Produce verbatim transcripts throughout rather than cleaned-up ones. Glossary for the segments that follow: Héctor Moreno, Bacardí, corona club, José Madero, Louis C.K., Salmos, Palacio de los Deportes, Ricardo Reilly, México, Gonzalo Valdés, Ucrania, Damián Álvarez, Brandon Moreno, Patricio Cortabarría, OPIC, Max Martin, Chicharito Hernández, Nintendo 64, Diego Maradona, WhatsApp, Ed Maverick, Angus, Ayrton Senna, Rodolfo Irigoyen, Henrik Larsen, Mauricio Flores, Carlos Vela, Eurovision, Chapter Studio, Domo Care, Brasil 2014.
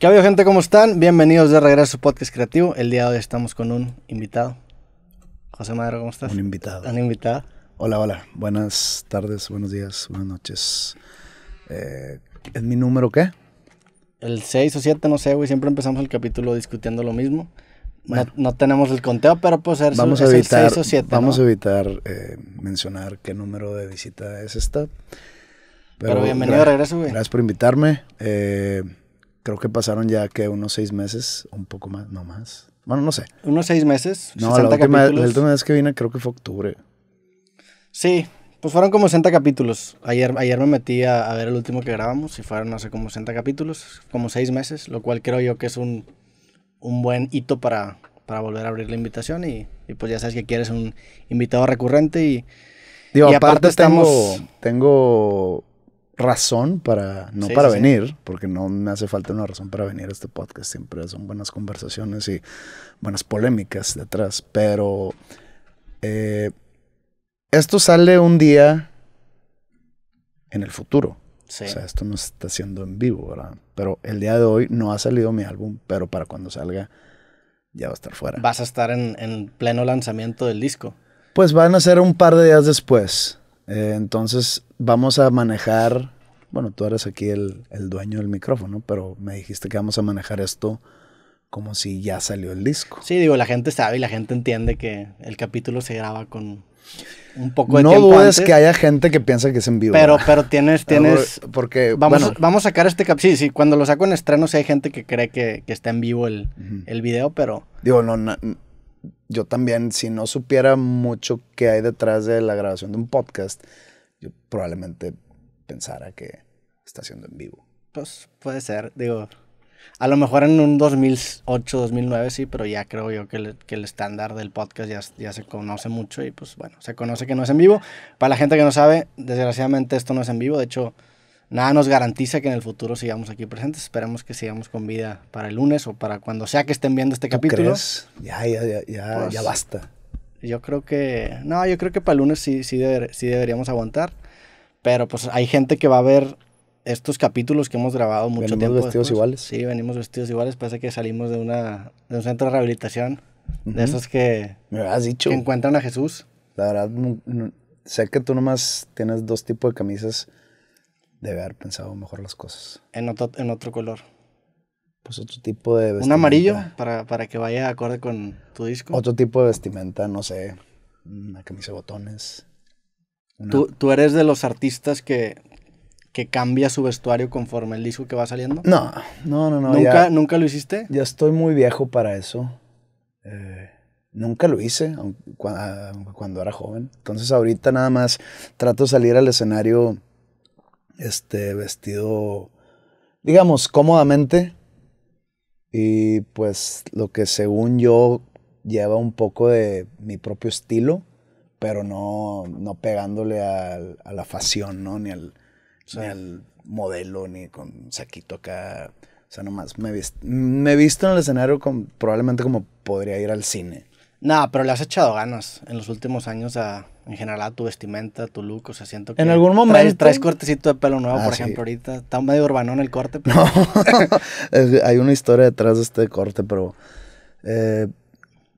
¿Qué habido, gente? ¿Cómo están? Bienvenidos de regreso a Podcast Creativo. El día de hoy estamos con un invitado. José Madero, ¿cómo estás? Un invitado. Un invitado. Hola, hola. Buenas tardes, buenos días, buenas noches. Eh, ¿Es mi número qué? El seis o siete, no sé, güey. Siempre empezamos el capítulo discutiendo lo mismo. Bueno, no, no tenemos el conteo, pero puede ser vamos es a evitar, el seis o siete. Vamos ¿no? a evitar eh, mencionar qué número de visita es esta. Pero, pero bienvenido de regreso, güey. Gracias por invitarme. Eh... Creo que pasaron ya que unos seis meses, un poco más, no más. Bueno, no sé. Unos seis meses, no, sesenta la última, capítulos. La última vez que vine creo que fue octubre. Sí, pues fueron como sesenta capítulos. Ayer, ayer me metí a, a ver el último que grabamos y fueron, no sé, como sesenta capítulos, como seis meses, lo cual creo yo que es un, un buen hito para, para volver a abrir la invitación y, y pues ya sabes que quieres un invitado recurrente y, Digo, y aparte, aparte estamos... Tengo... tengo... razón para, no sí, para sí, venir, sí. porque no me hace falta una razón para venir a este podcast, siempre son buenas conversaciones y buenas polémicas detrás, pero eh, esto sale un día en el futuro, sí. o sea, esto no se está haciendo en vivo, ¿verdad? Pero el día de hoy no ha salido mi álbum, pero para cuando salga ya va a estar fuera. Vas a estar en, en pleno lanzamiento del disco. Pues van a ser un par de días después. Eh, entonces vamos a manejar, bueno, tú eres aquí el, el dueño del micrófono, pero me dijiste que vamos a manejar esto como si ya salió el disco. Sí, digo, la gente sabe y la gente entiende que el capítulo se graba con un poco de no tiempo dudes antes, que haya gente que piensa que es en vivo. Pero, pero tienes, tienes, pero porque, vamos, bueno. vamos a sacar este capítulo, sí, sí, cuando lo saco en estreno sí hay gente que cree que, que está en vivo el, uh-huh. el video, pero... Digo, no, no. Yo también, si no supiera mucho qué hay detrás de la grabación de un podcast, yo probablemente pensara que está siendo en vivo. Pues puede ser, digo, a lo mejor en un dos mil ocho, dos mil nueve sí, pero ya creo yo que, le, que el estándar del podcast ya, ya se conoce mucho y pues bueno, se conoce que no es en vivo. Para la gente que no sabe, desgraciadamente esto no es en vivo, de hecho... Nada nos garantiza que en el futuro sigamos aquí presentes. Esperemos que sigamos con vida para el lunes o para cuando sea que estén viendo este capítulo. ¿Crees? Ya, ya, ya, ya, pues, ya basta. Yo creo que... No, yo creo que para el lunes sí, sí, deber, sí deberíamos aguantar. Pero pues hay gente que va a ver estos capítulos que hemos grabado mucho tiempo. ¿Venimos vestidos iguales? Sí, venimos vestidos iguales. Parece que salimos de, una, de un centro de rehabilitación. Uh-huh. De esos que... Me has dicho. Que encuentran a Jesús. La verdad, no, no, sé que tú nomás tienes dos tipos de camisas... Debe haber pensado mejor las cosas. En otro, en otro color. Pues otro tipo de vestimenta. Un amarillo para, para que vaya acorde con tu disco. Otro tipo de vestimenta, no sé. Una camisa de botones. Una... ¿Tú, ¿Tú eres de los artistas que, que cambia su vestuario conforme el disco que va saliendo? No, no, no. no ¿Nunca, ya, ¿Nunca lo hiciste? Ya estoy muy viejo para eso. Eh... Nunca lo hice, aunque, cuando, cuando era joven. Entonces ahorita nada más trato de salir al escenario... Este vestido, digamos, cómodamente y pues lo que según yo lleva un poco de mi propio estilo, pero no, no pegándole al, a la facción, ¿no? Ni al, sí. ni al modelo, ni con saquito acá, o sea, nomás me he visto en el escenario con, probablemente como podría ir al cine. No, pero le has echado ganas en los últimos años a, en general a tu vestimenta, a tu look, o sea, siento que... En algún momento... Traes, traes cortecito de pelo nuevo, ah, por sí. ejemplo, ahorita. Está medio urbanón el corte, pero... No, hay una historia detrás de este corte, pero... Eh,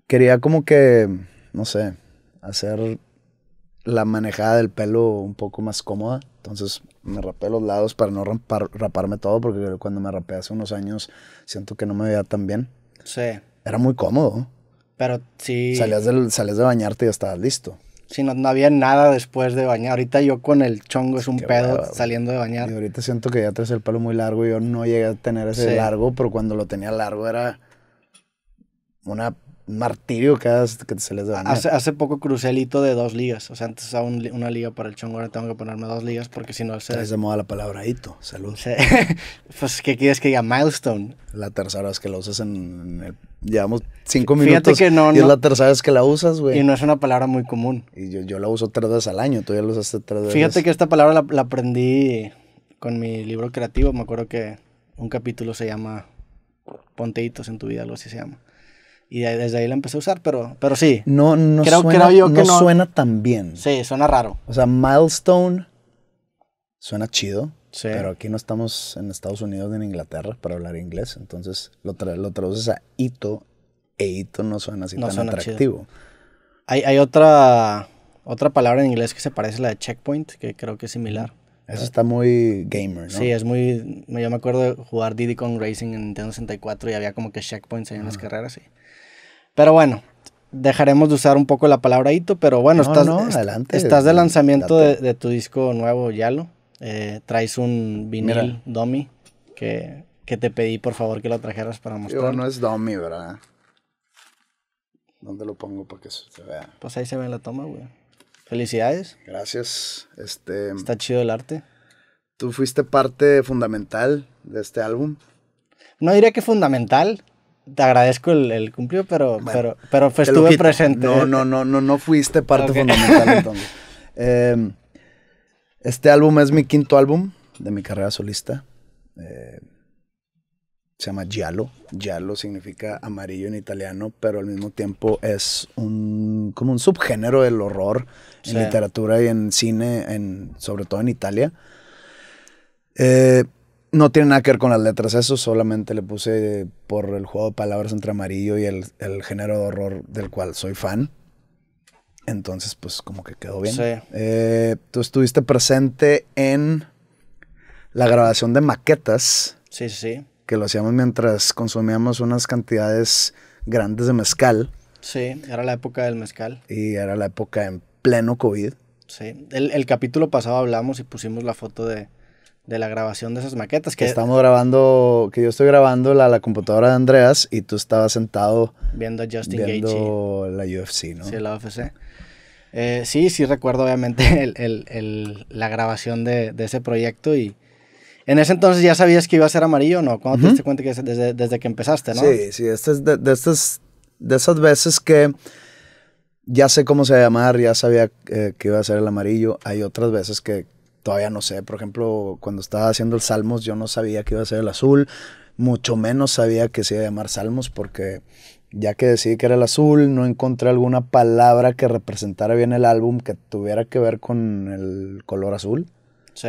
quería como que, no sé, hacer la manejada del pelo un poco más cómoda. Entonces me rapé los lados para no rapar, raparme todo, porque cuando me rapé hace unos años siento que no me veía tan bien. Sí. Era muy cómodo. Pero sí... Salías de, salías de bañarte y ya estabas listo. Sí, no, no había nada después de bañar. Ahorita yo con el chongo es un Qué pedo brava, saliendo de bañar. Y ahorita siento que ya traes el pelo muy largo. Yo no llegué a tener ese sí. largo, pero cuando lo tenía largo era una, un martirio cada vez que te salías de bañar. Hace, hace poco crucé el hito de dos ligas. O sea, antes usaba un, una liga para el chongo. Ahora tengo que ponerme dos ligas porque si no... Se... Traes de moda la palabra hito. Salud. Sí. Pues, ¿qué quieres que diga? Milestone. La tercera vez que lo usas en... en el... Llevamos cinco minutos que no, y es no. la tercera vez que la usas, güey. Y no es una palabra muy común. Y yo, yo la uso tres veces al año, tú ya la usaste tres veces. Fíjate que esta palabra la, la aprendí con mi libro creativo. Me acuerdo que un capítulo se llama Ponte hitos en tu vida, algo así se llama. Y de, desde ahí la empecé a usar, pero, pero sí. No, no, creo, suena, creo yo no, que no suena tan bien. Sí, suena raro. O sea, milestone suena chido. Sí. Pero aquí no estamos en Estados Unidos ni en Inglaterra para hablar inglés. Entonces lo, tra lo traduces a hito e hito no suena así no tan suena atractivo. Hay, hay otra, otra palabra en inglés que se parece a la de checkpoint, que creo que es similar. Eso está muy gamer, ¿no? Sí, es muy... Yo me acuerdo de jugar Diddy Kong Racing en Nintendo sesenta y cuatro y había como que checkpoints ahí en las carreras. Y... Pero bueno, dejaremos de usar un poco la palabra hito, pero bueno, no, estás, no, est adelante, estás de lanzamiento de, de tu disco nuevo, Giallo. Eh, traes un vinil Mira. dummy que, que te pedí, por favor, que lo trajeras para mostrar. Yo, no es dummy, ¿verdad? ¿Dónde lo pongo para que se vea? Pues ahí se ve en la toma, güey. Felicidades. Gracias. Este, Está chido el arte. Tú fuiste parte fundamental de este álbum. No diría que fundamental. Te agradezco el, el cumplido, pero, bueno, pero, pero pues estuve presente. No, no, no, no, no fuiste parte okay. fundamental entonces. eh, este álbum es mi quinto álbum de mi carrera solista. Eh, se llama Giallo. Giallo significa amarillo en italiano, pero al mismo tiempo es un, como un subgénero del horror en sí. literatura y en cine, en, sobre todo en Italia. Eh, no tiene nada que ver con las letras eso, solamente le puse por el juego de palabras entre amarillo y el, el género de horror del cual soy fan. Entonces, pues como que quedó bien. Sí. Eh, tú estuviste presente en la grabación de maquetas. Sí, sí. Que lo hacíamos mientras consumíamos unas cantidades grandes de mezcal. Sí, era la época del mezcal. Y era la época en pleno COVID. Sí, el, el capítulo pasado hablamos y pusimos la foto de, de la grabación de esas maquetas. Que, que estamos grabando, que yo estoy grabando la, la computadora de Andreas y tú estabas sentado viendo a Justin viendo Gaethje, la U F C, ¿no? Sí, la U F C. Eh, sí, sí recuerdo obviamente el, el, el, la grabación de, de ese proyecto y... En ese entonces ya sabías que iba a ser amarillo, ¿no? ¿Cuándo uh-huh. te diste cuenta que desde, desde que empezaste, no? Sí, sí, este es de, de, estas, de esas veces que ya sé cómo se va a llamar, ya sabía eh, que iba a ser el amarillo. Hay otras veces que todavía no sé. Por ejemplo, cuando estaba haciendo el Salmos, yo no sabía que iba a ser el azul. Mucho menos sabía que se iba a llamar Salmos porque ya que decidí que era el azul, no encontré alguna palabra que representara bien el álbum que tuviera que ver con el color azul. Sí.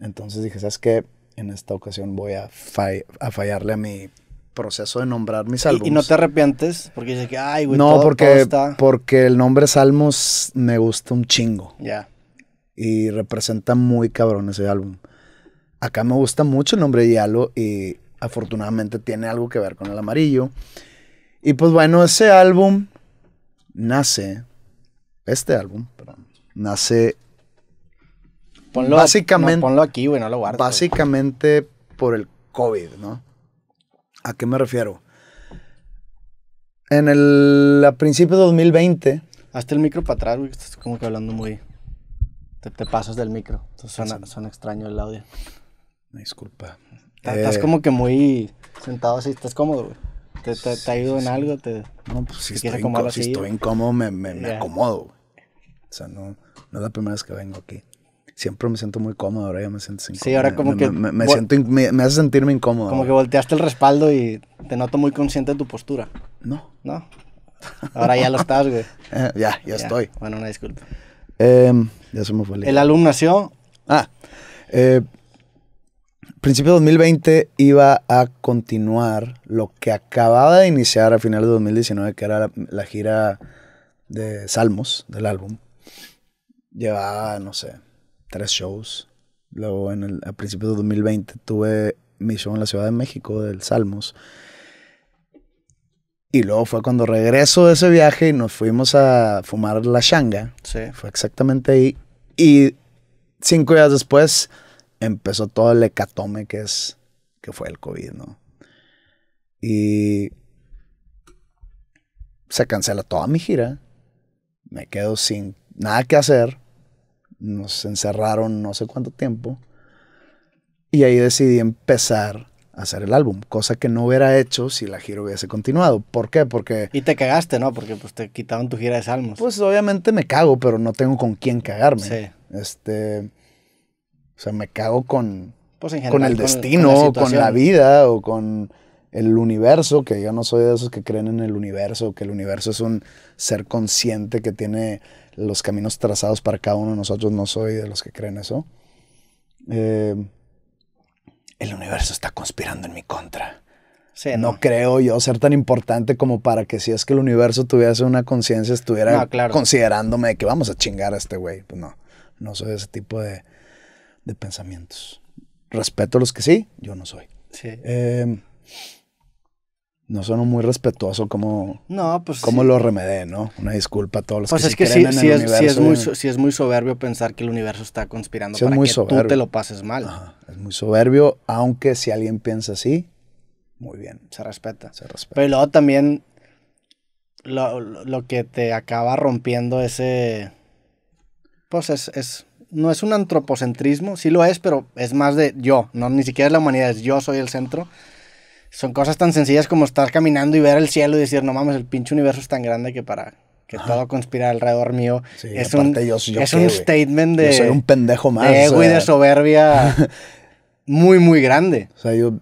Entonces dije, ¿sabes qué? En esta ocasión voy a, fall a fallarle a mi proceso de nombrar mis álbumes. ¿Y, y no te arrepientes? Porque dices que, ay, güey, no, todo, porque, todo está... porque el nombre Salmos me gusta un chingo. Ya. Yeah. Y representa muy cabrón ese álbum. Acá me gusta mucho el nombre Giallo y afortunadamente tiene algo que ver con el amarillo. Y pues bueno, ese álbum nace... Este álbum, perdón, nace... Ponlo, básicamente, no, ponlo aquí, güey, no lo guardes. Básicamente por el COVID, ¿no? ¿A qué me refiero? En el... A principios de dos mil veinte... Hazte el micro para atrás, güey, estás como que hablando muy... Te, te pasas del micro. Entonces suena, suena extraño el audio. Disculpa. Estás, eh, estás como que muy sentado así, estás cómodo, güey. ¿Te, te, te ayudo en algo? Te, no, pues si, te estoy, inco si estoy incómodo me, me, me yeah. acomodo, güey. O sea, no, no es la primera vez que vengo aquí. Siempre me siento muy cómodo, ahora ya me siento incómodo. Sí, ahora como me, que... Me, me, siento me, me hace sentirme incómodo. Como ahora. Que volteaste el respaldo y te noto muy consciente de tu postura. No. ¿No? Ahora ya lo estás, güey. Eh, ya, ya, ya estoy. Bueno, una disculpa. Eh, ya se me fue. El, el álbum nació... Ah. Eh, principio de dos mil veinte iba a continuar lo que acababa de iniciar a finales de dos mil diecinueve, que era la, la gira de Salmos, del álbum. Llevaba, no sé... tres shows. Luego en el, a principios de dos mil veinte tuve mi show en la Ciudad de México del Salmos. Y luego fue cuando regreso de ese viaje y nos fuimos a fumar la changa. Sí. Fue exactamente ahí. Y cinco días después empezó todo el hecatombe que es, que fue el COVID, ¿no? Y se cancela toda mi gira. Me quedo sin nada que hacer. Nos encerraron no sé cuánto tiempo y ahí decidí empezar a hacer el álbum, cosa que no hubiera hecho si la gira hubiese continuado. ¿Por qué? Porque... Y te cagaste, ¿no? Porque pues, te quitaron tu gira de Salmos. Pues obviamente me cago, pero no tengo con quién cagarme. Sí. Este, o sea, me cago con, pues en general, con el destino, con, con, la con la vida o con el universo, que yo no soy de esos que creen en el universo, que el universo es un ser consciente que tiene... los caminos trazados para cada uno de nosotros. No soy de los que creen eso. Eh, el universo está conspirando en mi contra. Sí, no, no creo yo ser tan importante como para que si es que el universo tuviese una conciencia, estuviera no, claro. considerándome de que vamos a chingar a este güey. Pues no, no soy ese tipo de, de pensamientos. Respeto a los que sí, yo no soy. Sí. Eh, no sueno muy respetuoso como, no, pues, como sí. lo remedé, ¿no? Una disculpa a todos los pues que, es que sí creen sí, en sí el es, universo. Sí es, muy, y... sí es muy soberbio pensar que el universo está conspirando sí para que soberbio. tú te lo pases mal. Ajá, es muy soberbio, aunque si alguien piensa así... Muy bien, se respeta. Se respeta. Pero luego también lo, lo que te acaba rompiendo ese... Pues es, es... No es un antropocentrismo, sí lo es, pero es más de yo. No, ni siquiera es la humanidad, es yo soy el centro. Son cosas tan sencillas como estar caminando y ver el cielo y decir, no mames, el pinche universo es tan grande que para... Que Ajá. todo conspira alrededor mío. Sí, es un, yo, yo es qué, un statement de... Yo soy un pendejo más. De ego o sea... y de soberbia muy, muy grande. O sea, yo...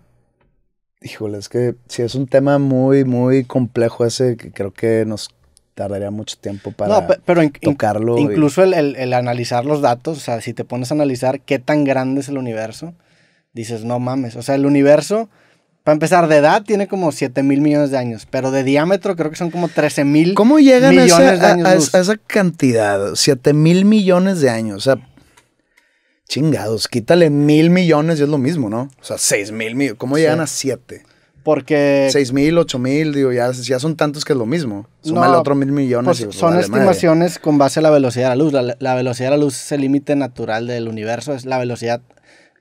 Híjole, es que sí es un tema muy, muy complejo ese que creo que nos tardaría mucho tiempo para no, pero inc tocarlo. Incluso y... el, el, el analizar los datos, o sea, si te pones a analizar qué tan grande es el universo, dices, no mames, o sea, el universo, para empezar, de edad tiene como siete mil millones de años, pero de diámetro creo que son como trece mil millones de años. ¿Cómo llegan a esa, a, a esa cantidad? siete mil millones de años, o sea... Chingados, quítale mil millones y es lo mismo, ¿no? O sea, seis mil millones. ¿Cómo llegan sí. a siete? Porque... Seis mil, ocho mil, digo, ya, ya son tantos que es lo mismo. Súmale no, otro mil millones. Pues, y, son estimaciones madre. con base a la velocidad de la luz. La, la velocidad de la luz es el límite natural del universo. Es la velocidad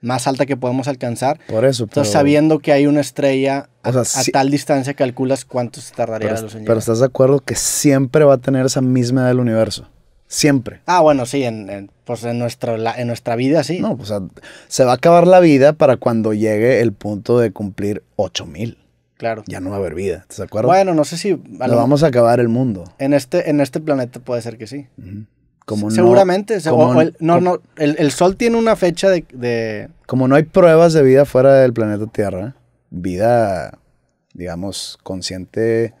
más alta que podemos alcanzar. Por eso. Pero, Entonces, sabiendo que hay una estrella a, o sea, si, a tal distancia, calculas cuánto se tardaría pero, la luz en llegar. Pero ¿estás de acuerdo que siempre va a tener esa misma edad del universo? Siempre. Ah, bueno, sí, en, en, pues en, nuestro, la, en nuestra vida, sí. No, pues o sea, se va a acabar la vida para cuando llegue el punto de cumplir ocho mil. Claro. Ya no va a haber vida, ¿te acuerdas? Bueno, no sé si... A lo, vamos a acabar el mundo. En este, en este planeta puede ser que sí. Uh-huh. Como sí no, seguramente. Como, o, o el, no, no, el, el Sol tiene una fecha de, de... Como no hay pruebas de vida fuera del planeta Tierra, vida, digamos, consciente,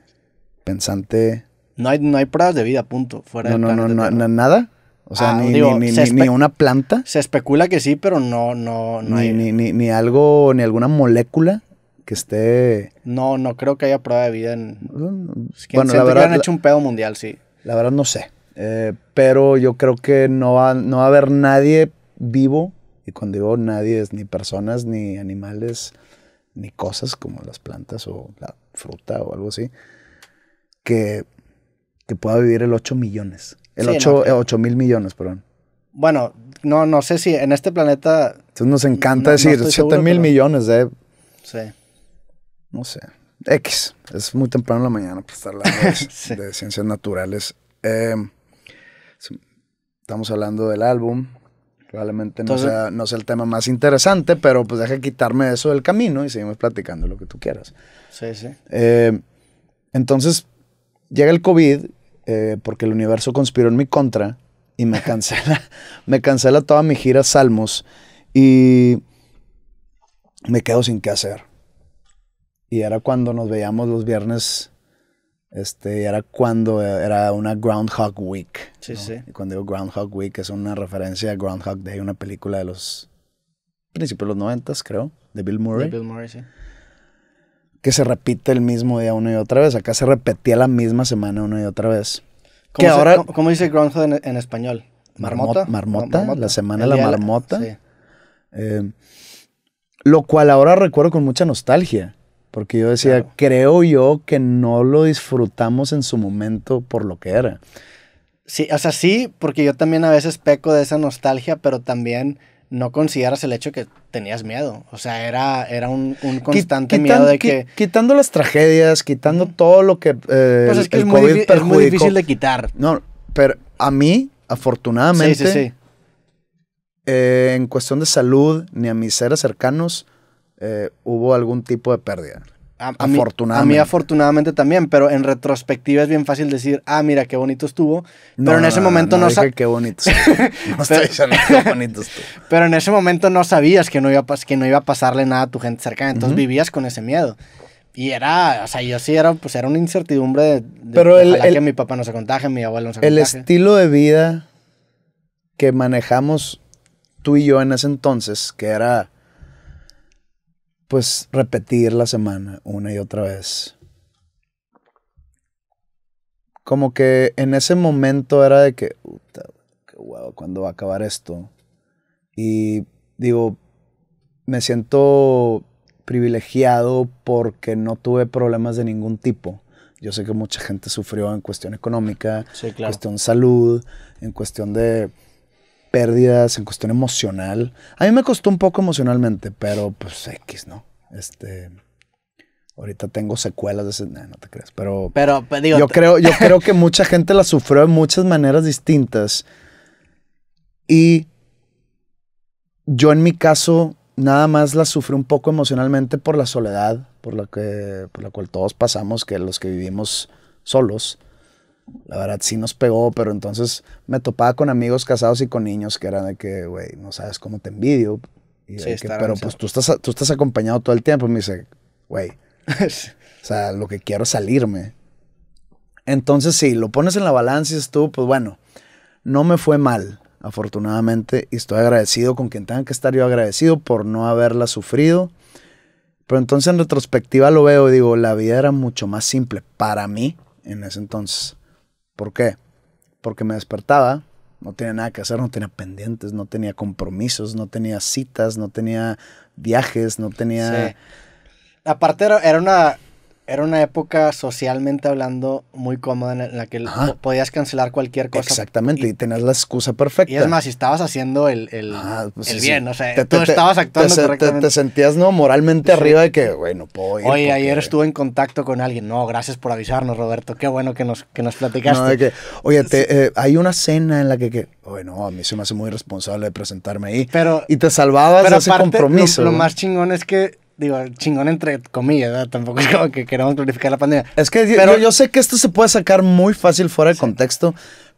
pensante... No hay, no hay pruebas de vida, punto. Fuera no, del no, no, no, nada. O sea, ah, ni, digo, ni, se ni una planta. Se especula que sí, pero no, no, no ni, hay. Ni, ni, ni algo, ni alguna molécula que esté. No, no creo que haya prueba de vida en. Bueno, la verdad. han hecho un pedo mundial, sí. La verdad no sé. Eh, pero yo creo que no va, no va a haber nadie vivo. Y cuando digo nadie es ni personas, ni animales, ni cosas como las plantas o la fruta o algo así. Que. Que pueda vivir el ocho millones. El sí, ocho mil millones, perdón. Bueno, no, no sé si en este planeta... Entonces nos encanta no, decir no siete mil millones de... Sí. No sé. X. Es muy temprano en la mañana para estar hablando de, sí. de ciencias naturales. Eh, estamos hablando del álbum. Probablemente Entonces, no, sea, no sea el tema más interesante, pero pues deja quitarme eso del camino y seguimos platicando lo que tú quieras. Sí, sí. Eh, entonces... Llega el COVID eh, porque el universo conspiró en mi contra y me cancela, me cancela toda mi gira Salmos y me quedo sin qué hacer. Y era cuando nos veíamos los viernes, este, era cuando era una Groundhog Week. Sí, ¿no? sí. Y cuando digo Groundhog Week es una referencia a Groundhog Day, una película de los principios de los noventas, creo, de Bill Murray. De Bill Murray, sí. Que se repite el mismo día una y otra vez. Acá se repetía la misma semana una y otra vez. ¿Cómo, que se, ahora, ¿cómo, cómo dice Groundhog en, en español? ¿Marmota? Marmota, marmota, marmota. La semana de la marmota. Sí. Eh, lo cual ahora recuerdo con mucha nostalgia. Porque yo decía, claro. creo yo que no lo disfrutamos en su momento por lo que era. Sí, o sea, sí, porque yo también a veces peco de esa nostalgia, pero también... no consideras el hecho que tenías miedo. O sea, era, era un, un constante Quitan, miedo de que... Quitando las tragedias, quitando todo lo que eh, pues es que el es COVID muy perjudicó. Es muy difícil de quitar. No, pero a mí, afortunadamente, sí, sí, sí. Eh, en cuestión de salud, ni a mis seres cercanos, eh, hubo algún tipo de pérdida. A, afortunadamente. A mí, a mí afortunadamente también, pero en retrospectiva es bien fácil decir, ah, mira, qué bonito estuvo, no, pero en ese no, momento no, no sabías... qué bonito estuvo. No estoy diciendo qué bonito estuvo. Pero en ese momento no sabías que no iba a, que no iba a pasarle nada a tu gente cercana, entonces uh-huh. vivías con ese miedo. Y era, o sea, yo sí era, pues era una incertidumbre de, de pero el, el, que mi papá no se contagie, mi abuelo no se contagie. El estilo de vida que manejamos tú y yo en ese entonces, que era... pues repetir la semana una y otra vez. Como que en ese momento era de que, qué guau, ¿cuándo va a acabar esto? Y digo, me siento privilegiado porque no tuve problemas de ningún tipo. Yo sé que mucha gente sufrió en cuestión económica, sí, claro, en cuestión salud, en cuestión de pérdidas, en cuestión emocional. A mí me costó un poco emocionalmente, pero pues X, ¿no? Este, ahorita tengo secuelas de ese, nah, no te creas, pero, pero digo, yo, creo, yo creo que mucha gente la sufrió de muchas maneras distintas. Y yo en mi caso nada más la sufrí un poco emocionalmente por la soledad, por la, que, por la cual todos pasamos, que los que vivimos solos, la verdad sí nos pegó, pero entonces me topaba con amigos casados y con niños que eran de que, güey, no sabes cómo te envidio, y sí, que, pero pues tú estás, tú estás acompañado todo el tiempo, y me dice, güey, o sea, lo que quiero es salirme. Entonces sí, lo pones en la balanza y dices tú, pues bueno, no me fue mal, afortunadamente, y estoy agradecido con quien tenga que estar yo agradecido por no haberla sufrido. Pero entonces en retrospectiva lo veo y digo, la vida era mucho más simple para mí en ese entonces. ¿Por qué? Porque me despertaba, no tenía nada que hacer, no tenía pendientes, no tenía compromisos, no tenía citas, no tenía viajes, no tenía... Sí. Aparte era una, era una época socialmente hablando muy cómoda en la que Ajá. podías cancelar cualquier cosa. Exactamente, y, y tenías la excusa perfecta. Y es más, si estabas haciendo el, el, ah, pues el sí, bien, o sea, te, tú te, estabas actuando te, correctamente. Te, te sentías no moralmente sí. arriba de que, güey, no puedo ir. Oye, porque... ayer estuve en contacto con alguien. No, gracias por avisarnos, Roberto. Qué bueno que nos, que nos platicaste. No, de que, oye, te, eh, hay una cena en la que, que, oye, no, a mí se me hace muy responsable de presentarme ahí. Pero, y te salvabas pero de ese aparte, compromiso. Lo, lo más chingón es que... Digo, chingón entre comillas, ¿verdad? Tampoco es como que queramos glorificar la pandemia. Es que pero, yo, yo sé que esto se puede sacar muy fácil fuera de sí. contexto,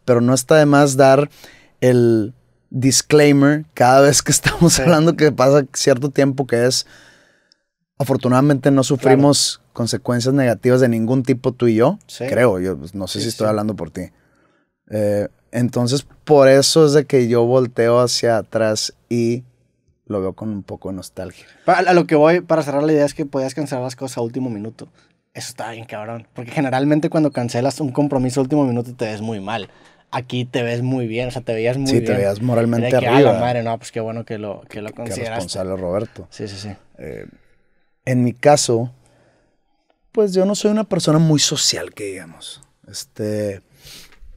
pero no está de más dar el disclaimer cada vez que estamos sí. hablando que pasa cierto tiempo, que es, afortunadamente no sufrimos claro. consecuencias negativas de ningún tipo tú y yo, sí. creo, yo no sé sí, si estoy sí. hablando por ti. Eh, entonces, por eso es de que yo volteo hacia atrás y... lo veo con un poco de nostalgia. A lo que voy, para cerrar la idea, es que podías cancelar las cosas a último minuto. Eso está bien, cabrón. Porque generalmente cuando cancelas un compromiso a último minuto te ves muy mal. Aquí te ves muy bien, o sea, te veías muy sí, bien. Sí, te veías moralmente que, arriba. Ah, la madre, no, pues qué bueno que lo, que lo consideraste. Qué responsable, Roberto. Sí, sí, sí. Eh, en mi caso, pues yo no soy una persona muy social, que digamos. Este,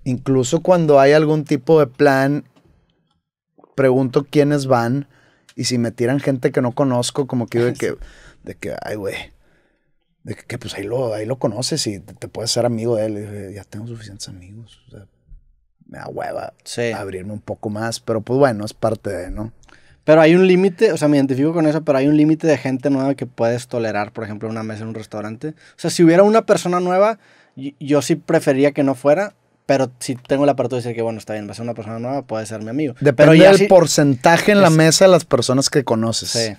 incluso cuando hay algún tipo de plan, pregunto quiénes van. Y si me tiran gente que no conozco, como que de que, de que ay, güey, de que, que pues ahí lo, ahí lo conoces y te, te puedes ser amigo de él. Y dije, ya tengo suficientes amigos. O sea, me da hueva sí. abrirme un poco más. Pero pues bueno, es parte de, ¿no? Pero hay un límite, o sea, me identifico con eso, pero hay un límite de gente nueva que puedes tolerar, por ejemplo, una mesa en un restaurante. O sea, si hubiera una persona nueva, yo, yo sí preferiría que no fuera. Pero si tengo la apertura de decir que, bueno, está bien, va a ser una persona nueva, puede ser mi amigo. Depende del si... porcentaje en la es... mesa de las personas que conoces. Sí.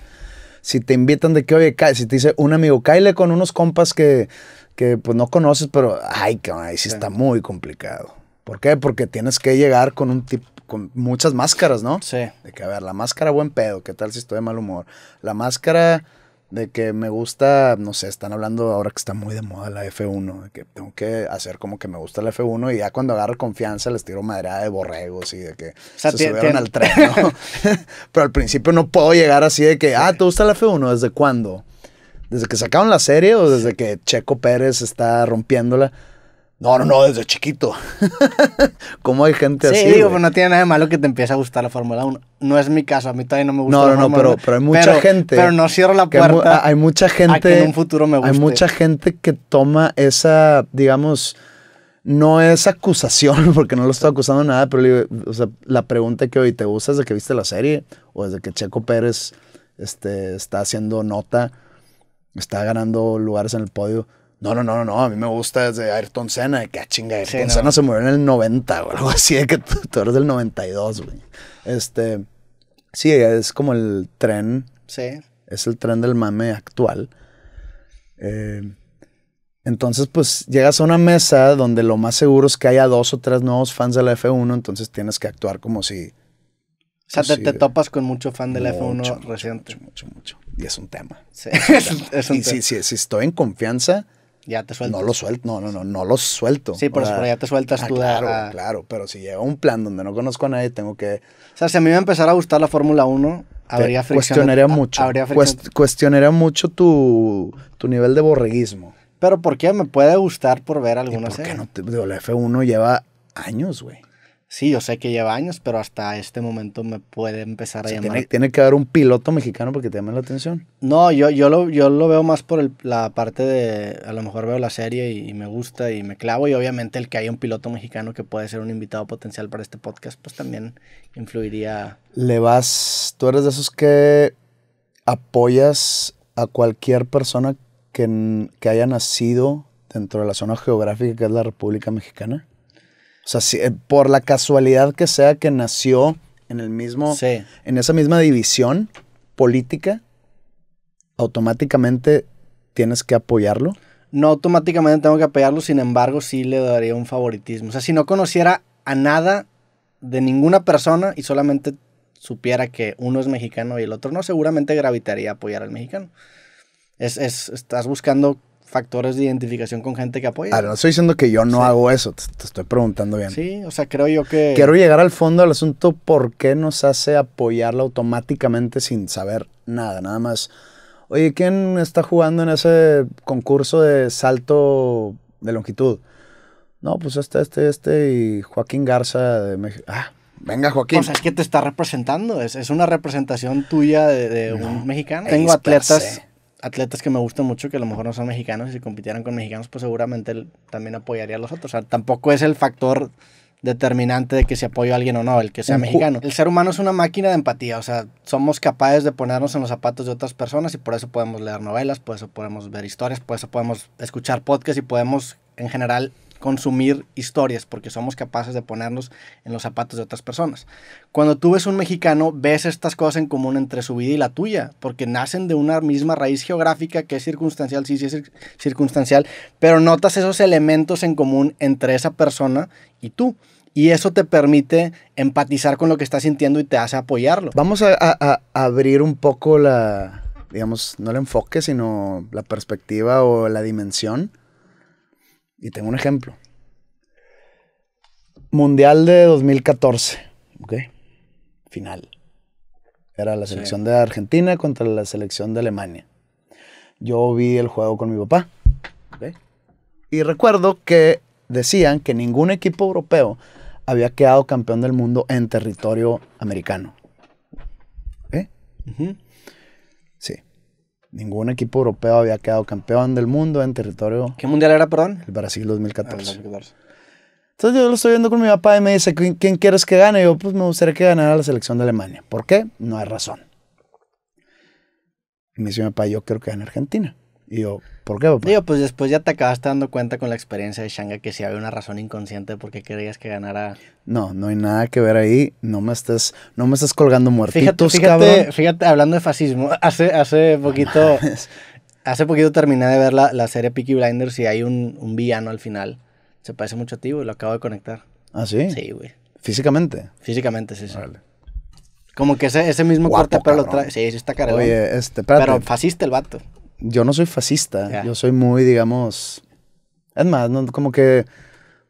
Si te invitan de que, oye, si te dice un amigo, cáile con unos compas que, que pues no conoces, pero, ay, que ahí sí, sí está muy complicado. ¿Por qué? Porque tienes que llegar con un tipo, con muchas máscaras, ¿no? Sí. De que, a ver, la máscara buen pedo, ¿qué tal si estoy de mal humor? La máscara... de que me gusta, no sé, están hablando ahora que está muy de moda la F uno, de que tengo que hacer como que me gusta la F uno y ya cuando agarro confianza les tiro maderada de borregos y de que o sea, se subieron al tren, ¿no? Pero al principio no puedo llegar así de que, ah, ¿te gusta la F uno? ¿Desde cuándo? ¿Desde que sacaron la serie o desde que Checo Pérez está rompiéndola? No, no, no, desde chiquito. ¿Cómo hay gente sí, así? Sí, digo, pues no tiene nada de malo que te empiece a gustar la Fórmula uno. No es mi caso, a mí todavía no me gusta no, la Fórmula uno. No, no, pero, pero hay mucha pero, gente... Pero no cierro la puerta hay mucha gente, a que en un futuro me guste. Hay mucha gente que toma esa, digamos, no es acusación, porque no lo estoy acusando de nada, pero le, o sea, la pregunta que hoy, ¿te gusta desde que viste la serie? ¿O desde que Checo Pérez este, está haciendo nota, está ganando lugares en el podio? No, no, no, no, a mí me gusta desde Ayrton Senna, de que, ah, chinga, Ayrton sí, no. Senna se murió en el noventa o algo así, de que tú, tú eres del noventa y dos, güey. Este, sí, es como el tren, sí. es el tren del mame actual. Eh, entonces, pues, llegas a una mesa donde lo más seguro es que haya dos o tres nuevos fans de la F uno, entonces tienes que actuar como si O sea, pues te, sí, te topas con mucho fan de la F uno reciente. Mucho, mucho, mucho. Y es un tema. Sí, es un tema. es un y tema. Si, si, si estoy en confianza, ya te suelto. No lo suelto, no, no, no, no lo suelto. Sí, por eso ya te sueltas ah, tú. Claro, a... claro, pero si llevo un plan donde no conozco a nadie, tengo que... O sea, si a mí me empezara a gustar la Fórmula uno, habría fricción. Cuestionaría mucho. Habría fricción. Cuestionaría mucho tu, tu nivel de borreguismo. Pero ¿por qué? Me puede gustar por ver alguna serie. ¿Por qué no? Digo, la F uno lleva años, güey. Sí, yo sé que lleva años, pero hasta este momento me puede empezar a o sea, llamar. Tiene, tiene que haber un piloto mexicano porque te llame la atención. No, yo, yo, lo, yo lo veo más por el, la parte de... A lo mejor veo la serie y, y me gusta y me clavo. Y obviamente el que haya un piloto mexicano que puede ser un invitado potencial para este podcast, pues también influiría. Le vas... Tú eres de esos que apoyas a cualquier persona que, que haya nacido dentro de la zona geográfica que es la República Mexicana. O sea, si, por la casualidad que sea que nació en el mismo, sí. en esa misma división política, automáticamente tienes que apoyarlo. No automáticamente tengo que apoyarlo, sin embargo, sí le daría un favoritismo. O sea, si no conociera a nada de ninguna persona y solamente supiera que uno es mexicano y el otro no, seguramente gravitaría a apoyar al mexicano. Es, es, estás buscando factores de identificación con gente que apoya. Ahora, no estoy diciendo que yo no sí. hago eso, te, te estoy preguntando bien. Sí, o sea, creo yo que... Quiero llegar al fondo del asunto, ¿por qué nos hace apoyarla automáticamente sin saber nada? Nada más, oye, ¿quién está jugando en ese concurso de salto de longitud? No, pues este, este, este y Joaquín Garza de México. Ah, venga, Joaquín. O sea, es que te está representando, es, es una representación tuya de, de no, un mexicano. Tengo atletas... Atletas que me gustan mucho, que a lo mejor no son mexicanos, y si compitieran con mexicanos, pues seguramente él también apoyaría a los otros. O sea, tampoco es el factor determinante de que se apoye a alguien o no, el que sea mexicano. El ser humano es una máquina de empatía, o sea, somos capaces de ponernos en los zapatos de otras personas y por eso podemos leer novelas, por eso podemos ver historias, por eso podemos escuchar podcasts y podemos, en general, consumir historias, porque somos capaces de ponernos en los zapatos de otras personas. Cuando tú ves un mexicano, ves estas cosas en común entre su vida y la tuya, porque nacen de una misma raíz geográfica que es circunstancial, sí, sí es circunstancial, pero notas esos elementos en común entre esa persona y tú, y eso te permite empatizar con lo que estás sintiendo y te hace apoyarlo. Vamos a, a, a abrir un poco la, digamos, no el enfoque, sino la perspectiva o la dimensión. Y tengo un ejemplo. Mundial de dos mil catorce. Ok. Final. Era la selección sí. de Argentina contra la selección de Alemania. Yo vi el juego con mi papá. Ok. Y recuerdo que decían que ningún equipo europeo había quedado campeón del mundo en territorio americano. Ok. Uh-huh. Sí. Ningún equipo europeo había quedado campeón del mundo en territorio... ¿Qué mundial era, perdón? El Brasil dos mil catorce. El dos mil catorce. Entonces yo lo estoy viendo con mi papá y me dice, ¿quién, quién quieres que gane? Y yo, pues me gustaría que ganara la selección de Alemania. ¿Por qué? No hay razón. Y me dice mi papá, yo quiero que gane Argentina. Y yo, ¿por qué, papá? Digo, pues después ya te acabaste dando cuenta con la experiencia de Shanga que si había una razón inconsciente de por qué querías que ganara... No, no hay nada que ver ahí. No me estás, no me estás colgando muertitos, fíjate, fíjate, cabrón. Fíjate, hablando de fascismo, hace, hace poquito... hace poquito terminé de ver la, la serie Peaky Blinders y hay un, un villano al final. Se parece mucho a ti, güey. Lo acabo de conectar. ¿Ah, sí? Sí, güey. ¿Físicamente? Físicamente, sí, sí. Vale. Como que ese, ese mismo guapo, corte, pero lo trae... Sí, sí está cargado. Oye, este, espérate. Pero fascista el vato. Yo no soy fascista, yeah. Yo soy muy, digamos... Es más, no, como que...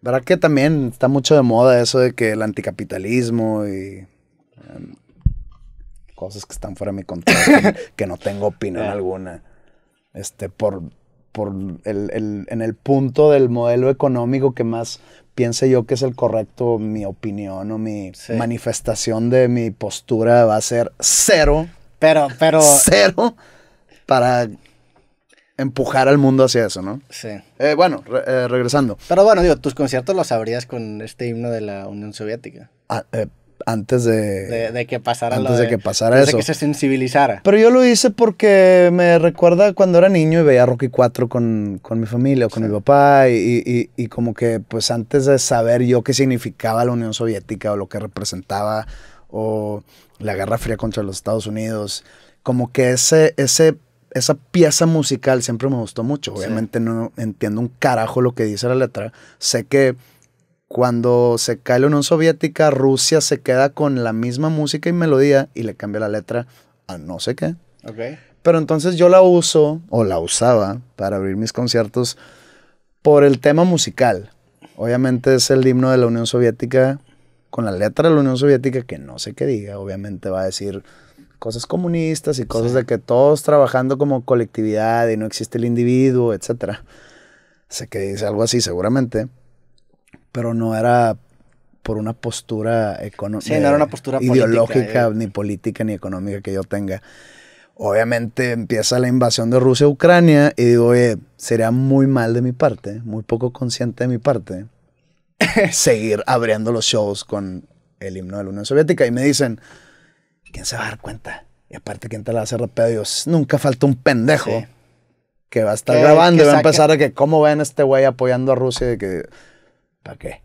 ¿Verdad que también está mucho de moda eso de que el anticapitalismo y... Um, cosas que están fuera de mi control, que, que no tengo opinión yeah. alguna. Este, por, por el, el, en el punto del modelo económico que más piense yo que es el correcto, mi opinión o mi sí. manifestación de mi postura va a ser cero. Pero, pero... Cero para... empujar al mundo hacia eso, ¿no? Sí. Eh, bueno, re, eh, regresando. Pero bueno, digo, tus conciertos los abrías con este himno de la Unión Soviética. Ah, eh, antes de, de... De que pasara antes lo de, de que pasara antes eso. Antes de que se sensibilizara. Pero yo lo hice porque me recuerda cuando era niño y veía Rocky cuatro con, con mi familia o con sí. mi papá y, y, y como que pues antes de saber yo qué significaba la Unión Soviética o lo que representaba o la Guerra Fría contra los Estados Unidos, como que ese... ese esa pieza musical siempre me gustó mucho. Obviamente sí. no entiendo un carajo lo que dice la letra. Sé que Cuando se cae la Unión Soviética, Rusia se queda con la misma música y melodía y le cambia la letra a no sé qué. Okay. Pero entonces yo la uso, o la usaba, para abrir mis conciertos por el tema musical. Obviamente es el himno de la Unión Soviética, con la letra de la Unión Soviética, que no sé qué diga. Obviamente va a decir cosas comunistas y cosas sí. de que todos trabajando como colectividad y no existe el individuo, etcétera. Sé que dice algo así seguramente. Pero no era por una postura económica. Sí, no era una postura ideológica, política, eh. ni política ni económica que yo tenga. Obviamente empieza la invasión de Rusia a Ucrania y digo, oye, sería muy mal de mi parte, muy poco consciente de mi parte, seguir abriendo los shows con el himno de la Unión Soviética. Y me dicen, ¿quién se va a dar cuenta? Y aparte, ¿quién te la hace rapear? Dios, nunca falta un pendejo sí. que va a estar que, grabando que y va a empezar a que, ¿cómo ven este güey apoyando a Rusia? Y que... ¿Para qué?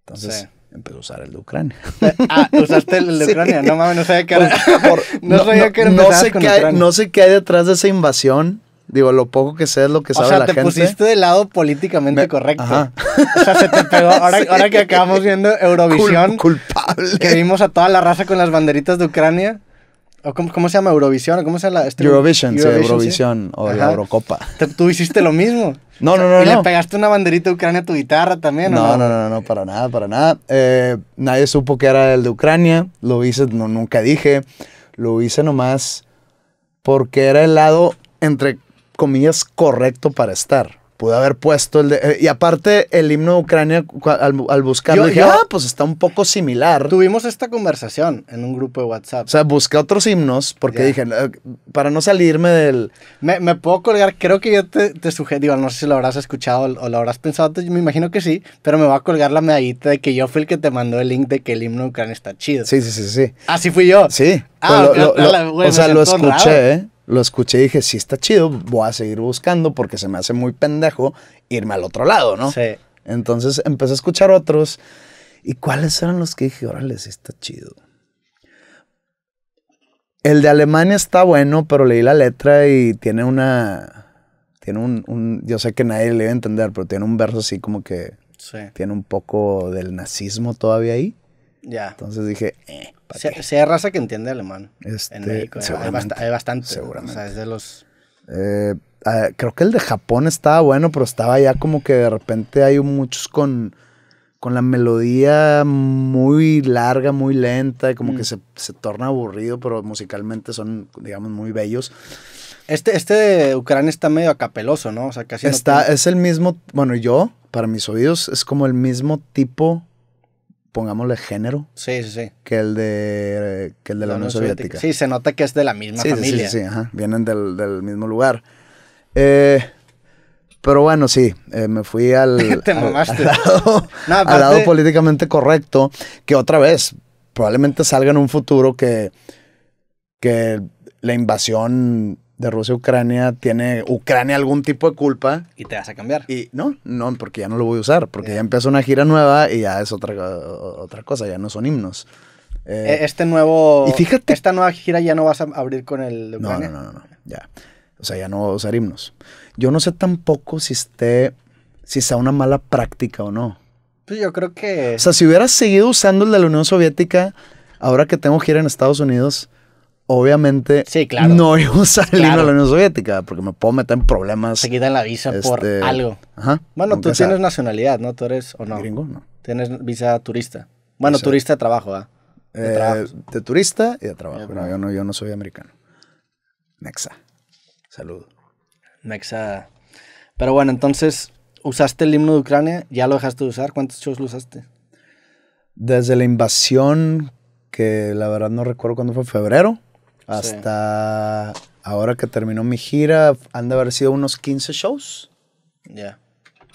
Entonces sí. empecé a usar el de Ucrania. Ah, usaste el de sí. Ucrania. No mames, no sabía qué era. No sabía qué era. No sé qué hay, no sé qué hay detrás de esa invasión. Digo, lo poco que sé es lo que sabe la gente. O sea, te pusiste del lado políticamente Me... correcto. Ajá. O sea, se te pegó. Ahora, sí. ahora que acabamos viendo Eurovisión. Cul culpable. Que vimos a toda la raza con las banderitas de Ucrania. ¿O cómo, ¿Cómo se llama? ¿Eurovisión? ¿Cómo se llama? Eurovision, Eurovision, sí, Eurovisión ¿sí? o Ajá. la Eurocopa. Tú hiciste lo mismo. No, no, no. ¿Y no. le pegaste una banderita de Ucrania a tu guitarra también? No, ¿o no? no, no, no, para nada, para nada. Eh, nadie supo que era el de Ucrania. Lo hice, no, nunca dije. Lo hice nomás porque era el lado, entre comillas, correcto para estar. Pude haber puesto el de... Eh, y aparte, el himno de Ucrania, al, al buscarlo, yo, dije, yo, ah, pues está un poco similar. Tuvimos esta conversación en un grupo de WhatsApp. O sea, busqué otros himnos porque ya. dije, eh, para no salirme del... Me, me puedo colgar, creo que yo te, te sugerí, digo, no sé si lo habrás escuchado o lo habrás pensado, te, me imagino que sí, pero me va a colgar la medallita de que yo fui el que te mandó el link de que el himno de Ucrania está chido. Sí, sí, sí, sí. Así fui yo. Sí. Ah, pues lo, lo, la, güey, o sea, lo escuché, raro. ¿eh? Lo escuché y dije, sí está chido, voy a seguir buscando porque se me hace muy pendejo irme al otro lado, ¿no? Sí. Entonces empecé a escuchar otros. ¿Y cuáles eran los que dije, órale, sí está chido? El de Alemania está bueno, pero leí la letra y tiene una... Tiene un... un yo sé que nadie le iba a entender, pero tiene un verso así como que... Sí. Tiene un poco del nazismo todavía ahí. Ya. Entonces dije, eh, ¿para si hay raza que entiende alemán este, en México? Hay, bast hay bastante. Seguramente. O sea, es de los... Eh, eh, creo que el de Japón estaba bueno, pero estaba ya como que de repente hay muchos con, con la melodía muy larga, muy lenta, y como mm. que se, se torna aburrido, pero musicalmente son, digamos, muy bellos. Este, este de Ucrania está medio acapeloso, ¿no? O sea, casi está, no tiene... Es el mismo... Bueno, yo, para mis oídos, es como el mismo tipo... Pongámosle género. Sí, sí, sí. Que el de, que el de la, la Unión Soviética. Soviética. Sí, se nota que es de la misma sí, familia. Sí, sí, sí. Ajá. Vienen del, del mismo lugar. Eh, pero bueno, sí. Eh, me fui al... Te mamaste. Al, al, lado, no, aparte... al lado políticamente correcto. Que otra vez, probablemente salga en un futuro que, que la invasión de Rusia a Ucrania tiene... Ucrania algún tipo de culpa. Y te vas a cambiar. Y no, no, porque ya no lo voy a usar. Porque yeah. ya empieza una gira nueva y ya es otra, otra cosa. Ya no son himnos. Eh, este nuevo... Y fíjate... Esta nueva gira ya no vas a abrir con el de Ucrania. No, no, no, no. Ya. O sea, ya no voy a usar himnos. Yo no sé tampoco si esté... Si sea una mala práctica o no. Pues yo creo que... O sea, si hubieras seguido usando el de la Unión Soviética, ahora que tengo gira en Estados Unidos... Obviamente, sí, claro. no iba a salir claro. a la Unión Soviética porque me puedo meter en problemas. Se quitan la visa este... por algo. Ajá. Bueno, tú tienes sabe. nacionalidad, ¿no? ¿Tú eres o no? Gringo, no. Tienes visa turista. Bueno, visa. turista de trabajo, ¿ah? ¿eh? De, eh, de turista y de trabajo. Yeah, no, yo, no, yo no soy americano. Nexa. Saludo. Nexa. Pero bueno, entonces, usaste el himno de Ucrania, ya lo dejaste de usar. ¿Cuántos shows lo usaste? Desde la invasión, que la verdad no recuerdo cuándo fue, febrero. Hasta sí. ahora que terminó mi gira, han de haber sido unos quince shows ya yeah.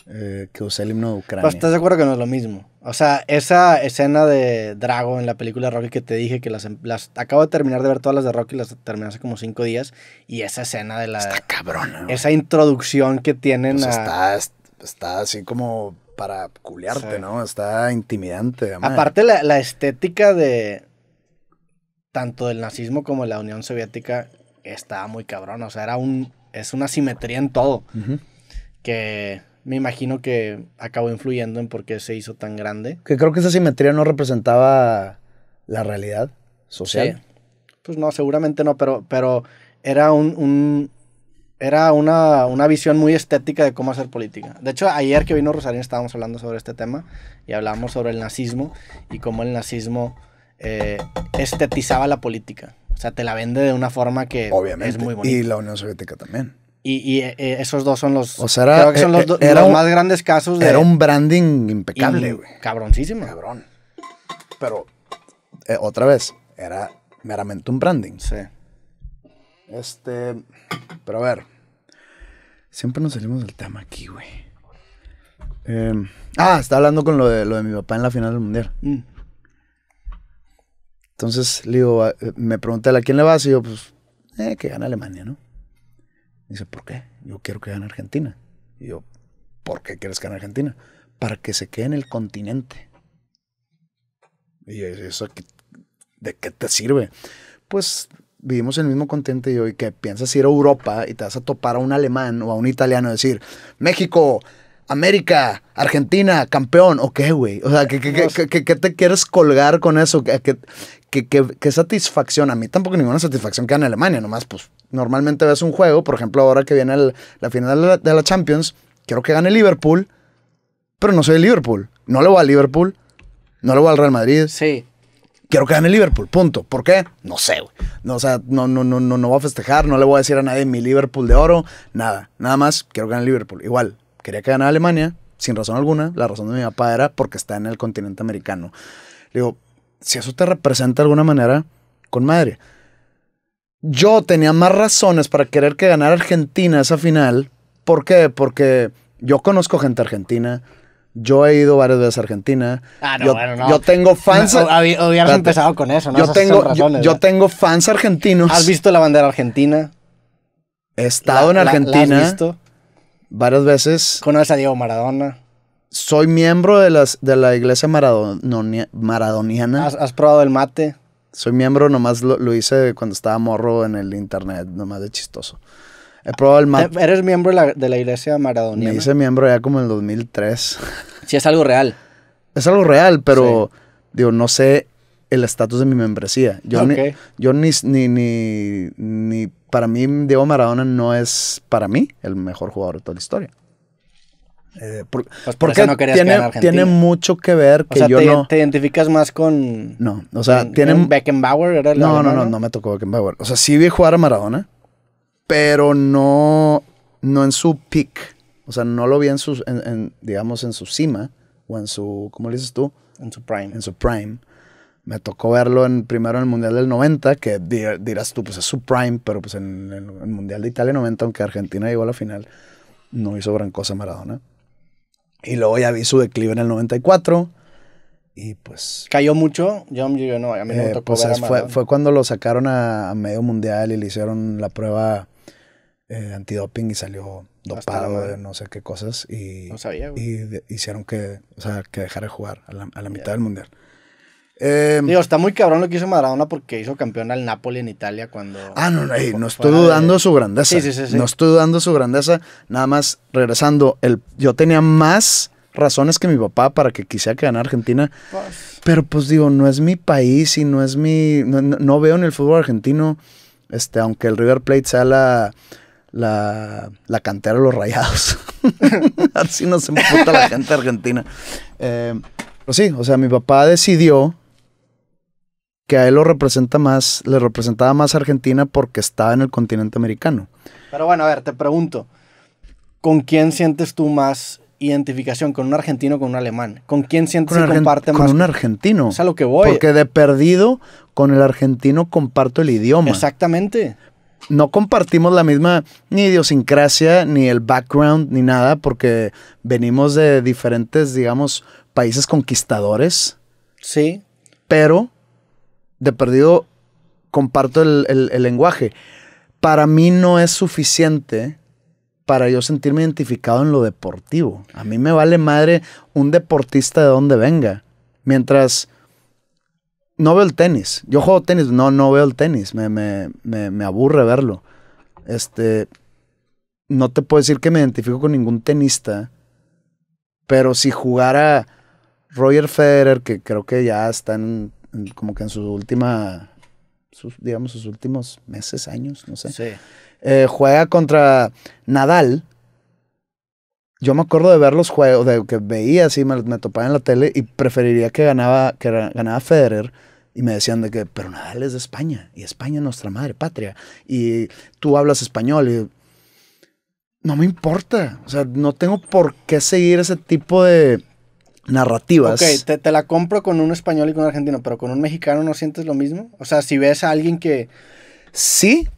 eh, que usé el himno de Ucrania. Pero ¿estás de acuerdo que no es lo mismo? O sea, esa escena de Drago en la película Rocky que te dije, que las, las acabo de terminar de ver todas las de Rocky, las terminé hace como cinco días, y esa escena de la... Está cabrona. Esa introducción que tienen pues a... Está, está así como para culearte, sí. ¿no? Está intimidante. Amar. Aparte la, la estética de... tanto del nazismo como de la Unión Soviética estaba muy cabrón. O sea, era un, es una simetría en todo. Uh-huh. Que me imagino que acabó influyendo en por qué se hizo tan grande. Que creo que esa simetría no representaba la realidad social. Sí. Pues no, seguramente no, pero, pero era un... un Era una, una visión muy estética de cómo hacer política. De hecho, ayer que vino Rosarín estábamos hablando sobre este tema y hablábamos sobre el nazismo y cómo el nazismo eh, estetizaba la política. O sea, te la vende de una forma que obviamente es muy bonita. Y la Unión Soviética también. Y, y eh, esos dos son los, o sea, era, creo que son los, do, era, los más grandes casos. De, era un branding impecable, güey. Cabroncísimo. Cabrón. Pero, eh, otra vez, era meramente un branding. Sí. Este, pero a ver, siempre nos salimos del tema aquí, güey. Eh, ah, estaba hablando con lo de, lo de mi papá en la final del mundial. Mm. Entonces, le digo, me pregunté a quién le vas y yo, pues, eh, que gana Alemania, ¿no? Dice, ¿por qué? Yo quiero que gane Argentina. Y yo, ¿por qué quieres que gane Argentina? Para que se quede en el continente. Y yo, ¿eso aquí, de qué te sirve? Pues... vivimos en el mismo continente y hoy que piensas ir a Europa y te vas a topar a un alemán o a un italiano y decir, México, América, Argentina, campeón. ¿O qué, güey? O sea, ¿qué, qué, qué, qué, qué, qué te quieres colgar con eso? ¿Qué, qué, qué, qué satisfacción? A mí tampoco ninguna satisfacción queda en Alemania. Nomás, pues, normalmente ves un juego. Por ejemplo, ahora que viene el, la final de la, de la Champions, quiero que gane Liverpool, pero no soy de Liverpool. No le voy a Liverpool, no le voy al Real Madrid. Sí. Quiero que gane Liverpool, punto. ¿Por qué? No sé, güey. No, o sea, no, no, no, no, no voy a festejar, no le voy a decir a nadie mi Liverpool de oro, nada. Nada más, quiero que gane Liverpool. Igual, quería que ganara Alemania, sin razón alguna. La razón de mi papá era porque está en el continente americano. Le digo, si eso te representa de alguna manera, con madre. Yo tenía más razones para querer que ganara Argentina esa final. ¿Por qué? Porque yo conozco gente argentina. Yo he ido varias veces a Argentina. Ah, no, yo, bueno, no. Yo tengo fans... No, habías empezado con eso, ¿no? Yo tengo, razones, yo, yo tengo fans argentinos. ¿Has visto la bandera argentina? He estado la, en Argentina. La, ¿la has visto? Varias veces. ¿Conoces a Diego Maradona? Soy miembro de, las, de la iglesia maradonia, maradoniana. ¿Has, ¿Has probado el mate? Soy miembro, nomás lo, lo hice cuando estaba morro en el internet, nomás de chistoso. He probado el mate. ¿Eres miembro de la, de la iglesia maradoniana? Me hice miembro ya como en el dos mil tres. Sí, es algo real. Es algo real, pero sí. Digo, no sé el estatus de mi membresía. Yo, okay. ni, yo ni, ni, ni, ni... Para mí, Diego Maradona no es, para mí, el mejor jugador de toda la historia. Eh, por, pues por porque no tiene, tiene mucho que ver que o sea, yo te, no... te identificas más con... No, o sea, con, tienen... Con Beckenbauer era el no, no, no, no, no me tocó Beckenbauer. O sea, sí vi jugar a Maradona. Pero no, no en su peak. O sea, no lo vi en su, en, en, digamos, en su cima. O en su, ¿cómo le dices tú? En su prime. En su prime. Me tocó verlo en, primero en el Mundial del noventa, que dirás tú, pues es su prime, pero pues en el, en el Mundial de Italia noventa, aunque Argentina llegó a la final, no hizo gran cosa Maradona. Y luego ya vi su declive en el noventa y cuatro. Y pues... ¿Cayó mucho? Yo, yo no, a mí no me tocó eh, pues, ver a Maradona. Fue, fue cuando lo sacaron a, a medio mundial y le hicieron la prueba... Eh, antidoping y salió dopado de no sé qué cosas y, no sabía, y de, hicieron que, o sea, que dejara de jugar a la, a la mitad yeah. del mundial. Eh, Digo, está muy cabrón lo que hizo Maradona porque hizo campeón al Napoli en Italia cuando... Ah, no, no, no estoy dudando de su grandeza. Sí, sí, sí, sí. No estoy dudando de su grandeza. Nada más, regresando, el, yo tenía más... razones que mi papá para que quisiera que ganara Argentina, pues, pero pues digo, no es mi país y no es mi... No, no veo en el fútbol argentino, este, aunque el River Plate sea la... La, la cantera de los Rayados. Así no se me puta la gente argentina. Eh, pero sí, o sea, mi papá decidió que a él lo representa más, le representaba más Argentina porque estaba en el continente americano. Pero bueno, a ver, te pregunto, ¿con quién sientes tú más identificación? ¿Con un argentino o con un alemán? ¿Con quién sientes que comparte más? Con un argentino. Es a lo que voy. Porque de perdido, con el argentino comparto el idioma. Exactamente. No compartimos la misma ni idiosincrasia, ni el background, ni nada, porque venimos de diferentes, digamos, países conquistadores. Sí. Pero, de perdido, comparto el, el, el lenguaje. Para mí no es suficiente para yo sentirme identificado en lo deportivo. A mí me vale madre un deportista de donde venga. Mientras... No veo el tenis. Yo juego tenis. No, no veo el tenis. Me, me, me, me aburre verlo. Este, no te puedo decir que me identifico con ningún tenista Pero si jugara Roger Federer, que creo que ya está en, en, como que en su última, sus, digamos, sus últimos meses, años, no sé. Sí. Eh, juega contra Nadal. Yo me acuerdo de ver los juegos, de que veía así, me, me topaba en la tele y preferiría que ganaba, que ganaba Federer. Y me decían de que, pero Nadal es de España y España es nuestra madre patria. Y tú hablas español y no me importa. O sea, no tengo por qué seguir ese tipo de narrativas. Ok, te, te la compro con un español y con un argentino, pero con un mexicano no sientes lo mismo. O sea, si ves a alguien que... Sí,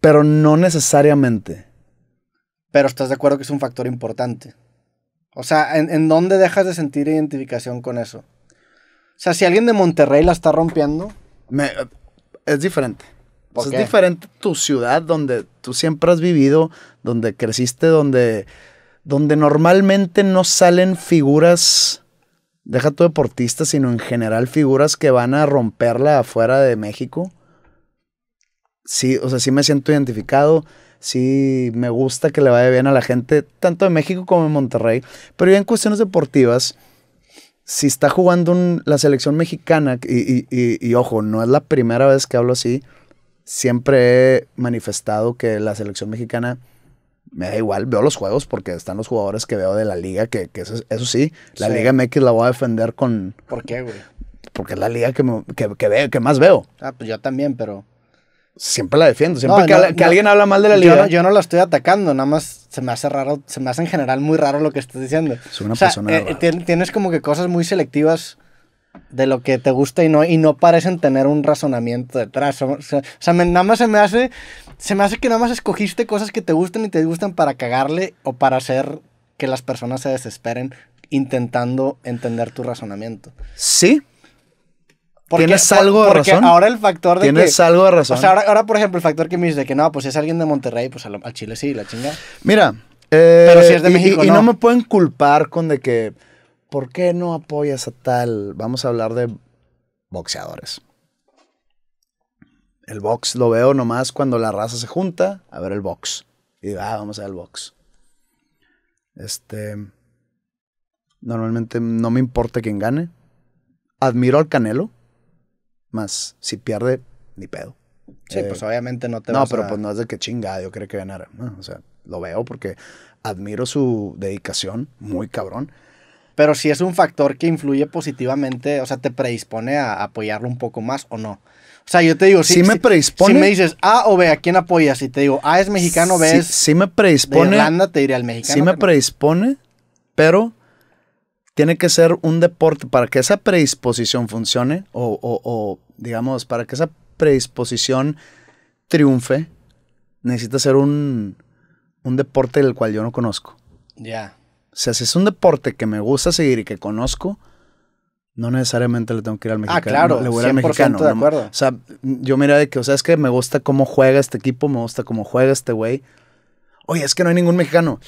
pero no necesariamente. Pero estás de acuerdo que es un factor importante. O sea, ¿en, en dónde dejas de sentir identificación con eso? O sea, si alguien de Monterrey la está rompiendo... Me, es diferente. ¿Por qué? Es diferente tu ciudad donde tú siempre has vivido, donde creciste, donde, donde normalmente no salen figuras, deja tu deportista, sino en general figuras que van a romperla afuera de México. Sí, o sea, sí me siento identificado, sí me gusta que le vaya bien a la gente, tanto de México como de Monterrey, pero ya en cuestiones deportivas... Si está jugando un, la selección mexicana, y, y, y, y ojo, no es la primera vez que hablo así, siempre he manifestado que la selección mexicana me da igual, veo los juegos porque están los jugadores que veo de la liga, que, que eso, eso sí, la sí. Liga M X la voy a defender con... ¿Por qué, güey? Porque es la liga que, me, que, que, veo, que más veo. Ah, pues yo también, pero... Siempre la defiendo, siempre no, que, no, que no, alguien habla mal de la liga. Yo no, yo no la estoy atacando, nada más se me hace raro, se me hace en general muy raro lo que estás diciendo. Soy una o sea, persona eh, tien, Tienes como que cosas muy selectivas de lo que te gusta y no, y no parecen tener un razonamiento detrás. O sea, o sea me, nada más se me hace, se me hace que nada más escogiste cosas que te gustan y te gustan para cagarle o para hacer que las personas se desesperen intentando entender tu razonamiento. Sí. Porque, ¿Tienes algo de razón? Ahora el factor de ¿Tienes que, algo de razón? O sea, ahora, ahora, por ejemplo, el factor que me dice de que no, pues si es alguien de Monterrey, pues al, al Chile sí, la chingada. Mira, eh, pero si es de y, México, y, no. Y no me pueden culpar con de que, ¿por qué no apoyas a tal? Vamos a hablar de boxeadores. El box lo veo nomás cuando la raza se junta a ver el box. Y ah, vamos a ver el box. Este, normalmente no me importa quién gane. Admiro al Canelo. Más, si pierde, ni pedo. Sí, eh, pues obviamente no te No, vas pero a... pues no es de que chingada, yo creo que ganara. No, o sea, lo veo porque admiro su dedicación, muy cabrón. Pero si es un factor que influye positivamente, o sea, te predispone a apoyarlo un poco más o no. O sea, yo te digo, si, sí me predispone, si, si me dices A o B, ¿a quién apoyas? Y te digo, A es mexicano, B si, es si me predispone, de Irlanda, te diré al mexicano. Sí si me predispone, pero... Tiene que ser un deporte para que esa predisposición funcione o, o, o digamos, para que esa predisposición triunfe, necesita ser un, un deporte del cual yo no conozco. Ya. Yeah. O sea, si es un deporte que me gusta seguir y que conozco, no necesariamente le tengo que ir al mexicano. Ah, claro, no, le voy cien por ciento al mexicano, de acuerdo. No, o sea, yo mira de que, o sea, es que me gusta cómo juega este equipo, me gusta cómo juega este güey. Oye, es que no hay ningún mexicano.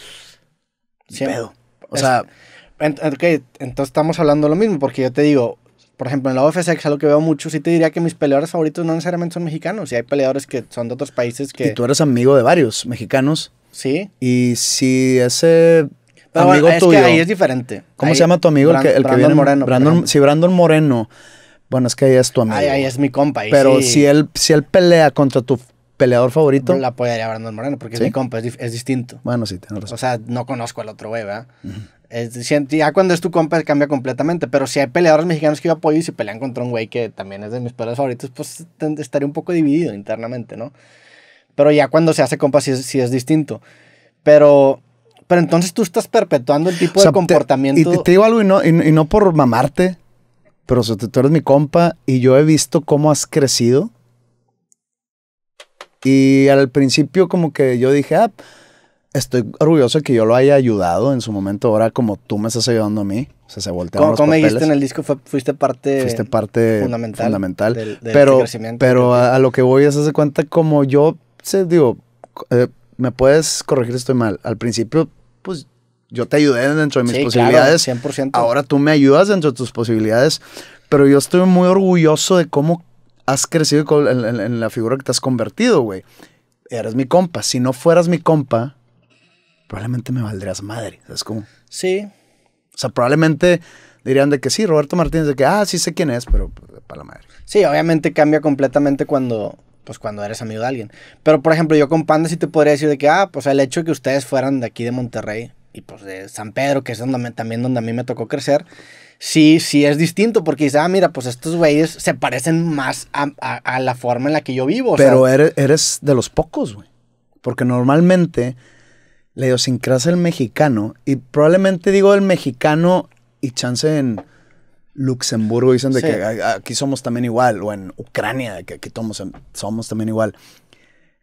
Sí. Pedo. O es... sea... Ok, entonces estamos hablando lo mismo, porque yo te digo, por ejemplo, en la U F C, que es algo que veo mucho, sí te diría que mis peleadores favoritos no necesariamente son mexicanos, y hay peleadores que son de otros países que... Y tú eres amigo de varios mexicanos. Sí. Y si ese pero amigo bueno, es tuyo... es que ahí es diferente. ¿Cómo ahí, se llama tu amigo? Brand, el que, el Brandon que viene, Moreno. Brandon, si Brandon Moreno... Bueno, es que ahí es tu amigo. Ahí, ahí es mi compa. Pero sí. si, él, si él pelea contra tu peleador favorito... La apoyaría a Brandon Moreno, porque ¿sí? es mi compa, es, es distinto. Bueno, sí, tienes razón. O sea, no conozco al otro güey, ¿verdad? Uh -huh. Es, ya cuando es tu compa cambia completamente, pero si hay peleadores mexicanos que yo apoyo y si pelean contra un güey que también es de mis peleadores favoritos, pues estaría un poco dividido internamente, ¿no? Pero ya cuando se hace compa sí es, sí es distinto. Pero, pero entonces tú estás perpetuando el tipo o sea, de comportamiento... Te, y te digo algo y no, y, y no por mamarte, pero o sea, tú eres mi compa y yo he visto cómo has crecido. Y al principio como que yo dije, ah... Estoy orgulloso de que yo lo haya ayudado en su momento. Ahora, como tú me estás ayudando a mí, o sea, se voltearon los papeles. Como me dijiste en el disco, fue, fuiste parte, fuiste parte fundamental, fundamental. Del, del pero, crecimiento. Pero a, a lo que voy es hacer cuenta, como yo, se, digo, eh, me puedes corregir si estoy mal. Al principio, pues yo te ayudé dentro de mis sí, posibilidades. Claro, cien por ciento. Ahora tú me ayudas dentro de tus posibilidades, pero yo estoy muy orgulloso de cómo has crecido en, en, en la figura que te has convertido, güey. Eres mi compa. Si no fueras mi compa, probablemente me valdrías madre, ¿sabes cómo? Sí. O sea, probablemente dirían de que sí, Roberto Martínez, de que, ah, sí sé quién es, pero pues, para la madre. Sí, obviamente cambia completamente cuando, pues, cuando eres amigo de alguien. Pero, por ejemplo, yo con Panda sí te podría decir de que, ah, pues el hecho de que ustedes fueran de aquí de Monterrey y pues de San Pedro, que es donde me, también donde a mí me tocó crecer, sí, sí es distinto, porque dices, ah, mira, pues estos güeyes se parecen más a, a, a la forma en la que yo vivo. O pero sea, eres, eres de los pocos, güey. Porque normalmente la idiosincrasia del mexicano, y probablemente digo el mexicano y chance en Luxemburgo, dicen de sí, que aquí somos también igual, o en Ucrania, de que aquí somos, somos también igual.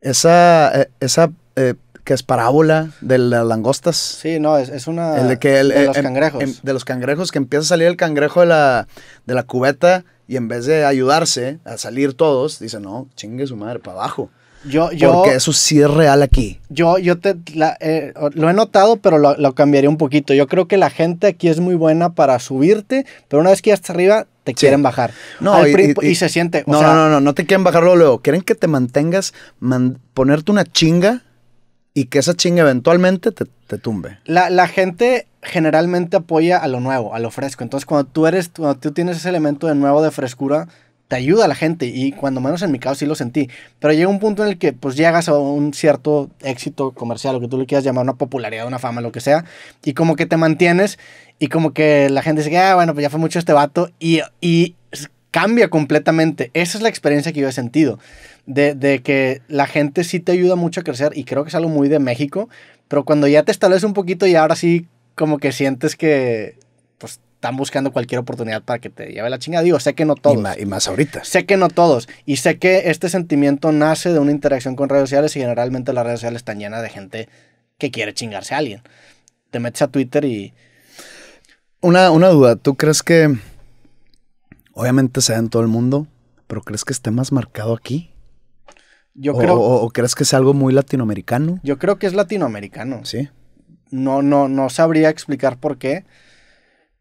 Esa, esa eh, que es parábola de las langostas. Sí, no, es, es una el de, que el, de los eh, cangrejos. En, de los cangrejos, que empieza a salir el cangrejo de la, de la cubeta y en vez de ayudarse a salir todos, dice, no, chingue su madre, para abajo. Yo, yo, porque eso sí es real aquí. Yo, yo te, la, eh, lo he notado, pero lo, lo cambiaría un poquito. Yo creo que la gente aquí es muy buena para subirte, pero una vez que ya estás arriba, te sí. quieren bajar. No, Al, y, y, y se siente. No, o sea, no, no, no, no te quieren bajar luego, luego. Quieren que te mantengas, man, ponerte una chinga y que esa chinga eventualmente te, te tumbe. La, la gente generalmente apoya a lo nuevo, a lo fresco. Entonces, cuando tú, eres, cuando tú tienes ese elemento de nuevo de frescura, te ayuda a la gente, y cuando menos en mi caso sí lo sentí, pero llega un punto en el que pues llegas a un cierto éxito comercial, lo que tú le quieras llamar, una popularidad, una fama, lo que sea, y como que te mantienes, y como que la gente dice, ah, bueno, pues ya fue mucho este vato, y, y cambia completamente. Esa es la experiencia que yo he sentido, de, de que la gente sí te ayuda mucho a crecer, y creo que es algo muy de México, pero cuando ya te estableces un poquito, y ahora sí como que sientes que, pues, están buscando cualquier oportunidad para que te lleve la chingada. Digo, sé que no todos. Y más, y más ahorita. Sé que no todos. Y sé que este sentimiento nace de una interacción con redes sociales, y generalmente las redes sociales están llenas de gente que quiere chingarse a alguien. Te metes a Twitter y... Una, una duda. ¿Tú crees que... Obviamente se da en todo el mundo, pero ¿crees que esté más marcado aquí? Yo creo... O, ¿O crees que es algo muy latinoamericano? Yo creo que es latinoamericano. Sí. No, no, no sabría explicar por qué.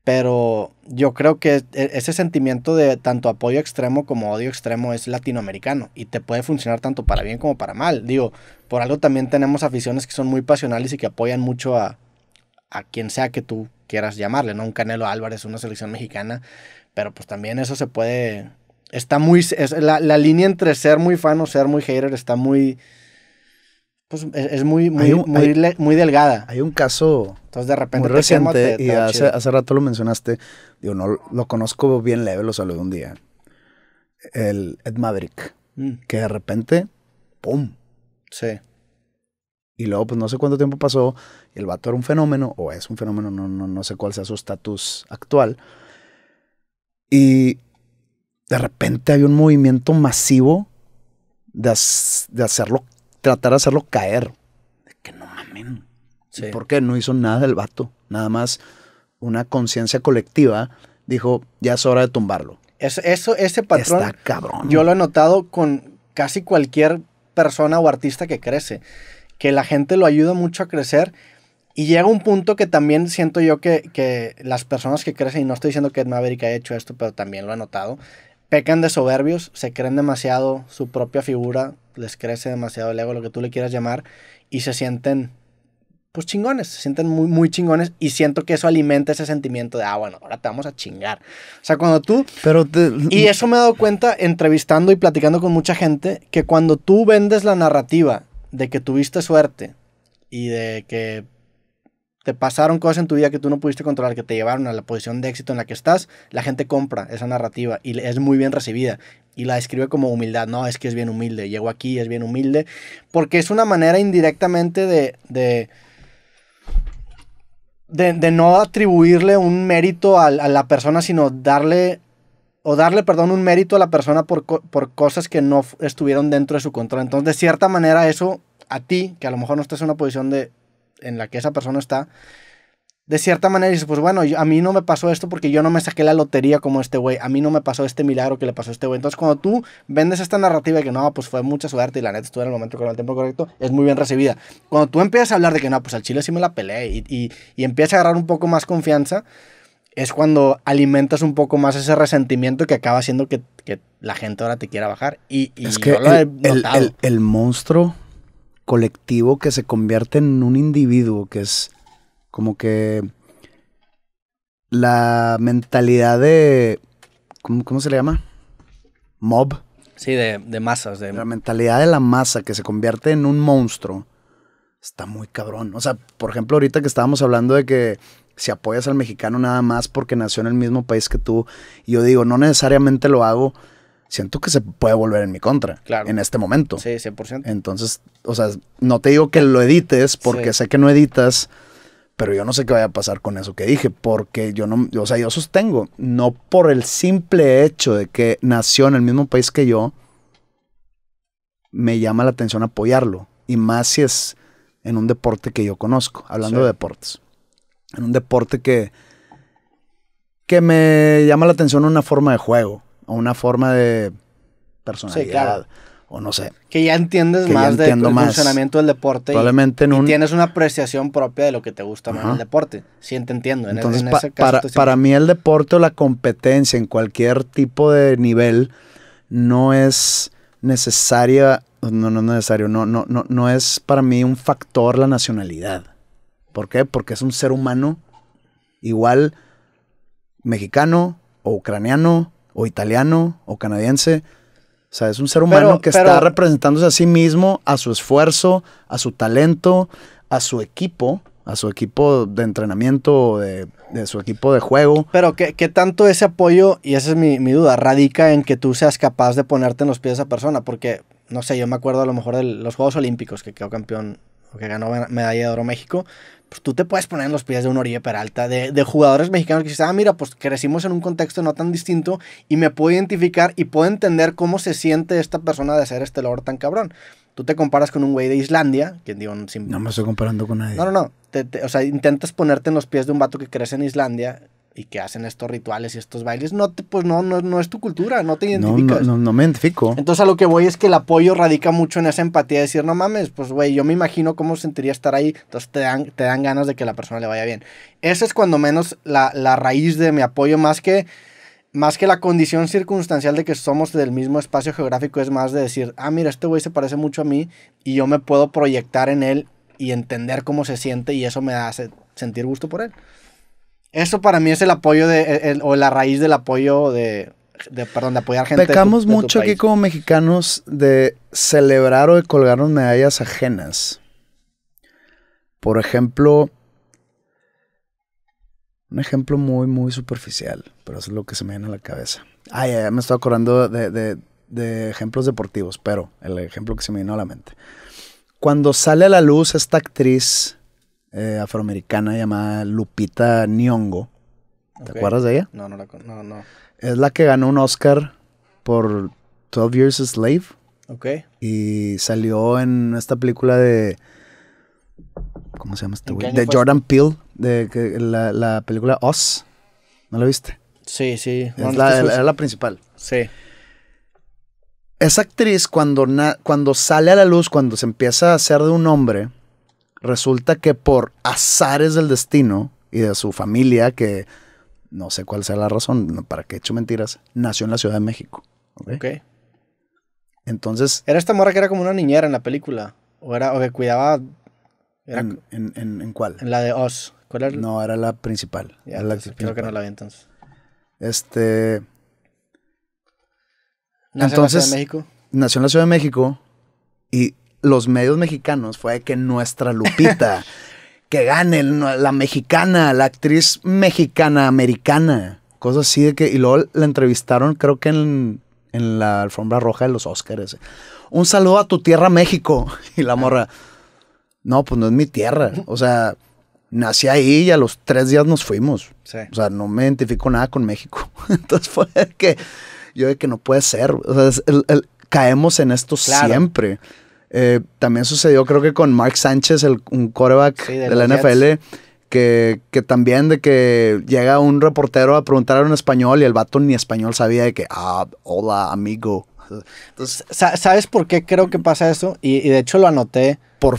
Pero yo creo que ese sentimiento de tanto apoyo extremo como odio extremo es latinoamericano, y te puede funcionar tanto para bien como para mal. Digo, por algo también tenemos aficiones que son muy pasionales y que apoyan mucho a, a quien sea que tú quieras llamarle, ¿no? Un Canelo Álvarez, una selección mexicana, pero pues también eso se puede... Está muy... Es, la, la línea entre ser muy fan o ser muy hater está muy... Pues es, es muy, muy, un, muy, hay, le, muy delgada. Hay un caso Entonces de repente muy reciente te te, te y hace, hace rato lo mencionaste. Digo, no, lo conozco bien leve, lo saludé un día. El Ed Maverick, mm. que de repente, ¡pum! Sí. Y luego, pues no sé cuánto tiempo pasó, y el vato era un fenómeno, o es un fenómeno, no, no, no sé cuál sea su estatus actual. Y de repente había un movimiento masivo de, de hacerlo tratar de hacerlo caer. De que no mamen. Sí. ¿Por qué? No hizo nada el vato. Nada más una conciencia colectiva dijo, ya es hora de tumbarlo. Eso, eso, ese patrón... Está cabrón. Yo lo he notado con casi cualquier persona o artista que crece. Que la gente lo ayuda mucho a crecer. Y llega un punto que también siento yo que, que las personas que crecen, y no estoy diciendo que Ed Maverick haya hecho esto, pero también lo he notado, pecan de soberbios, se creen demasiado su propia figura, les crece demasiado el ego, lo que tú le quieras llamar, y se sienten, pues, chingones, se sienten muy, muy chingones, y siento que eso alimenta ese sentimiento de, ah, bueno, ahora te vamos a chingar. O sea, cuando tú... Pero te... Y eso me he dado cuenta entrevistando y platicando con mucha gente, que cuando tú vendes la narrativa de que tuviste suerte y de que te pasaron cosas en tu vida que tú no pudiste controlar, que te llevaron a la posición de éxito en la que estás, la gente compra esa narrativa y es muy bien recibida y la describe como humildad. No, es que es bien humilde, llego aquí, es bien humilde, porque es una manera indirectamente de, de, de, de no atribuirle un mérito a, a la persona, sino darle... O darle, perdón, un mérito a la persona por, por cosas que no estuvieron dentro de su control. Entonces, de cierta manera, eso a ti, que a lo mejor no estás en una posición de... en la que esa persona está, de cierta manera dices, pues bueno, yo, a mí no me pasó esto porque yo no me saqué la lotería como este güey, a mí no me pasó este milagro que le pasó a este güey. Entonces, cuando tú vendes esta narrativa de que no, pues fue mucha suerte y la neta estuve en el momento con el tiempo correcto, es muy bien recibida. Cuando tú empiezas a hablar de que no, pues al chile sí me la peleé y, y, y empiezas a agarrar un poco más confianza, es cuando alimentas un poco más ese resentimiento que acaba haciendo que, que la gente ahora te quiera bajar. Y, y es que yo lo he notado. El, el, el monstruo colectivo que se convierte en un individuo, que es como que la mentalidad de... ¿Cómo, cómo se le llama? Mob. Sí, de, de masas. De... La mentalidad de la masa que se convierte en un monstruo está muy cabrón. O sea, por ejemplo, ahorita que estábamos hablando de que si apoyas al mexicano nada más porque nació en el mismo país que tú, y yo digo, no necesariamente lo hago, siento que se puede volver en mi contra. Claro. En este momento. Sí, cien por ciento. Entonces, o sea, no te digo que lo edites porque sí. sé que no editas, pero yo no sé qué vaya a pasar con eso que dije, porque yo no, o sea, yo sostengo, no por el simple hecho de que nació en el mismo país que yo, me llama la atención apoyarlo, y más si es en un deporte que yo conozco, hablando sí. de deportes, en un deporte que, que me llama la atención una forma de juego, o una forma de personalidad, sí, claro. o no sé. Que ya entiendes que más ya del de funcionamiento del deporte. Probablemente y, en un... y tienes una apreciación propia de lo que te gusta más del deporte. Sí, te entiendo. En Entonces, el, en pa ese caso para, siempre... para mí el deporte o la competencia en cualquier tipo de nivel no es necesaria, no, no es necesario, no, no, no, no es para mí un factor la nacionalidad. ¿Por qué? Porque es un ser humano igual mexicano o ucraniano o italiano o canadiense. O sea, es un ser humano pero, que pero, está representándose a sí mismo, a su esfuerzo, a su talento, a su equipo, a su equipo de entrenamiento, de, de su equipo de juego. Pero ¿qué, qué tanto ese apoyo, y esa es mi, mi duda, radica en que tú seas capaz de ponerte en los pies de esa persona? Porque, no sé, yo me acuerdo a lo mejor de los Juegos Olímpicos que quedó campeón, o que ganó medalla de oro México, pues tú te puedes poner en los pies de un Oribe Peralta, de, de jugadores mexicanos que dices, ah, mira, pues crecimos en un contexto no tan distinto y me puedo identificar y puedo entender cómo se siente esta persona de hacer este logro tan cabrón. Tú te comparas con un güey de Islandia, que digo... Sin... No me estoy comparando con nadie. No, no, no. Te, te, o sea, intentas ponerte en los pies de un vato que crece en Islandia y que hacen estos rituales y estos bailes, no te, pues no, no, no es tu cultura, no te identificas. No, no, no me identifico. Entonces a lo que voy es que el apoyo radica mucho en esa empatía, de decir, no mames, pues güey, yo me imagino cómo sentiría estar ahí, entonces te dan, te dan ganas de que la persona le vaya bien. Esa es cuando menos la, la raíz de mi apoyo, más que, más que la condición circunstancial de que somos del mismo espacio geográfico, es más de decir, ah, mira, este güey se parece mucho a mí y yo me puedo proyectar en él y entender cómo se siente y eso me hace sentir gusto por él. Eso para mí es el apoyo de, el, o la raíz del apoyo de, de perdón, de apoyar gente. Pecamos de tu, de mucho aquí como mexicanos de celebrar o de colgarnos medallas ajenas. Por ejemplo, un ejemplo muy, muy superficial, pero eso es lo que se me viene a la cabeza. Ay, ya me estoy acordando de, de, de ejemplos deportivos, pero el ejemplo que se me vino a la mente. Cuando sale a la luz esta actriz... Eh, afroamericana llamada Lupita Nyong'o. ¿Te okay. acuerdas de ella? No, no la conozco. No, no. Es la que ganó un Oscar por twelve years a slave. Ok. Y salió en esta película de... ¿Cómo se llama este güey? De Jordan Peele, de que, la, la película Oz. ¿No la viste? Sí, sí. Es la, la, era la principal. Sí. Esa actriz cuando, na, cuando sale a la luz, cuando se empieza a hacer de un hombre... Resulta que por azares del destino y de su familia, que no sé cuál sea la razón, para que he hecho mentiras, nació en la Ciudad de México. Ok. okay. Entonces... ¿Era esta morra que era como una niñera en la película? ¿O, era, o que cuidaba...? Era, en, en, en, ¿En cuál? En la de Oz. ¿Cuál era? No, era la principal. Ya, era la entonces, principal. Creo que no la vi entonces. Este... ¿Nació entonces, en la Ciudad de México? Nació en la Ciudad de México y... Los medios mexicanos fue que nuestra Lupita, que gane la mexicana, la actriz mexicana, americana, cosas así de que, y luego la entrevistaron creo que en, en la alfombra roja de los Óscares. Un saludo a tu tierra México, y la morra, no, pues no es mi tierra, o sea, nací ahí y a los tres días nos fuimos, sí. o sea, no me identifico nada con México, entonces fue que, yo de que no puede ser, o sea, es el, el, caemos en esto claro. siempre. Eh, también sucedió creo que con Mark Sánchez, el, un quarterback sí, de, de la N F L, que, que también de que llega un reportero a preguntar en español y el vato ni español sabía de que, ah, hola amigo. Entonces, ¿sabes por qué creo que pasa eso? Y, y de hecho lo anoté. Por,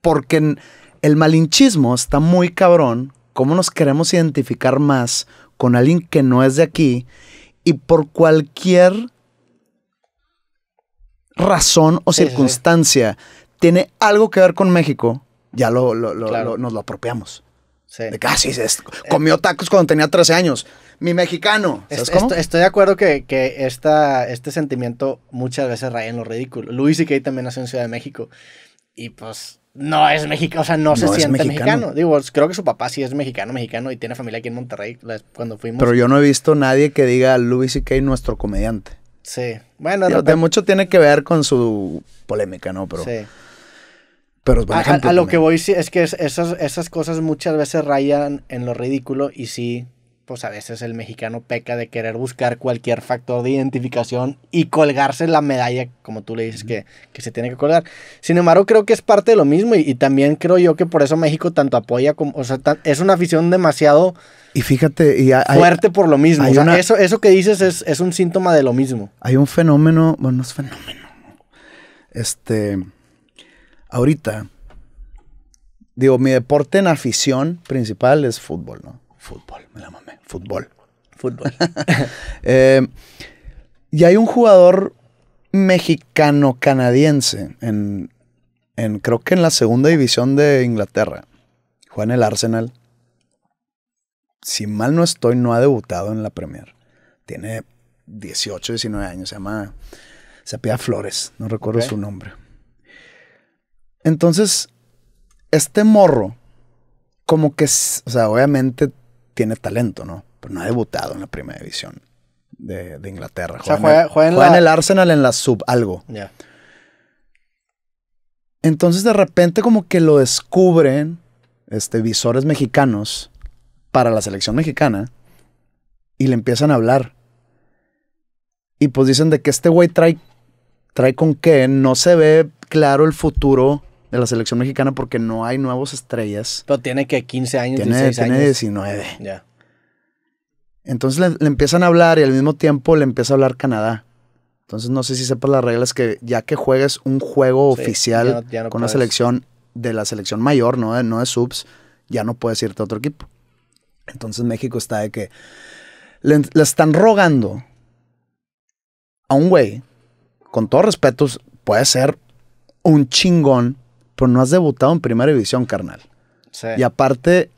porque el malinchismo está muy cabrón, cómo nos queremos identificar más con alguien que no es de aquí y por cualquier... razón o sí, circunstancia sí. tiene algo que ver con México, ya lo, lo, lo, claro. lo, nos lo apropiamos. Sí. De casi se comió tacos cuando tenía trece años. Mi mexicano. ¿Sabes cómo? Estoy, estoy de acuerdo que, que esta, este sentimiento muchas veces raya en lo ridículo. Louis C K también nació en Ciudad de México. Y pues no es mexicano, o sea, no, no se siente mexicano. mexicano. Digo, creo que su papá sí es mexicano, mexicano, y tiene familia aquí en Monterrey cuando fuimos. Pero yo no he visto nadie que diga Louis C K nuestro comediante. Sí. Bueno, Digo, de repente... mucho tiene que ver con su polémica, ¿no? Pero... Sí. Pero a, a, a lo que voy sí, es que es, esas, esas cosas muchas veces rayan en lo ridículo y sí, pues a veces el mexicano peca de querer buscar cualquier factor de identificación y colgarse la medalla, como tú le dices, mm-hmm. que, que se tiene que colgar. Sin embargo, creo que es parte de lo mismo y, y también creo yo que por eso México tanto apoya, como, o sea, tan, es una afición demasiado y fíjate, y hay, fuerte por lo mismo. O sea, una... eso, eso que dices es, es un síntoma de lo mismo. Hay un fenómeno, bueno, no es fenómeno, este... Ahorita, digo, mi deporte en afición principal es fútbol, ¿no? Fútbol, me la mamé. Fútbol. Fútbol. eh, y hay un jugador mexicano-canadiense, en, en, creo que en la segunda división de Inglaterra. Juega en el Arsenal. Si mal no estoy, no ha debutado en la Premier. Tiene dieciocho, diecinueve años. Se llama, se apellida Flores, no recuerdo okay. su nombre. Entonces, este morro, como que, o sea, obviamente tiene talento, ¿no? Pero no ha debutado en la primera división de, de Inglaterra. O sea, juega, juega, juega, en, juega la... en el Arsenal, en la sub, algo. Yeah. Entonces, de repente, como que lo descubren este, visores mexicanos para la selección mexicana y le empiezan a hablar. Y pues dicen de que este güey trae, trae con qué, no se ve claro el futuro de la selección mexicana porque no hay nuevas estrellas. Pero tiene que quince años, tiene, dieciséis años. Tiene diecinueve. Yeah. Entonces le, le empiezan a hablar y al mismo tiempo le empieza a hablar Canadá. Entonces no sé si sepas las reglas que ya que juegues un juego sí, oficial ya no, ya no con puedes. Una selección de la selección mayor, no de, no de subs, ya no puedes irte a otro equipo. Entonces México está de que le, le están rogando a un güey, con todo respeto, puede ser un chingón, pero no has debutado en primera división, carnal. Sí. Y aparte,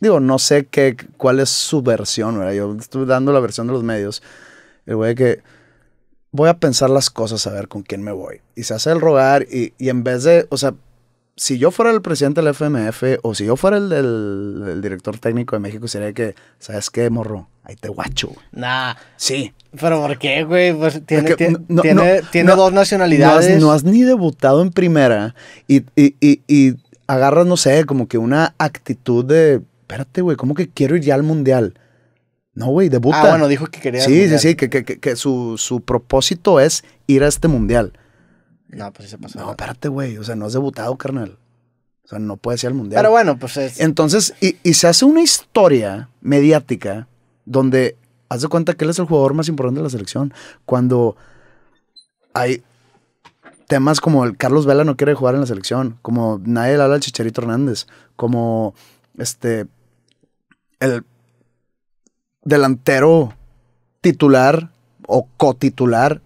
digo, no sé qué, cuál es su versión, ¿verdad? Yo estoy dando la versión de los medios. El güey que voy a pensar las cosas, a ver con quién me voy. Y se hace el rogar y, y en vez de, o sea, si yo fuera el presidente del F M F o si yo fuera el del el director técnico de México, sería que, ¿sabes qué, morro? Ahí te guacho, güey. Nah. Sí. ¿Pero por qué, güey? Pues tiene, porque, tiene, no, tiene, no, tiene no, dos nacionalidades. No has, no has ni debutado en primera y, y, y, y agarras, no sé, como que una actitud de, espérate, güey, ¿cómo que quiero ir ya al mundial? No, güey, debuta. Ah, bueno, dijo que quería ir al mundial. Sí, sí, sí, que, que, que, que su, su propósito es ir a este mundial. No, pues sí se pasó. No, espérate, güey, o sea, no has debutado, carnal. O sea, no puedes ir al mundial. Pero bueno, pues es... Entonces, y, y se hace una historia mediática donde haz de cuenta que él es el jugador más importante de la selección. Cuando hay temas como el Carlos Vela no quiere jugar en la selección, como nadie le habla al Chicharito Hernández, como este el delantero titular o cotitular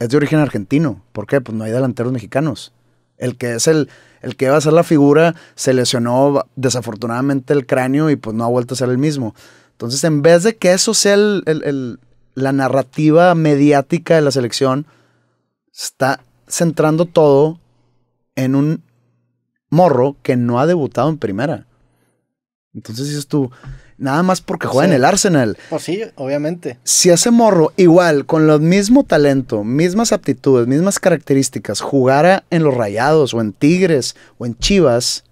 es de origen argentino. ¿Por qué? Pues no hay delanteros mexicanos. El que es el, el que va a ser la figura se lesionó desafortunadamente el cráneo y pues no ha vuelto a ser el mismo. Entonces, en vez de que eso sea el, el, el, la narrativa mediática de la selección, está centrando todo en un morro que no ha debutado en primera. Entonces dices tú, nada más porque juega sí. en el Arsenal. Pues sí, obviamente. Si ese morro, igual, con el mismo talento, mismas aptitudes, mismas características, jugara en los Rayados, o en Tigres, o en Chivas,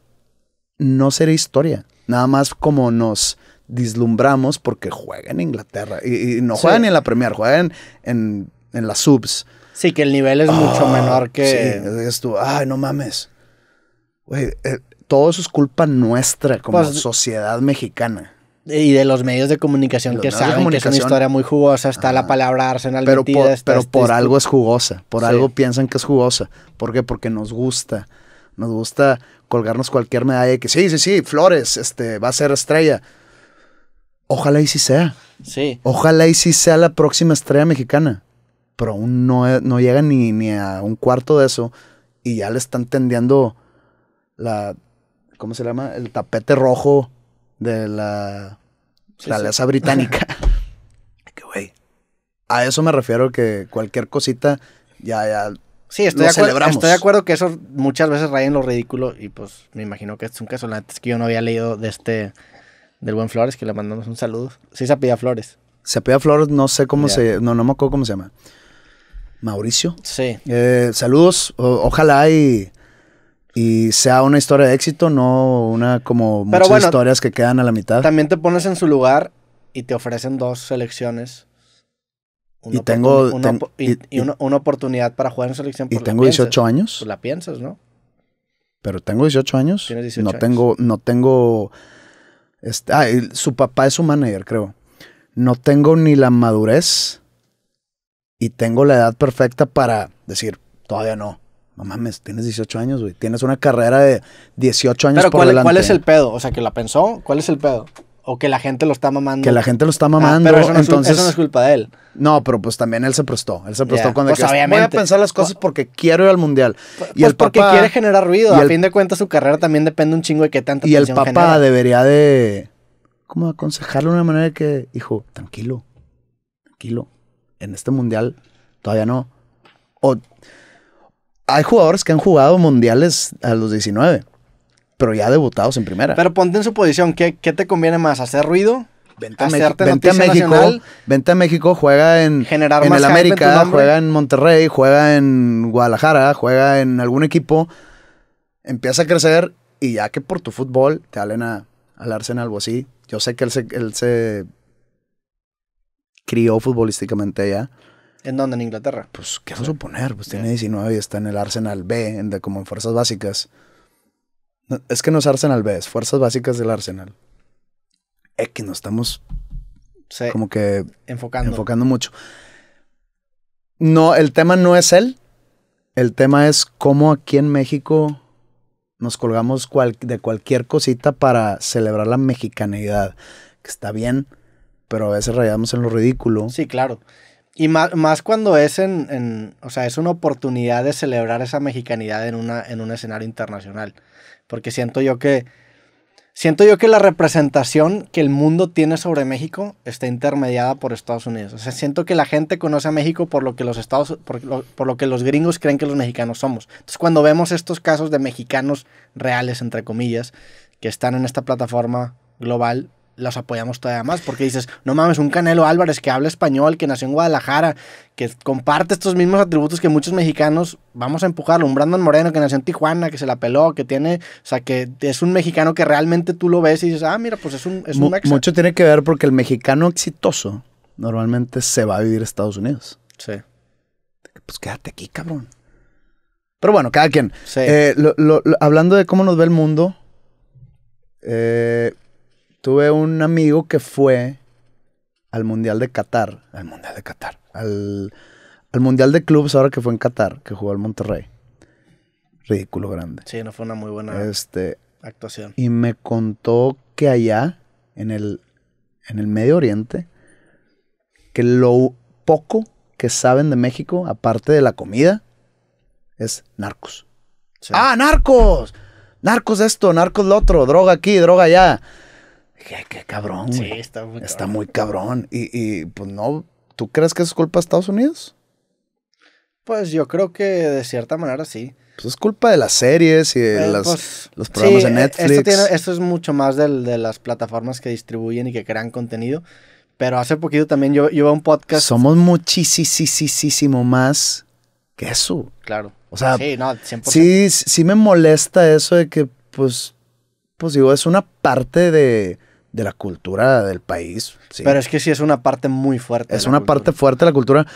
no sería historia. Nada más como nos... Deslumbramos porque juega en Inglaterra y, y no juegan sí. ni en la Premier, juegan en, en las subs. Sí, que el nivel es oh, mucho menor que... Sí, es tú, ay, no mames. Güey, eh, todo eso es culpa nuestra como pues, sociedad mexicana. Y de los medios de comunicación los que saben comunicación, que es una historia muy jugosa, está ah, la palabra Arsenal pero metida. Por, está, pero está, por está, algo es jugosa, por sí. algo piensan que es jugosa. ¿Por qué? Porque nos gusta, nos gusta colgarnos cualquier medalla que sí, sí, sí, Flores, este, va a ser estrella. Ojalá y sí sea. Sí. Ojalá y sí sea la próxima estrella mexicana. Pero aún no, no llega ni, ni a un cuarto de eso. Y ya le están tendiendo la ¿cómo se llama? El tapete rojo de la sí, realeza sí. británica. Que güey. A eso me refiero, que cualquier cosita ya, ya sí, estoy lo celebramos. Estoy de acuerdo que eso muchas veces raya en lo ridículo y pues me imagino que este es un caso. La neta es que yo no había leído de este, del buen Flores, que le mandamos un saludo. Sí se apellida Flores. Se apellida Flores, no sé cómo yeah. se, no, no me acuerdo cómo se llama. Mauricio. Sí. Eh, saludos, o, ojalá y... y sea una historia de éxito, no una como muchas pero bueno, historias que quedan a la mitad. También te pones en su lugar y te ofrecen dos selecciones. Y tengo... Una, ten, y, y, y una, una oportunidad para jugar en selección. Por y tengo piensas, dieciocho años. Pues la piensas, ¿no? Pero tengo dieciocho años. Tienes dieciocho no años. Tengo, no tengo... Este, ah, y su papá es su manager, creo. No tengo ni la madurez y tengo la edad perfecta para decir, todavía no. No mames, tienes dieciocho años, güey. Tienes una carrera de dieciocho años por delante. Pero ¿cuál es el pedo? O sea, ¿que la pensó? ¿Cuál es el pedo? ¿O que la gente lo está mamando? Que la gente lo está mamando. Ah, pero eso no, entonces, es, eso no es culpa de él. No, pero pues también él se prestó. Él se prestó yeah. cuando pues obviamente. Voy a pensar las cosas porque quiero ir al mundial. Pues, y el pues porque papá, quiere generar ruido. A el, fin de cuentas, su carrera también depende un chingo de qué tanta atención genera. Y el papá debería de... ¿Cómo aconsejarle de una manera que... Hijo, tranquilo. Tranquilo. En este mundial todavía no. O... Hay jugadores que han jugado mundiales a los diecinueve, pero ya debutados en primera. Pero ponte en su posición, ¿qué, qué te conviene más? ¿Hacer ruido? Vente a, México, vente a México, nacional, vente a México, juega en, generar en más el América, en juega en Monterrey, juega en Guadalajara, juega en algún equipo, empieza a crecer y ya que por tu fútbol te halen a, al Arsenal o así. Yo sé que él se, él se crió futbolísticamente ya. ¿En dónde? ¿En Inglaterra? Pues, ¿qué vas a suponer? Pues tiene diecinueve y está en el Arsenal B, en de, como en Fuerzas Básicas. No, es que no es Arsenal B, es Fuerzas Básicas del Arsenal. Es que nos estamos sí. como que enfocando. enfocando mucho. No, el tema no es él. El tema es cómo aquí en México nos colgamos cual, de cualquier cosita para celebrar la mexicanidad. Que está bien, pero a veces rayamos en lo ridículo. Sí, claro. Y más, más cuando es en, en... O sea, es una oportunidad de celebrar esa mexicanidad en, una, en un escenario internacional. Porque siento yo que... Siento yo que la representación que el mundo tiene sobre México está intermediada por Estados Unidos. O sea, siento que la gente conoce a México por lo que los Estados... Por lo, por lo que los gringos creen que los mexicanos somos. Entonces, cuando vemos estos casos de mexicanos reales, entre comillas, que están en esta plataforma global... los apoyamos todavía más, porque dices, no mames, un Canelo Álvarez que habla español, que nació en Guadalajara, que comparte estos mismos atributos que muchos mexicanos, vamos a empujarlo, un Brandon Moreno que nació en Tijuana, que se la peló, que tiene, o sea, que es un mexicano que realmente tú lo ves y dices, ah, mira, pues es un, es un mexa. Mucho tiene que ver porque el mexicano exitoso normalmente se va a vivir a Estados Unidos. Sí. Pues quédate aquí, cabrón. Pero bueno, cada quien. Sí. Eh, lo, lo, lo, hablando de cómo nos ve el mundo, eh... tuve un amigo que fue al Mundial de Qatar, al Mundial de Qatar, al, al Mundial de Clubes ahora que fue en Qatar, que jugó al Monterrey. Ridículo grande. Sí, no fue una muy buena este, actuación. Y me contó que allá, en el, en el Medio Oriente, que lo poco que saben de México, aparte de la comida, es narcos. Sí. ¡Ah, narcos! Narcos esto, narcos lo otro, droga aquí, droga allá. Dije, qué cabrón. Sí, está muy está cabrón. Muy cabrón. Y, y pues no, ¿tú crees que eso es culpa de Estados Unidos? Pues yo creo que de cierta manera sí. Pues es culpa de las series y de eh, las, pues, los programas sí, de Netflix. Esto, tiene, esto es mucho más del, de las plataformas que distribuyen y que crean contenido. Pero hace poquito también yo iba a un podcast. Somos muchísimo más que eso. Claro. O sea, sí, no, cien por ciento. Sí, sí me molesta eso de que, pues, pues digo, es una parte de... de la cultura del país. Sí. Pero es que sí es una parte muy fuerte. Es una cultura. parte fuerte de la cultura.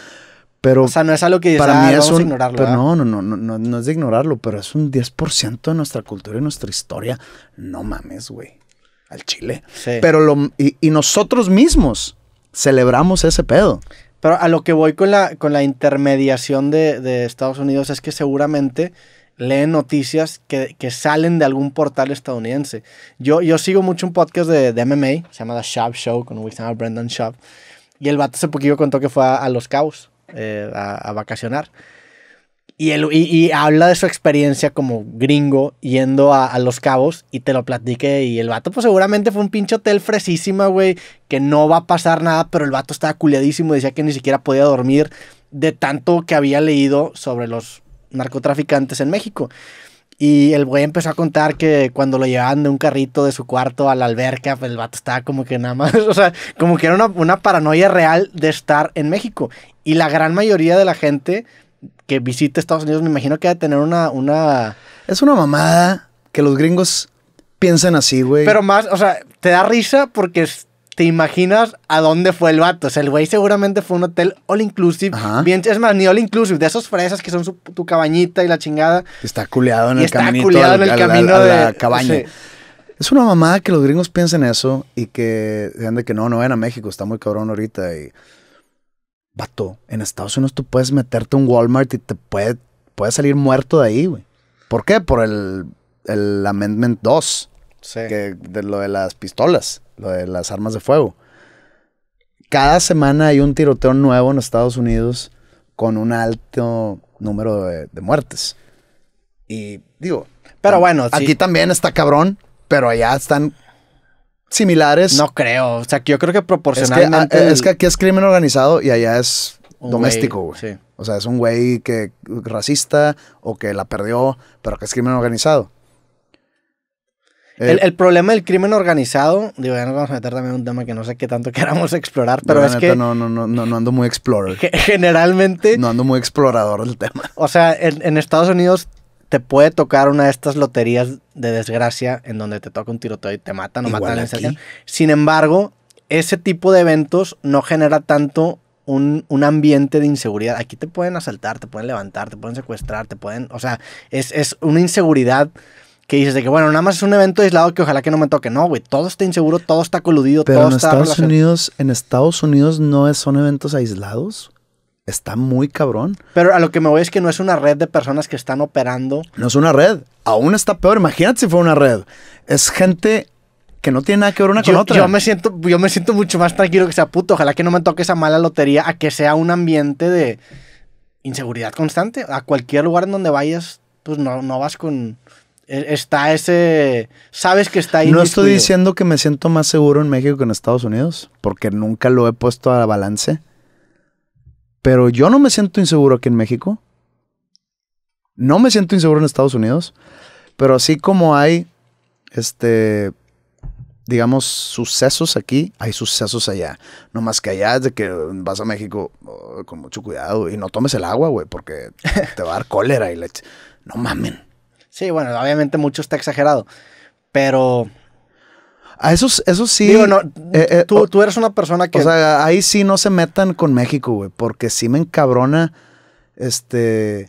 Pero o sea, no es algo que dices, para ah, mí vamos es un, a ignorarlo. Pero no, no, no, no, no es de ignorarlo, pero es un diez por ciento de nuestra cultura y nuestra historia. No mames, güey. Al Chile. Sí. Pero lo, y, y nosotros mismos celebramos ese pedo. Pero a lo que voy con la, con la intermediación de, de Estados Unidos es que seguramente... leen noticias que, que salen de algún portal estadounidense. Yo, yo sigo mucho un podcast de, de M M A, se llama The Shop Show, con un güey que se llama Brandon Schaub, y el vato hace poquito contó que fue a, a Los Cabos eh, a, a vacacionar. Y, él, y, y habla de su experiencia como gringo yendo a, a Los Cabos y te lo platiqué. Y el vato, pues seguramente fue un pinche hotel fresísima, güey, que no va a pasar nada, pero el vato estaba culiadísimo, decía que ni siquiera podía dormir de tanto que había leído sobre los narcotraficantes en México. Y el güey empezó a contar que cuando lo llevaban de un carrito de su cuarto a la alberca, pues el vato estaba como que nada más, o sea, como que era una, una paranoia real de estar en México. Y la gran mayoría de la gente que visite Estados Unidos, me imagino que va a tener una, una... Es una mamada que los gringos piensan así, güey. Pero más, o sea, te da risa porque te imaginas a dónde fue el vato. O sea, el güey seguramente fue un hotel all inclusive. Ajá. Bien, es más, ni all inclusive, de esos fresas que son su, tu cabañita y la chingada. Está culeado en el caminito. Está en el camino de la cabaña. Sí. Es una mamada que los gringos piensen eso y que sean de que no, no vayan a México, está muy cabrón ahorita y... Vato, en Estados Unidos tú puedes meterte a un Walmart y te puede, puede salir muerto de ahí, güey. ¿Por qué? Por el, el Amendment dos. Sí. Que de lo de las pistolas, lo de las armas de fuego. Cada semana hay un tiroteo nuevo en Estados Unidos con un alto número de, de muertes. Y digo... Pero bueno, aquí sí. También está cabrón, pero allá están... similares. No creo, o sea, que yo creo que proporcionalmente... Es que, a, es que aquí es crimen organizado y allá es doméstico, güey. Sí. O sea, es un güey que racista o que la perdió, pero que es crimen organizado. El, eh, el problema del crimen organizado, digo, ya nos vamos a meter también en un tema que no sé qué tanto queramos explorar, pero no, es que... No, no, no, no, no ando muy explorador. Generalmente... No ando muy explorador del tema. O sea, en, en Estados Unidos... te puede tocar una de estas loterías de desgracia en donde te toca un tiroteo y te matan o matan a la inserción. Sin embargo, ese tipo de eventos no genera tanto un, un ambiente de inseguridad. Aquí te pueden asaltar, te pueden levantar, te pueden secuestrar, te pueden... O sea, es, es una inseguridad que dices de que, bueno, nada más es un evento aislado que ojalá que no me toque. No, güey, todo está inseguro, todo está coludido, todo está... Pero en Estados Unidos, en Estados Unidos no es, son eventos aislados. Está muy cabrón. Pero a lo que me voy es que no es una red de personas que están operando. No es una red. Aún está peor. Imagínate si fuera una red. Es gente que no tiene nada que ver una con yo, otra. Yo me siento, yo me siento mucho más tranquilo que sea puto. Ojalá que no me toque esa mala lotería a que sea un ambiente de inseguridad constante. A cualquier lugar en donde vayas, pues no, no vas con... Está ese... Sabes que está ahí. No estoy diciendo que me siento más seguro en México que en Estados Unidos, porque nunca lo he puesto a balance. Pero yo no me siento inseguro aquí en México. No me siento inseguro en Estados Unidos. Pero así como hay, este, digamos, sucesos aquí, hay sucesos allá. No más que allá es de que vas a México oh, con mucho cuidado y no tomes el agua, güey, porque te va a dar cólera y leche. No mamen. Sí, bueno, obviamente mucho está exagerado. Pero... A esos, esos sí... Digo, no, eh, eh, tú, tú eres una persona que... O sea, ahí sí no se metan con México, güey, porque sí me encabrona, este...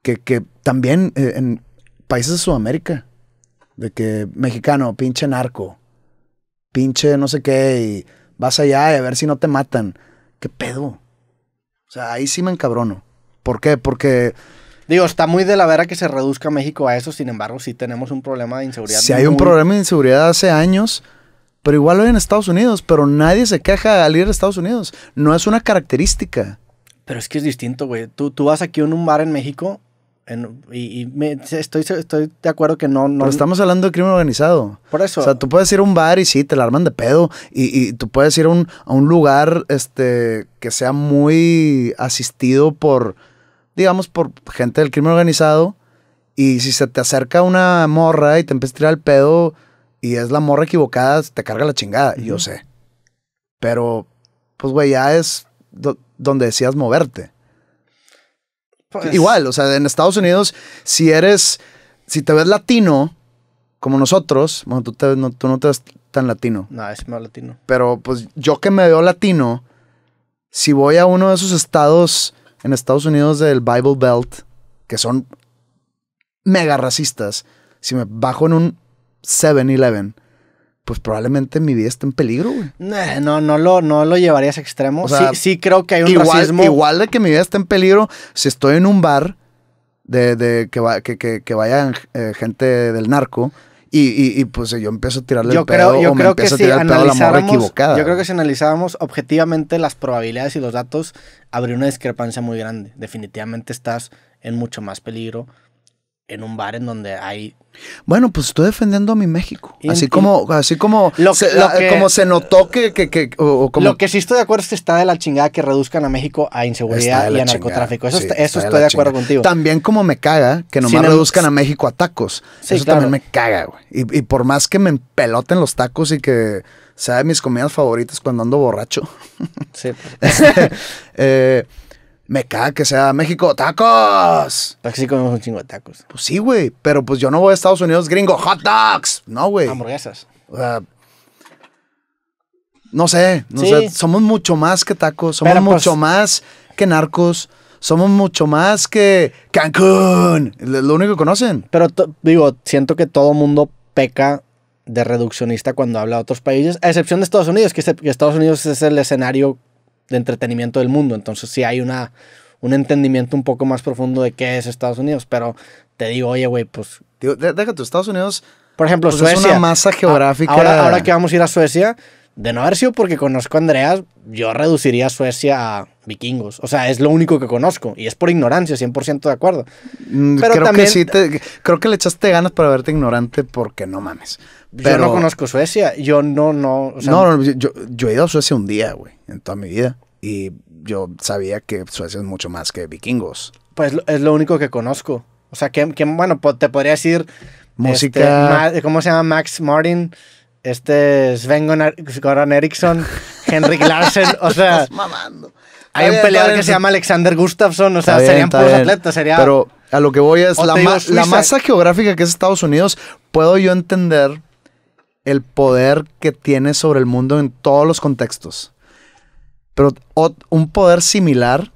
Que, que también eh, en países de Sudamérica, de que mexicano, pinche narco, pinche no sé qué, y vas allá y a ver si no te matan. ¿Qué pedo? O sea, ahí sí me encabrono. ¿Por qué? Porque... Digo, está muy de la vera que se reduzca México a eso, sin embargo, sí tenemos un problema de inseguridad. Sí, hay un problema de inseguridad hace años, pero igual hoy en Estados Unidos, pero nadie se queja al ir a Estados Unidos. No es una característica. Pero es que es distinto, güey. Tú, tú vas aquí en un bar en México en, y, y me, estoy, estoy de acuerdo que no, no... Pero estamos hablando de crimen organizado. Por eso. O sea, tú puedes ir a un bar y sí, te la arman de pedo. Y, y tú puedes ir a un, a un lugar este, que sea muy asistido por... digamos, por gente del crimen organizado, y si se te acerca una morra y te empieza a tirar el pedo y es la morra equivocada, te carga la chingada, uh-huh. Yo sé. Pero, pues, güey, ya es do donde decías moverte. Pues... Igual, o sea, en Estados Unidos, si eres, si te ves latino, como nosotros, bueno, tú, te, no, tú no te ves tan latino. No, es más latino. Pero, pues, yo que me veo latino, si voy a uno de esos estados... en Estados Unidos del Bible Belt, que son mega racistas, si me bajo en un seven eleven, pues probablemente mi vida está en peligro, güey. No, no, no, lo, no lo llevarías a extremo. O sea, sí, sí creo que hay un igual, racismo. Igual de que mi vida está en peligro, si estoy en un bar de, de que, va, que, que, que vaya eh, gente del narco, Y, y, y pues yo empiezo a tirarle yo el creo, pedo yo o creo me que empiezo a tirar si el pedo a la morra equivocada. Yo creo que si analizábamos objetivamente las probabilidades y los datos, habría una discrepancia muy grande. Definitivamente estás en mucho más peligro en un bar en donde hay... Bueno, pues estoy defendiendo a mi México. Inti así como así como, lo que, se, lo que, como se notó que... que, que o, o como... Lo que sí estoy de acuerdo es que está de la chingada que reduzcan a México a inseguridad y a narcotráfico. Eso, sí, está, eso está estoy de, de acuerdo contigo. También como me caga que nomás Sin reduzcan el... a México a tacos. Sí, eso claro. también me caga, güey. Y, y por más que me empeloten los tacos y que sea de mis comidas favoritas cuando ando borracho. Sí. eh... Me caga que sea México, ¡tacos! Pero sí comemos un chingo de tacos. Pues sí, güey, pero pues yo no voy a Estados Unidos gringo, ¡hot dogs! No, güey. Hamburguesas. Uh, no sé, no sí. sé, somos mucho más que tacos, somos pero, mucho pues, más que narcos, somos mucho más que Cancún, lo único que conocen. Pero digo, siento que todo mundo peca de reduccionista cuando habla de otros países, a excepción de Estados Unidos, que, este, que Estados Unidos es el escenario de entretenimiento del mundo, entonces sí hay una un entendimiento un poco más profundo de qué es Estados Unidos, pero te digo, oye, güey, pues... Déjate, Estados Unidos... Por ejemplo, pues Suecia. Es una masa geográfica... Ahora, ahora que vamos a ir a Suecia, de no haber sido porque conozco a Andreas, yo reduciría a Suecia a vikingos. O sea, es lo único que conozco, y es por ignorancia, cien por ciento de acuerdo. Pero creo también... que sí, te, creo que le echaste ganas para verte ignorante porque no mames. Pero... Yo no conozco Suecia, yo no, no... O sea, no, no yo, yo he ido a Suecia un día, güey, en toda mi vida. Y yo sabía que Suecia es mucho más que vikingos. Pues es lo único que conozco. O sea, que, que bueno, te podría decir... Música... Este, ¿cómo se llama? Max Martin, este Sven Goran Eriksson, Henrik Larsen, o sea... Estás mamando. Hay un peleador que se llama Alexander Gustafsson, o sea, bien, serían puros bien. atletas, sería... Pero a lo que voy es, la, ma Suiza. la masa geográfica que es Estados Unidos, puedo yo entender... el poder que tiene sobre el mundo en todos los contextos. Pero un poder similar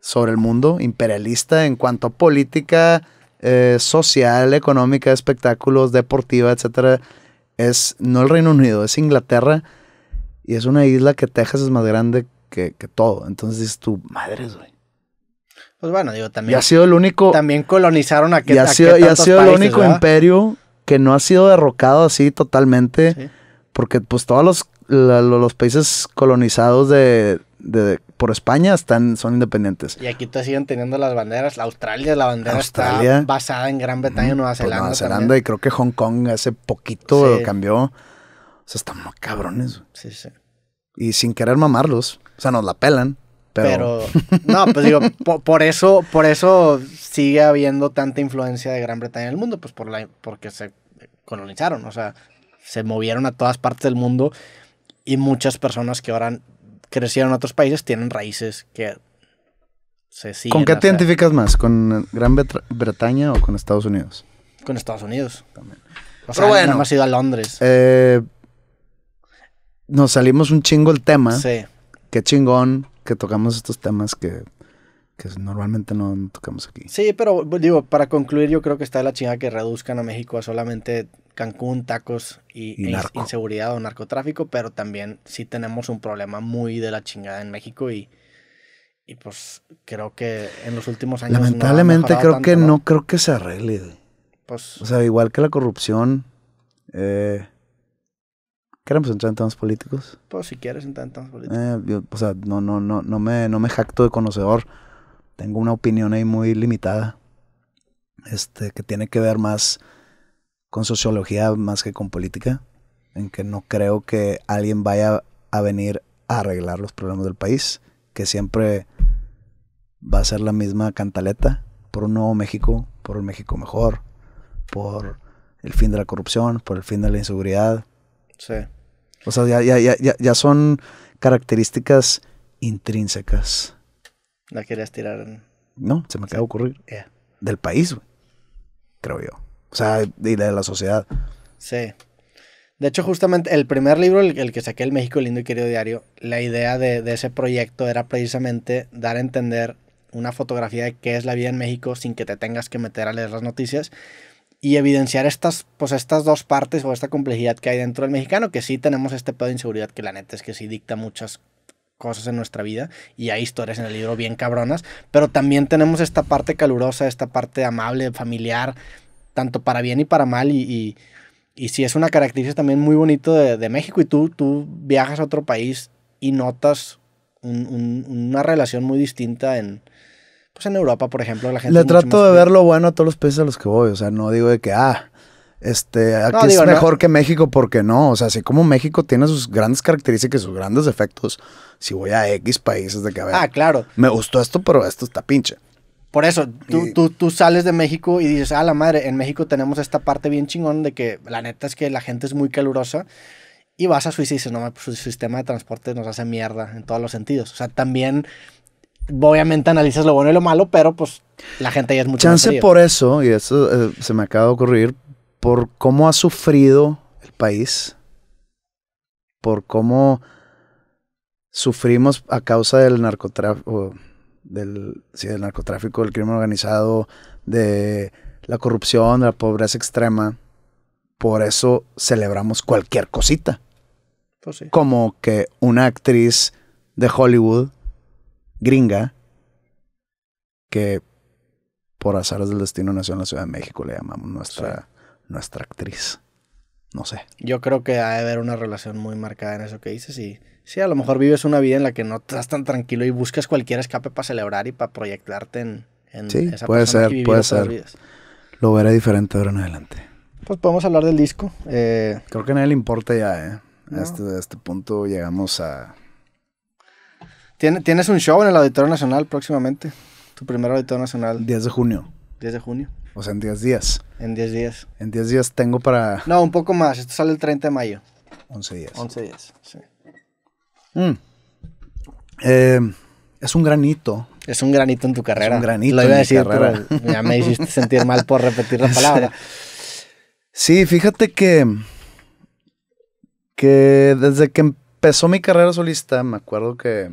sobre el mundo, imperialista en cuanto a política, eh, social, económica, espectáculos, deportiva, etcétera, es no el Reino Unido, es Inglaterra. Y es una isla que Texas es más grande que, que todo. Entonces dices tú, madres, güey. Pues bueno, digo, también... Y ha sido el único... También colonizaron a que tantos países, ¿verdad? Y ha sido el único imperio... que no ha sido derrocado así totalmente, sí. porque pues todos los, la, los países colonizados de, de, por España están, son independientes. Y aquí te siguen teniendo las banderas, la Australia, la bandera Australia, está basada en Gran Bretaña y Nueva Zelanda. Nueva Zelanda también. Y creo que Hong Kong hace poquito sí. cambió, o sea, están muy cabrones. Sí, sí. Y sin querer mamarlos, o sea, nos la pelan. Pero... pero no, pues digo, por, por eso por eso sigue habiendo tanta influencia de Gran Bretaña en el mundo, pues por la, porque se colonizaron, o sea, se movieron a todas partes del mundo y muchas personas que ahora crecieron en otros países tienen raíces que se siguen. ¿Con qué te identificas más? ¿Con Gran Bretaña o con Estados Unidos? Con Estados Unidos. También. O sea, pero bueno, hemos ido a Londres. Eh, nos salimos un chingo el tema. Sí. Qué chingón que tocamos estos temas que, que normalmente no tocamos aquí. Sí, pero digo, para concluir, yo creo que está de la chingada que reduzcan a México a solamente Cancún, tacos y, y e inseguridad o narcotráfico, pero también sí tenemos un problema muy de la chingada en México y, y pues creo que en los últimos años... Lamentablemente no creo tanto, que ¿no? no creo que se arregle. Pues, o sea, igual que la corrupción... Eh... ¿Queremos entrar en temas políticos? Pues si quieres entrar en temas políticos. Eh, yo, o sea, no, no, no, no, me, no me jacto de conocedor. Tengo una opinión ahí muy limitada. Este, que tiene que ver más con sociología más que con política. En que no creo que alguien vaya a venir a arreglar los problemas del país. Que siempre va a ser la misma cantaleta. Por un nuevo México, por un México mejor. Por el fin de la corrupción, por el fin de la inseguridad. Sí. O sea, ya, ya, ya, ya son características intrínsecas. ¿La querías tirar? En... No, se me acaba de ocurrir. Yeah. Del país, güey. Creo yo. O sea, y de la sociedad. Sí. De hecho, justamente el primer libro, el, el que saqué, El México Lindo y Querido Diario, la idea de, de ese proyecto era precisamente dar a entender una fotografía de qué es la vida en México sin que te tengas que meter a leer las noticias. Y evidenciar estas, pues estas dos partes o esta complejidad que hay dentro del mexicano, que sí tenemos este pedo de inseguridad que la neta es que sí dicta muchas cosas en nuestra vida y hay historias en el libro bien cabronas, pero también tenemos esta parte calurosa, esta parte amable, familiar, tanto para bien y para mal y, y, y sí es una característica también muy bonito de, de México y tú, tú viajas a otro país y notas un, un, una relación muy distinta en... pues en Europa, por ejemplo, la gente... Le trato de ver lo bueno a todos los países a los que voy. O sea, no digo de que, ah, este, aquí no, es digo, mejor no. que México, porque no. O sea, así como México tiene sus grandes características, sus grandes defectos, si voy a X países de que, a ver, ah, claro. Me gustó esto, pero esto está pinche. Por eso, tú, y... tú, tú sales de México y dices, ah, la madre, en México tenemos esta parte bien chingón de que la neta es que la gente es muy calurosa. Y vas a Suiza y dices, no, su sistema de transporte nos hace mierda en todos los sentidos. O sea, también, obviamente analizas lo bueno y lo malo, pero pues la gente ya es mucho más fría. Chance por eso, y eso eh, se me acaba de ocurrir, por cómo ha sufrido el país, por cómo sufrimos a causa del narcotráfico, del, sí, del narcotráfico, del crimen organizado, de la corrupción, de la pobreza extrema. Por eso celebramos cualquier cosita. Pues sí. Como que una actriz de Hollywood, gringa, que por azares del destino nació en la Ciudad de México, le llamamos nuestra, sí. nuestra actriz. No sé. Yo creo que ha de haber una relación muy marcada en eso que dices. Y sí, a lo mejor vives una vida en la que no estás tan tranquilo y buscas cualquier escape para celebrar y para proyectarte en, en sí, esa puede persona ser, que puede ser. Vidas. Lo veré diferente ahora en adelante. Pues podemos hablar del disco. Eh, Creo que a nadie le importa ya, ¿eh? No. A, este, a este punto llegamos a... ¿Tienes, tienes un show en el Auditorio Nacional próximamente. Tu primer Auditorio Nacional. diez de junio. diez de junio. O sea, en diez días. En diez días. En diez días tengo para... No, un poco más. Esto sale el treinta de mayo. once días. once días, sí. Mm. Eh, es un gran hito. Es un gran hito en tu carrera. Es un gran hito Lo iba a decir, pero ya me hiciste sentir mal por repetir la palabra. Sí, fíjate que, que desde que empezó mi carrera solista, me acuerdo que,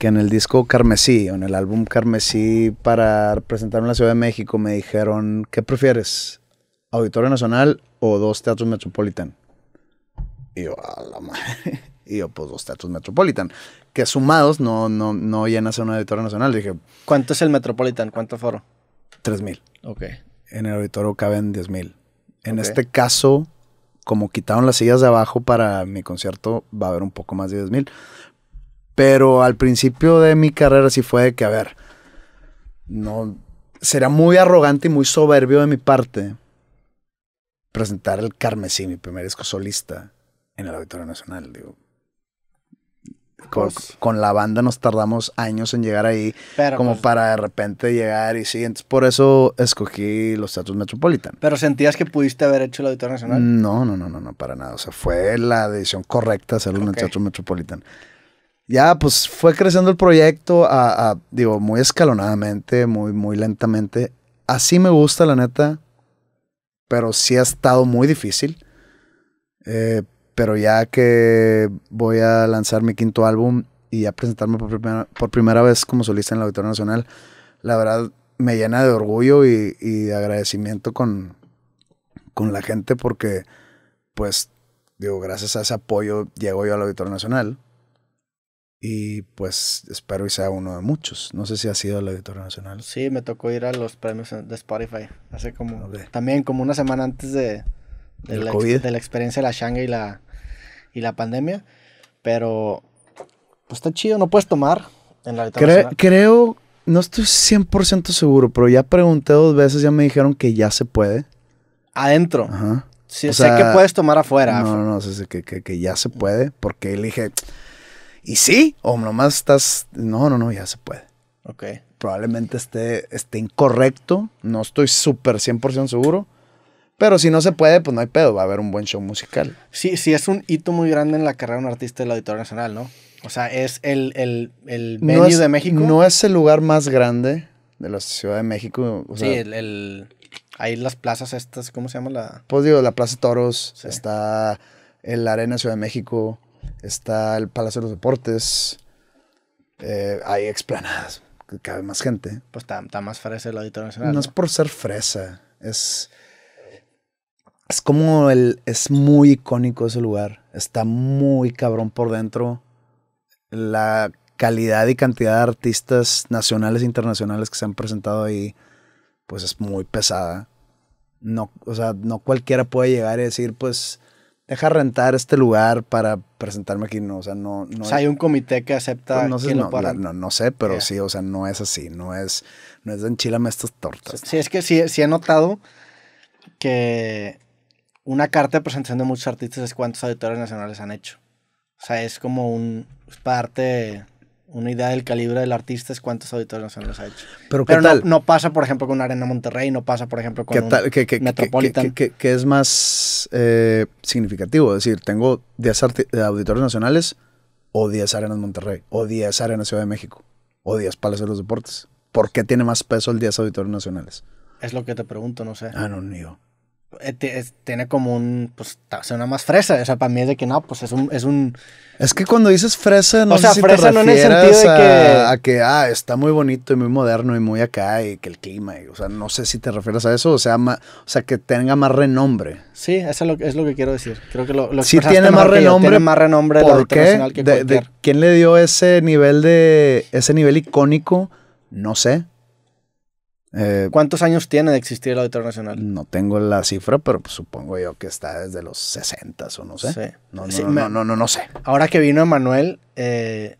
que en el disco Carmesí, o en el álbum Carmesí, para presentarme en la Ciudad de México, me dijeron, ¿qué prefieres? ¿Auditorio Nacional o dos teatros Metropolitan? Y yo, a la madre. Y yo, pues dos teatros Metropolitan, que sumados no, no, no llenas a un Auditorio Nacional. Dije, ¿cuánto es el Metropolitan? ¿Cuánto foro? Tres mil. Ok. En el auditorio caben diez mil. En okay. este caso, como quitaron las sillas de abajo para mi concierto, va a haber un poco más de diez mil. Pero al principio de mi carrera sí fue de que, a ver, no, sería muy arrogante y muy soberbio de mi parte presentar el Carmesí, mi primer disco solista, en el Auditorio Nacional. Digo, Con, pues, con la banda nos tardamos años en llegar ahí, pero como pues, para de repente llegar y sí, entonces por eso escogí los teatros Metropolitan. ¿Pero sentías que pudiste haber hecho el Auditorio Nacional? No, no, no, no, no, para nada. O sea, fue la decisión correcta hacerlo okay. en el Teatro Metropolitan. Ya, pues fue creciendo el proyecto, a, a, digo, muy escalonadamente, muy, muy lentamente. Así me gusta, la neta, pero sí ha estado muy difícil. Eh, Pero ya que voy a lanzar mi quinto álbum y ya presentarme por primera, por primera vez como solista en el Auditorio Nacional, la verdad me llena de orgullo y, y de agradecimiento con, con la gente porque, pues, digo, gracias a ese apoyo llego yo al Auditorio Nacional y, pues, espero y sea uno de muchos. No sé si ha sido al Auditorio Nacional. Sí, me tocó ir a los premios de Spotify hace como, okay. también como una semana antes de... De la, ex, de la experiencia de la changa y la, y la pandemia, pero pues está chido, no puedes tomar en la Cre Creo, no estoy cien por ciento seguro, pero ya pregunté dos veces, ya me dijeron que ya se puede. Adentro. Ajá. Sí, o sé sea, que puedes tomar afuera. No, no, no, sé que, que, que ya se puede, porque le dije, ¿y sí? O nomás estás, no, no, no, ya se puede. Ok. Probablemente esté, esté incorrecto, no estoy súper cien por ciento seguro. Pero si no se puede, pues no hay pedo, va a haber un buen show musical. Sí, sí, es un hito muy grande en la carrera de un artista del Auditorio Nacional, ¿no? O sea, es el, el, el venue no es, de México. No es el lugar más grande de la Ciudad de México. O sí, sea, el, el, hay las plazas estas, ¿cómo se llama? La... Pues digo, la Plaza Toros, sí. Está la Arena Ciudad de México, está el Palacio de los Deportes, eh, hay explanadas, cabe más gente. Pues está, está más fresa el Auditorio Nacional. No, ¿no? Es por ser fresa, es... Es como el... Es muy icónico ese lugar. Está muy cabrón por dentro. La calidad y cantidad de artistas nacionales e internacionales que se han presentado ahí, pues es muy pesada. No, o sea, no cualquiera puede llegar y decir, pues, deja rentar este lugar para presentarme aquí, no, o sea, no... no o sea, hay un comité que acepta... Pues no sé, que no, lo la, no, no sé, pero yeah. sí, o sea, no es así, no es, no es de enchilame estas tortas. Sí, es que sí, sí he notado que una carta de presentación de muchos artistas es cuántos auditorios nacionales han hecho. O sea, es como un parte, una idea del calibre del artista es cuántos auditorios nacionales ha hecho. Pero, ¿qué Pero tal? No, no pasa, por ejemplo, con Arena Monterrey, no pasa, por ejemplo, con ¿Qué ¿Qué, Metropolitan. ¿Qué, qué, qué, qué es más eh, significativo? Es decir, tengo diez auditorios nacionales o diez Arenas Monterrey, o diez Arenas Ciudad de México, o diez Palacios de los Deportes. ¿Por qué tiene más peso el diez auditorios nacionales? Es lo que te pregunto, no sé. Ah, no, ni yo. Tiene como un, pues, suena más fresa, o sea, para mí es de que no, pues es un, es un... Es que cuando dices fresa, no o sé sea, si fresa te refieres no en el sentido a, de que... a que, ah, está muy bonito y muy moderno y muy acá y que el clima, y, o sea, no sé si te refieres a eso, o sea, ma, o sea que tenga más renombre. Sí, eso es lo, es lo que quiero decir, creo que lo, lo sí tiene más renombre, tiene más renombre ¿por qué? Que de, de, ¿quién le dio ese nivel de, ese nivel icónico? No sé. Eh, ¿Cuántos años tiene de existir el Auditorio Nacional? No tengo la cifra, pero pues supongo yo que está desde los sesentas o no sé. Sí. No, no, sí, no, me, no, no, no, no sé. Ahora que vino Emmanuel, eh,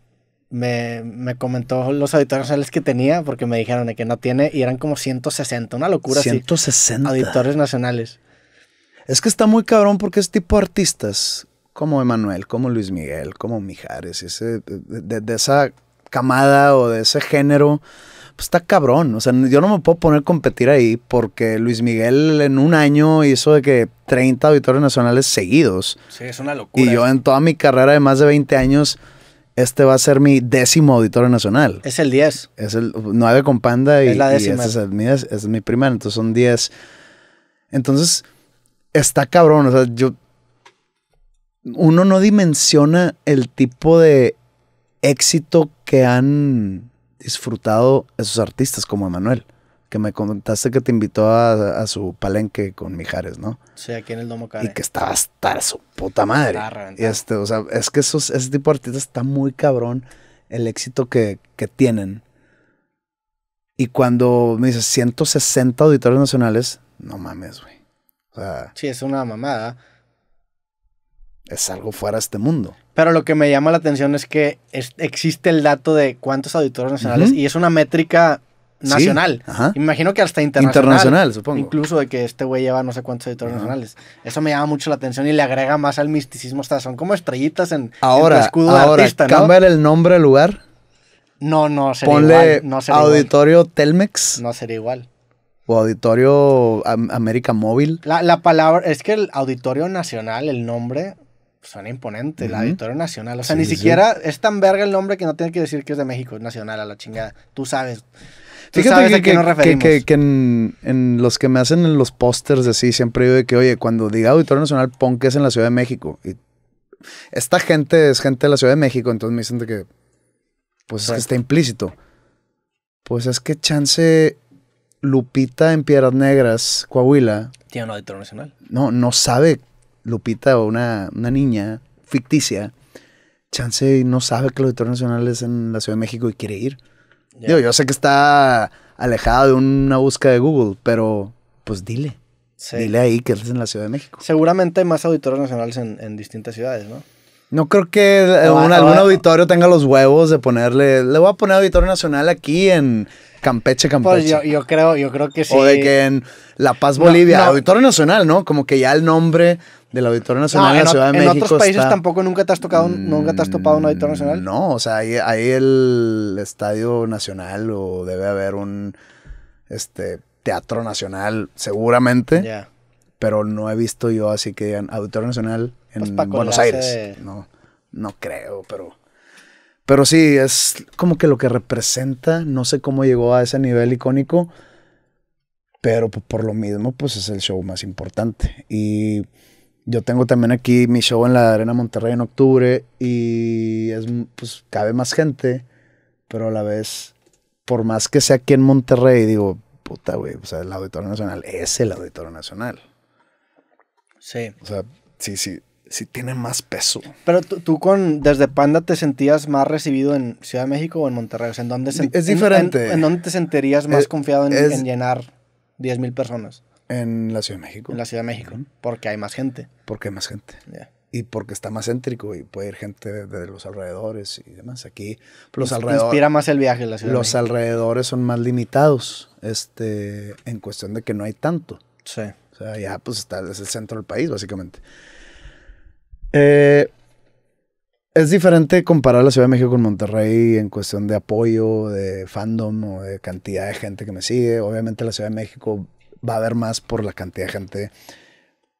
me, me comentó los auditorios nacionales que tenía, porque me dijeron de que no tiene, y eran como ciento sesenta, una locura. ciento sesenta. Así, auditorios nacionales. Es que está muy cabrón porque ese tipo de artistas, como Emmanuel, como Luis Miguel, como Mijares, ese, de, de esa camada o de ese género... Pues está cabrón, o sea, yo no me puedo poner a competir ahí porque Luis Miguel en un año hizo de que treinta auditorios nacionales seguidos. Sí, es una locura. Y yo en toda mi carrera de más de veinte años, este va a ser mi décimo auditorio nacional. Es el diez. Es el nueve con Panda y, es la décima. Y este es, el, este es mi primero, entonces son diez. Entonces, está cabrón, o sea, yo... Uno no dimensiona el tipo de éxito que han... disfrutado esos artistas como Emmanuel, que me contaste que te invitó a, a su palenque con Mijares, ¿no? Sí, aquí en el Domo Care. Y que estaba hasta su puta madre. Y este, o sea, es que esos, ese tipo de artistas está muy cabrón el éxito que, que tienen. Y cuando me dices ciento sesenta auditorios nacionales, no mames, güey. O sea, sí, es una mamada. Es algo fuera de este mundo. Pero lo que me llama la atención es que es, existe el dato de cuántos auditorios nacionales uh-huh. y es una métrica nacional. Sí, imagino que hasta internacional. Internacional, supongo. Incluso de que este güey lleva no sé cuántos auditorios uh-huh. nacionales. Eso me llama mucho la atención y le agrega más al misticismo. O sea, son como estrellitas en, ahora, en tu escudo ahora, de artista, ¿no? ¿Cambiar el nombre al lugar? No, no sería Ponle igual. No sería Auditorio igual. Telmex. No sería igual. O Auditorio Am América Móvil. La, la palabra, es que el Auditorio Nacional, el nombre... Suena imponente, uh-huh. el Auditorio Nacional. O sea, sí, ni sí, siquiera sí. es tan verga el nombre que no tiene que decir que es de México, es nacional a la chingada. Tú sabes. Tú Fíjate sabes que, a qué nos referimos. Que, que, que en, en los que me hacen en los pósters así, siempre digo de que, oye, cuando diga Auditorio Nacional, pon que es en la Ciudad de México. Y esta gente es gente de la Ciudad de México, entonces me dicen de que, pues es que está implícito. Pues es que chance Lupita en Piedras Negras, Coahuila. Tiene un Auditorio Nacional. No, no sabe. Lupita o una, una niña ficticia, chance no sabe que el Auditorio Nacional es en la Ciudad de México y quiere ir. Yeah. Digo, yo sé que está alejada de una búsqueda de Google, pero pues dile. Sí. Dile ahí que es en la Ciudad de México. Seguramente hay más auditorios nacionales en, en distintas ciudades, ¿no? No creo que no, un, no, algún no. auditorio tenga los huevos de ponerle... Le voy a poner Auditorio Nacional aquí en... Campeche, Campeche. Pues yo, yo, creo, yo creo que sí. O de que en La Paz, Bolivia, no, no. Auditorio Nacional, ¿no? Como que ya el nombre del Auditorio Nacional no, en la Ciudad de en México. ¿En otros países está... tampoco nunca te has tocado, mm, nunca te has topado un Auditorio Nacional? No, o sea, hay, hay el Estadio Nacional o debe haber un este, Teatro Nacional seguramente, yeah. pero no he visto yo así que digan Auditorio Nacional en pues Paco, Buenos Aires. De... No, no creo, pero... Pero sí, es como que lo que representa, no sé cómo llegó a ese nivel icónico, pero por lo mismo, pues es el show más importante. Y yo tengo también aquí mi show en la Arena Monterrey en octubre y es, pues cabe más gente, pero a la vez, por más que sea aquí en Monterrey, digo, puta güey, o sea, el Auditorio Nacional es el Auditorio Nacional. Sí. O sea, sí, sí. Sí tiene más peso. Pero tú, tú con desde Panda te sentías más recibido en Ciudad de México o en Monterrey. O sea, ¿en dónde, es diferente. En, en, ¿en dónde te sentirías más es, confiado en, es, en llenar diez mil personas? En la Ciudad de México. En la Ciudad de México. Uh-huh. Porque hay más gente. Porque hay más gente. Yeah. Y porque está más céntrico y puede ir gente de, de los alrededores y demás. Aquí los alrededores... Inspira más el viaje en la Ciudad de México. Los alrededores son más limitados, este, en cuestión de que no hay tanto. Sí. O sea, ya pues está, es el centro del país, básicamente. Eh... Es diferente comparar la Ciudad de México con Monterrey en cuestión de apoyo, de fandom o de cantidad de gente que me sigue. Obviamente la Ciudad de México va a haber más por la cantidad de gente.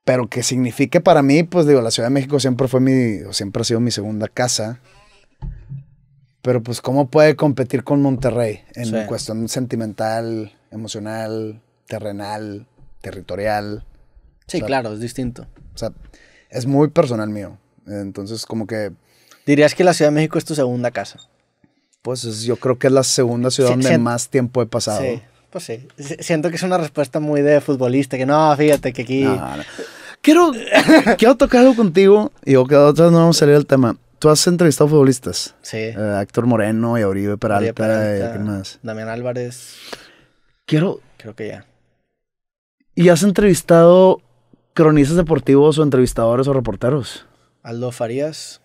Pero que signifique para mí, pues digo, la Ciudad de México siempre fue mi, o siempre ha sido mi segunda casa. Pero pues cómo puede competir con Monterrey en sí. cuestión sentimental, emocional, terrenal, territorial. Sí, o sea, claro, es distinto. O sea, es muy personal mío. Entonces como que... ¿Dirías que la Ciudad de México es tu segunda casa? Pues es, yo creo que es la segunda ciudad sí, donde siento, más tiempo he pasado. Sí, pues sí. Siento que es una respuesta muy de futbolista, que no, fíjate que aquí... No, no. Quiero, quiero tocar algo contigo y o que otra vez no vamos a salir del tema. Tú has entrevistado futbolistas. Sí. Eh, Héctor Moreno y a Oribe Peralta, Oribe Peralta y ¿qué más? Damián Álvarez. Quiero... Creo que ya. ¿Y has entrevistado cronistas deportivos o entrevistadores o reporteros? Aldo Farías...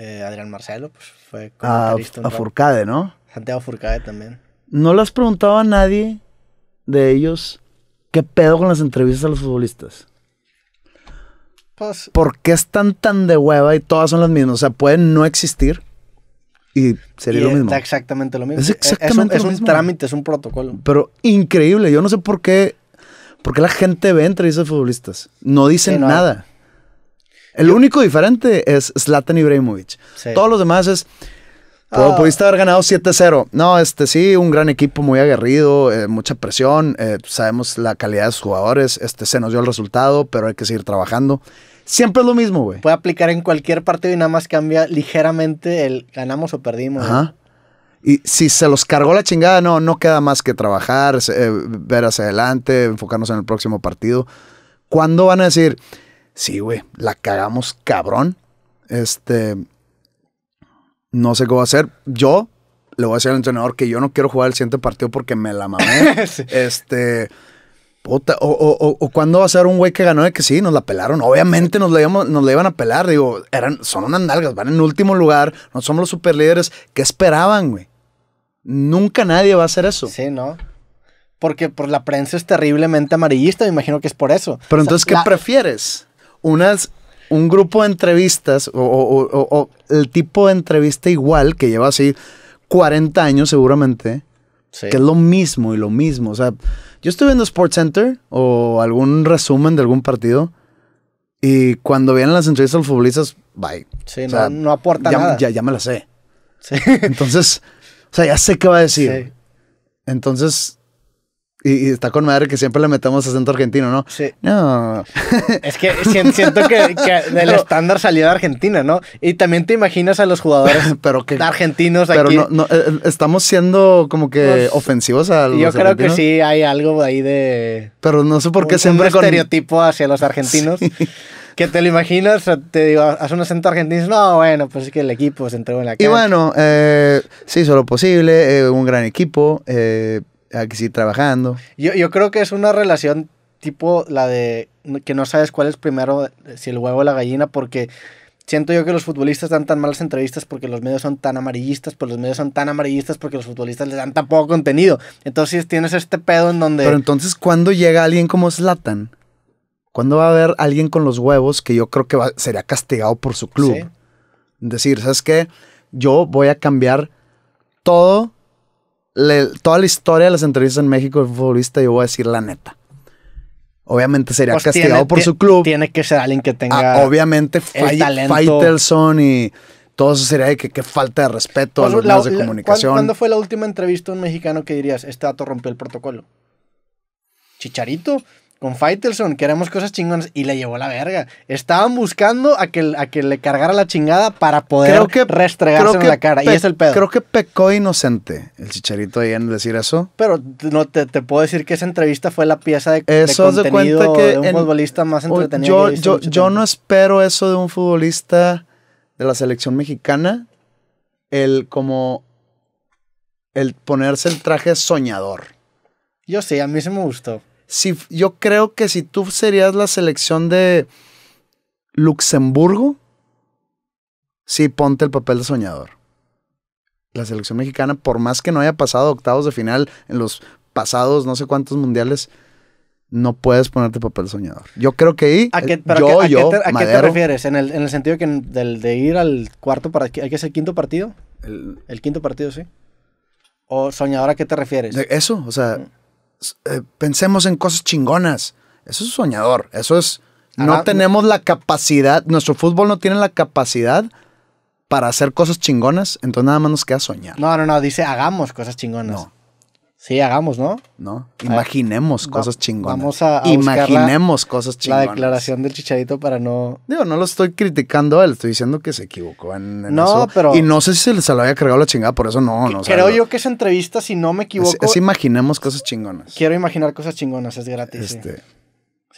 Eh, Adrián Marcelo, pues fue comentarista. A, a Furcade, ¿no? Santiago Furcade también. ¿No le has preguntado a nadie de ellos qué pedo con las entrevistas a los futbolistas? Pues... ¿Por qué están tan de hueva y todas son las mismas? O sea, pueden no existir y sería y lo mismo. Exactamente lo mismo. Es exactamente es, es un, lo es un mismo. Trámite, es un protocolo. Pero increíble. Yo no sé por qué, por qué la gente ve entrevistas de futbolistas. No dicen sí, no. nada. El único diferente es Zlatan Ibrahimovic. Sí. Todos los demás es... Oh, oh. Pudiste haber ganado siete cero. No, este sí, un gran equipo muy aguerrido, eh, mucha presión. Eh, sabemos la calidad de sus jugadores. Este, se nos dio el resultado, pero hay que seguir trabajando. Siempre es lo mismo, güey. Puede aplicar en cualquier partido y nada más cambia ligeramente el ganamos o perdimos. Ajá. Y si se los cargó la chingada, no, no queda más que trabajar, eh, ver hacia adelante, enfocarnos en el próximo partido. ¿Cuándo van a decir... Sí, güey, la cagamos cabrón. Este, no sé qué voy a hacer. Yo le voy a decir al entrenador que yo no quiero jugar el siguiente partido porque me la mamé. Sí. Este, puta, o, o, o, o cuándo va a ser un güey que ganó de que sí, nos la pelaron. Obviamente nos la, íbamos, nos la iban a pelar. Digo, eran, son unas nalgas, van en último lugar, no somos los superlíderes. ¿Qué esperaban, güey? Nunca nadie va a hacer eso. Sí, ¿no? Porque por la prensa es terriblemente amarillista, me imagino que es por eso. Pero o sea, entonces, ¿qué la... prefieres? Unas, un grupo de entrevistas o, o, o, o el tipo de entrevista igual que lleva así cuarenta años seguramente, sí. que es lo mismo y lo mismo. O sea, yo estoy viendo SportsCenter o algún resumen de algún partido y cuando vienen las entrevistas a los futbolistas, bye. Sí, o sea, no, no aporta ya, nada. Ya, ya me la sé. Sí. Entonces, o sea, ya sé qué va a decir. Sí. Entonces... Y, y está con madre que siempre le metemos acento argentino, ¿no? Sí. No. Es que siento que, que del estándar salió de Argentina, ¿no? Y también te imaginas a los jugadores pero que, argentinos pero aquí. Pero no, no, estamos siendo como que pues, ofensivos a los yo creo argentinos. Que sí hay algo ahí de... Pero no sé por qué un, siempre un con... estereotipo hacia los argentinos. Sí. Que te lo imaginas, te digo, haz un acento argentino, no, bueno, pues es que el equipo se entregó en la cancha. Y bueno, eh, se hizo lo posible, eh, un gran equipo, eh... Hay que seguir trabajando. Yo, yo creo que es una relación tipo la de que no sabes cuál es primero, si el huevo o la gallina, porque siento yo que los futbolistas dan tan malas entrevistas porque los medios son tan amarillistas, pues los medios son tan amarillistas porque los futbolistas les dan tan poco contenido. Entonces tienes este pedo en donde... Pero entonces, ¿cuándo llega alguien como Zlatan? ¿Cuándo va a haber alguien con los huevos que yo creo que va, será castigado por su club? ¿Sí? Decir, ¿sabes qué? Yo voy a cambiar todo... Le, toda la historia de las entrevistas en México del futbolista, yo voy a decir la neta. Obviamente sería pues castigado tiene, por su club. Tiene que ser alguien que tenga. Ah, obviamente, Faitelson y todo eso sería de que, que falta de respeto pues, a los medios de comunicación. ¿Cuándo fue la última entrevista a un mexicano que dirías, este dato rompió el protocolo? Chicharito. Con Faitelson, que éramos cosas chingonas, y le llevó la verga. Estaban buscando a que, a que le cargara la chingada para poder que, restregarse en la cara. Y es el pedo. Creo que pecó inocente el Chicharito ahí en decir eso. Pero no te, te puedo decir que esa entrevista fue la pieza de, eso de contenido de, cuenta que de un en, futbolista más entretenido. Yo, que yo, yo no espero eso de un futbolista de la selección mexicana. El como... El ponerse el traje soñador. Yo sí, a mí sí me gustó. si, yo creo que si tú serías la selección de Luxemburgo, sí, ponte el papel de soñador. La selección mexicana, por más que no haya pasado octavos de final en los pasados no sé cuántos mundiales, no puedes ponerte papel soñador. Yo creo que ahí... ¿A qué, pero yo, a qué, yo, a qué, te, Madero, ¿a qué te refieres? ¿En el, en el sentido que del, de ir al cuarto para... ¿Hay que ser el quinto partido? El, el quinto partido, sí. ¿O soñador a qué te refieres? Eso, o sea, mm. eh, pensemos en cosas chingonas. Eso es soñador. Eso es... No Ahora, tenemos la capacidad... Nuestro fútbol no tiene la capacidad para hacer cosas chingonas. Entonces nada más nos queda soñar. No, no, no. Dice hagamos cosas chingonas. No. Sí, hagamos, ¿no? No, imaginemos eh, cosas chingonas. Vamos a, a Imaginemos la, cosas chingonas. La declaración del Chicharito para no... Digo, no lo estoy criticando a él, estoy diciendo que se equivocó en, en no, eso. Pero... Y no sé si se, se lo había cargado la chingada, por eso no. no creo yo que esa entrevista, si no me equivoco... Es, es imaginemos cosas chingonas. Quiero imaginar cosas chingonas, es gratis. Este... Sí.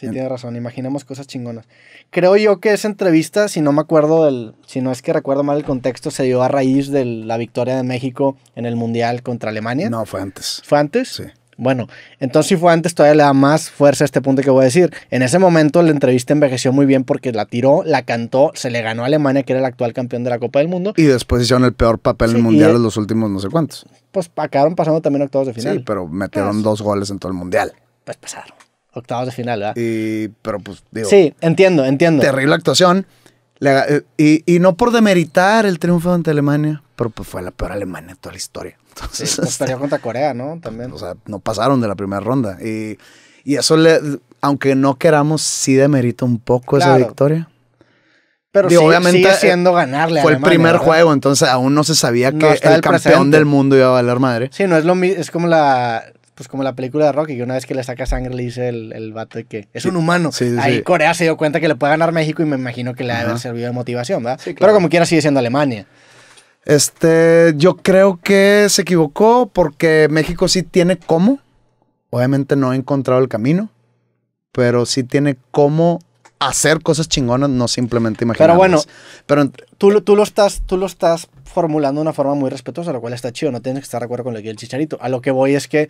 Sí, tiene razón, imaginemos cosas chingonas. Creo yo que esa entrevista, si no me acuerdo del, si no es que recuerdo mal el contexto, se dio a raíz de la victoria de México en el Mundial contra Alemania. No, fue antes. ¿Fue antes? Sí. Bueno, entonces si fue antes todavía le da más fuerza a este punto que voy a decir. En ese momento la entrevista envejeció muy bien porque la tiró, la cantó, se le ganó a Alemania, que era el actual campeón de la Copa del Mundo. Y después hicieron el peor papel sí, en Mundial de los últimos no sé cuántos. Pues acabaron pasando también octavos de final. Sí, pero metieron pues, dos goles en todo el Mundial. Pues pasaron. Octavos de final, ¿verdad? Y, pero pues, digo... Sí, entiendo, entiendo. Terrible actuación. Le, y, y no por demeritar el triunfo ante Alemania, pero pues fue la peor Alemania de toda la historia. Entonces, sí, pues perdió contra Corea, ¿no? También. O sea, no pasaron de la primera ronda. Y, y eso, le, aunque no queramos, sí demerita un poco claro. esa victoria. Pero digo, sí, obviamente, sigue siendo ganarle a Alemania. Fue el primer ¿verdad? juego, entonces aún no se sabía no que el, el campeón presente. del mundo iba a valer madre. Sí, no es lo mismo, es como la... Pues como la película de Rocky, que una vez que le saca sangre le dice el, el vato de que es un humano. Sí, sí, Ahí sí. Corea se dio cuenta que le puede ganar México y me imagino que le ha de haber servido de motivación, ¿verdad? Sí, claro. Pero como quiera sigue siendo Alemania. Este, yo creo que se equivocó porque México sí tiene cómo. Obviamente no ha encontrado el camino, pero sí tiene cómo hacer cosas chingonas, no simplemente imaginar. Pero bueno, pero, tú, tú, lo estás, tú lo estás formulando de una forma muy respetuosa, lo cual está chido, no tienes que estar de acuerdo con lo que dice el Chicharito. A lo que voy es que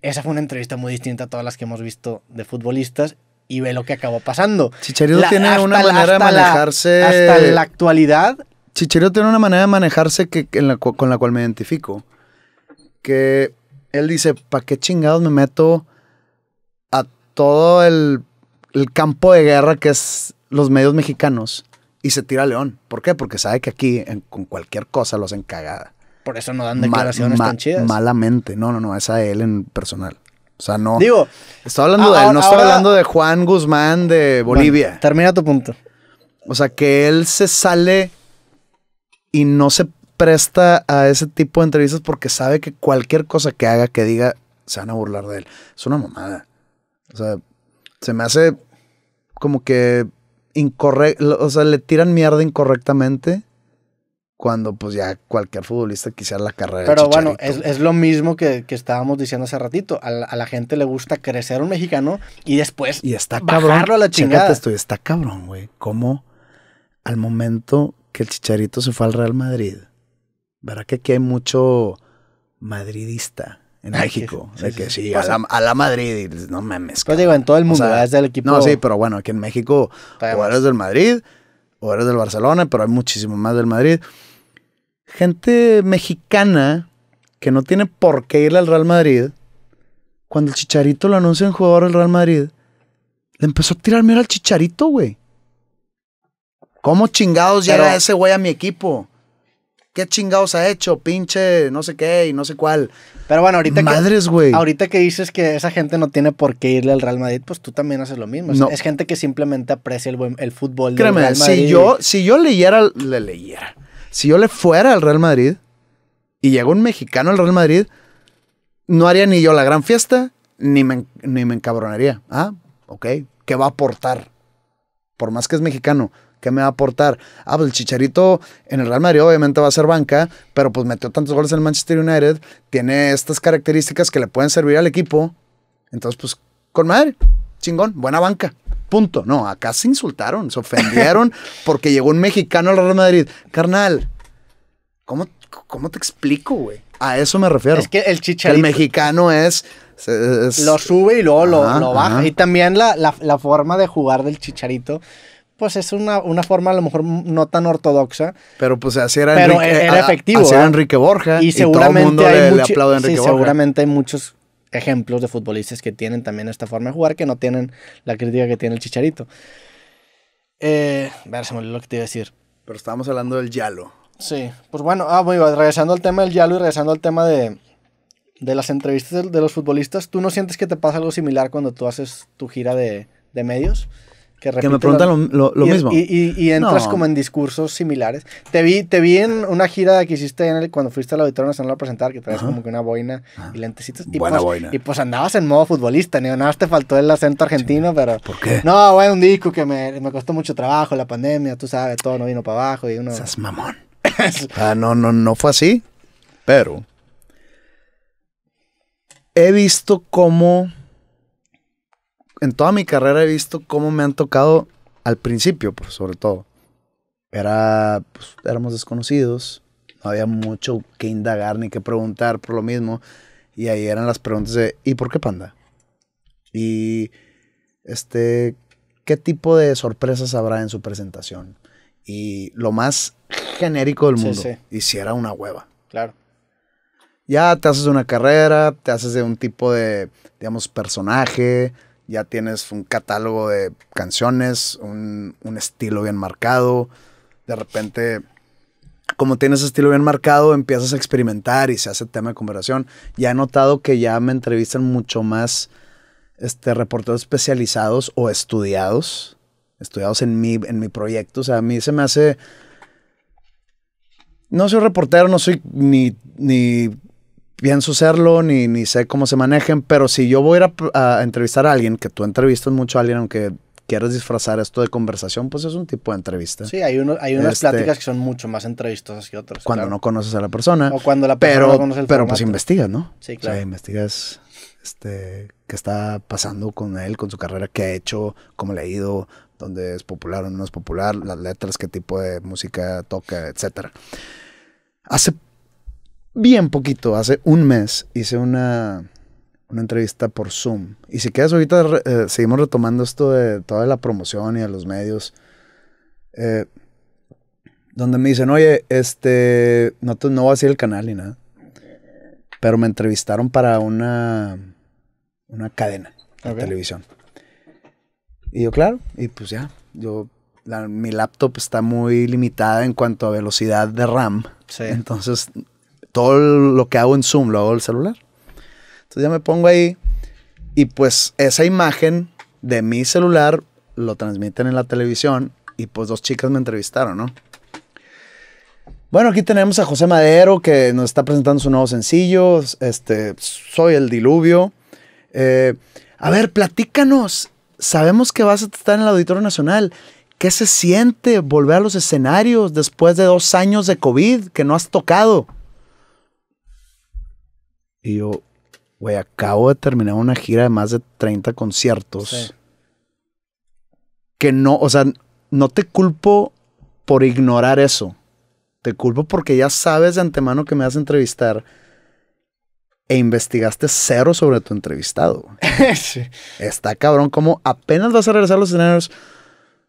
esa fue una entrevista muy distinta a todas las que hemos visto de futbolistas y ve lo que acabó pasando. Chicharito la, tiene una la, manera de manejarse... La, hasta la actualidad. Chicharito tiene una manera de manejarse que, en la, con la cual me identifico. Que él dice, ¿para qué chingados me meto a todo el, el campo de guerra que es los medios mexicanos? Y se tira a León. ¿Por qué? Porque sabe que aquí en, con cualquier cosa los hacen cagada. Por eso no dan declaraciones ma, ma, tan chidas. Malamente. No, no, no. Es a él en personal. O sea, no. Digo. Estoy hablando ahora, de él. No estoy ahora, hablando de Juan Guzmán de Bolivia. Bueno, termina tu punto. O sea, que él se sale y no se presta a ese tipo de entrevistas porque sabe que cualquier cosa que haga, que diga, se van a burlar de él. Es una mamada. O sea, se me hace como que incorrecto. O sea, le tiran mierda incorrectamente. Cuando pues ya cualquier futbolista quisiera la carrera. Pero bueno, es, es lo mismo que, que estábamos diciendo hace ratito. A la, a la gente le gusta crecer un mexicano y después y está bajarlo cabrón, a la chingada. Esto, está cabrón, güey. Como al momento que el Chicharito se fue al Real Madrid. Verá que aquí hay mucho madridista en México. Sí, sí, de que sí, sí. A, la, a la Madrid. Y no mames. Pues digo, en todo el mundo, o sea, es del equipo. No, sí, pero bueno, aquí en México jugadores del Madrid... O eres del Barcelona, pero hay muchísimo más del Madrid. Gente mexicana que no tiene por qué irle al Real Madrid. Cuando el Chicharito lo anuncia en jugador del Real Madrid, le empezó a tirar mierda al Chicharito, güey. ¿Cómo chingados pero, llega ese güey a mi equipo? ¿Qué chingados ha hecho? Pinche no sé qué y no sé cuál. Pero bueno, ahorita Madres, que, ahorita que dices que esa gente no tiene por qué irle al Real Madrid, pues tú también haces lo mismo. No. Es gente que simplemente aprecia el, buen, el fútbol Créeme, del Real Madrid. Si yo, si yo leyera, le leyera, si yo le fuera al Real Madrid y llegó un mexicano al Real Madrid, no haría ni yo la gran fiesta, ni me, ni me encabronaría. Ah, ok. ¿Qué va a aportar? Por más que es mexicano. ¿Qué me va a aportar? Ah, pues el Chicharito en el Real Madrid obviamente va a ser banca, pero pues metió tantos goles en el Manchester United, tiene estas características que le pueden servir al equipo. Entonces, pues, con madre, chingón, buena banca, punto. No, acá se insultaron, se ofendieron porque llegó un mexicano al Real Madrid. Carnal, ¿cómo, cómo te explico, güey? A eso me refiero. Es que el Chicharito, el mexicano es... es lo sube y luego lo, ajá, lo baja. Ajá. Y también la, la, la forma de jugar del Chicharito, pues es una, una forma a lo mejor no tan ortodoxa. Pero pues así era, pero Enrique, era efectivo. Así era Enrique Borja. Y, y seguramente todo el mundo hay le, mucho, le aplaude a Enrique sí, Borja. Seguramente hay muchos ejemplos de futbolistas que tienen también esta forma de jugar, que no tienen la crítica que tiene el Chicharito. Eh, a ver, se me olvidó lo que te iba a decir. Pero estábamos hablando del Giallo. Sí, pues bueno, ah, bueno, regresando al tema del Giallo y regresando al tema de, de las entrevistas de, de los futbolistas, ¿tú no sientes que te pasa algo similar cuando tú haces tu gira de, de medios? Que, que me preguntan lo, lo, lo y, mismo. Y, y, y entras no. como en discursos similares. Te vi, te vi en una gira que hiciste en el, cuando fuiste al Auditorio Nacional a presentar, que traes, ajá, como que una boina, ajá, y lentecitos. Y buena pues, boina. Y pues andabas en modo futbolista, ni nada, te faltó el acento argentino, sí, pero... ¿Por qué? No, bueno, un disco que me, me costó mucho trabajo, la pandemia, tú sabes, todo no vino para abajo y uno... Estás mamón. Ah, no, no, no fue así, pero... He visto cómo... En toda mi carrera he visto cómo me han tocado al principio, pues, sobre todo. Era, pues, éramos desconocidos, no había mucho que indagar ni que preguntar por lo mismo. Y ahí eran las preguntas de, ¿y por qué Panda? Y, este, ¿qué tipo de sorpresas habrá en su presentación? Y lo más genérico del mundo. Sí, sí. Y si era una hueva. Claro. Ya te haces una carrera, te haces de un tipo de, digamos, personaje... Ya tienes un catálogo de canciones, un, un estilo bien marcado. De repente, como tienes estilo bien marcado, empiezas a experimentar y se hace tema de conversación. Ya he notado que ya me entrevistan mucho más este, reporteros especializados o estudiados. Estudiados en mi, en mi proyecto. O sea, a mí se me hace... No soy reportero, no soy ni... ni pienso serlo, ni, ni sé cómo se manejen, pero si yo voy a ir a, a entrevistar a alguien, que tú entrevistas mucho a alguien, aunque quieras disfrazar esto de conversación, pues es un tipo de entrevista. Sí, hay, uno, hay unas este, pláticas que son mucho más entrevistosas que otras. Cuando claro. no conoces a la persona. O cuando la persona pero, no conoce el Pero formato. Pues investigas, ¿no? Sí, claro. O sea, investigas este, qué está pasando con él, con su carrera, qué ha hecho, cómo le ha ido, dónde es popular o no es popular, las letras, qué tipo de música toca, etcétera. Hace bien poquito, hace un mes, hice una, una entrevista por Zoom. Y si quieres, ahorita eh, seguimos retomando esto de toda la promoción y de los medios. Eh, donde me dicen, oye, este, no, no voy a decir el canal ni nada. Pero me entrevistaron para una, una cadena de okay. televisión. Y yo, claro, y pues ya, yo... La, mi laptop está muy limitada en cuanto a velocidad de RAM. Sí. Entonces... Todo lo que hago en Zoom lo hago en el celular. Entonces ya me pongo ahí y pues esa imagen de mi celular lo transmiten en la televisión y pues dos chicas me entrevistaron, ¿no? Bueno, aquí tenemos a José Madero que nos está presentando su nuevo sencillo, este, Soy el Diluvio. Eh, a ver, platícanos, sabemos que vas a estar en el Auditorio Nacional. ¿Qué se siente volver a los escenarios después de dos años de COVID que no has tocado? Y yo, güey, acabo de terminar una gira de más de treinta conciertos. Sí. Que no, o sea, no te culpo por ignorar eso. Te culpo porque ya sabes de antemano que me vas a entrevistar e investigaste cero sobre tu entrevistado. Sí. Está cabrón, como apenas vas a regresar a los escenarios.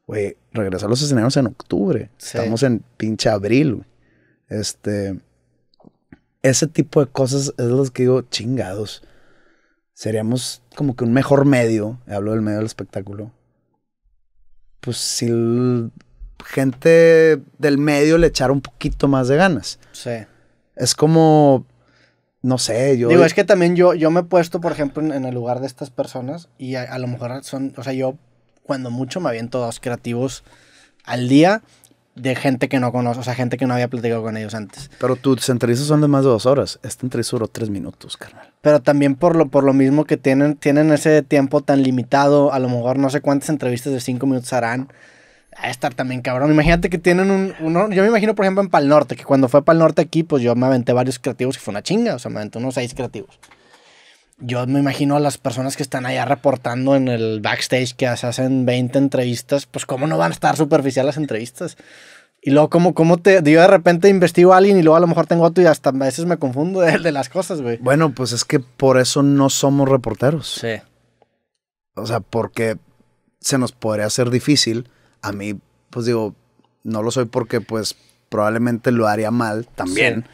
Güey, regresar a los escenarios en octubre. Sí. Estamos en pinche abril. Este... Ese tipo de cosas es las que digo, chingados. Seríamos como que un mejor medio, hablo del medio del espectáculo. Pues si gente del medio le echara un poquito más de ganas. Sí. Es como, no sé, yo... Digo, es que también yo, yo me he puesto, por ejemplo, en, en el lugar de estas personas y a, a lo mejor son... O sea, yo cuando mucho me aviento dos creativos al día... De gente que no conozco, o sea, gente que no había platicado con ellos antes. Pero tus entrevistas son de más de dos horas. Esta entrevista duró tres minutos, carnal. Pero también por lo, por lo mismo que tienen, tienen ese tiempo tan limitado, a lo mejor no sé cuántas entrevistas de cinco minutos harán. A estar también cabrón. Imagínate que tienen un... Uno, yo me imagino, por ejemplo, en Pal Norte, que cuando fue Pal Norte aquí, pues yo me aventé varios creativos y fue una chinga. O sea, me aventé unos seis creativos. Yo me imagino a las personas que están allá reportando en el backstage que se hacen veinte entrevistas, pues cómo no van a estar superficiales las entrevistas. Y luego, ¿cómo, cómo te...? Yo de repente investigo a alguien y luego a lo mejor tengo otro y hasta a veces me confundo de, de las cosas, güey. Bueno, pues es que por eso no somos reporteros. Sí. O sea, porque se nos podría hacer difícil. A mí, pues digo, no lo soy porque pues probablemente lo haría mal también. Sí.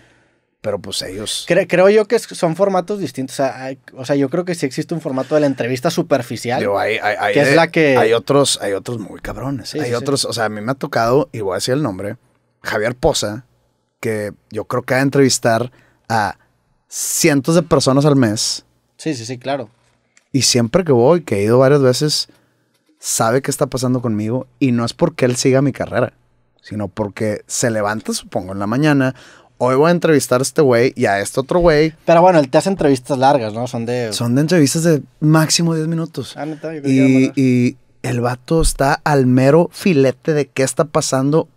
Pero pues ellos... Cre creo yo que son formatos distintos. O sea, hay, o sea, yo creo que sí existe un formato de la entrevista superficial. Digo, hay, hay, hay, que es la que... Hay otros, hay otros muy cabrones. Sí, hay sí, otros, sí. O sea, a mí me ha tocado, y voy a decir el nombre, Javier Poza, que yo creo que va a entrevistar a cientos de personas al mes. Sí, sí, sí, claro. Y siempre que voy, que he ido varias veces, sabe qué está pasando conmigo. Y no es porque él siga mi carrera, sino porque se levanta, supongo, en la mañana... Hoy voy a entrevistar a este güey y a este otro güey. Pero bueno, él te hace entrevistas largas, ¿no? Son de... Son de entrevistas de máximo diez minutos. Ah, neta, yo y, y el vato está al mero filete de qué está pasando,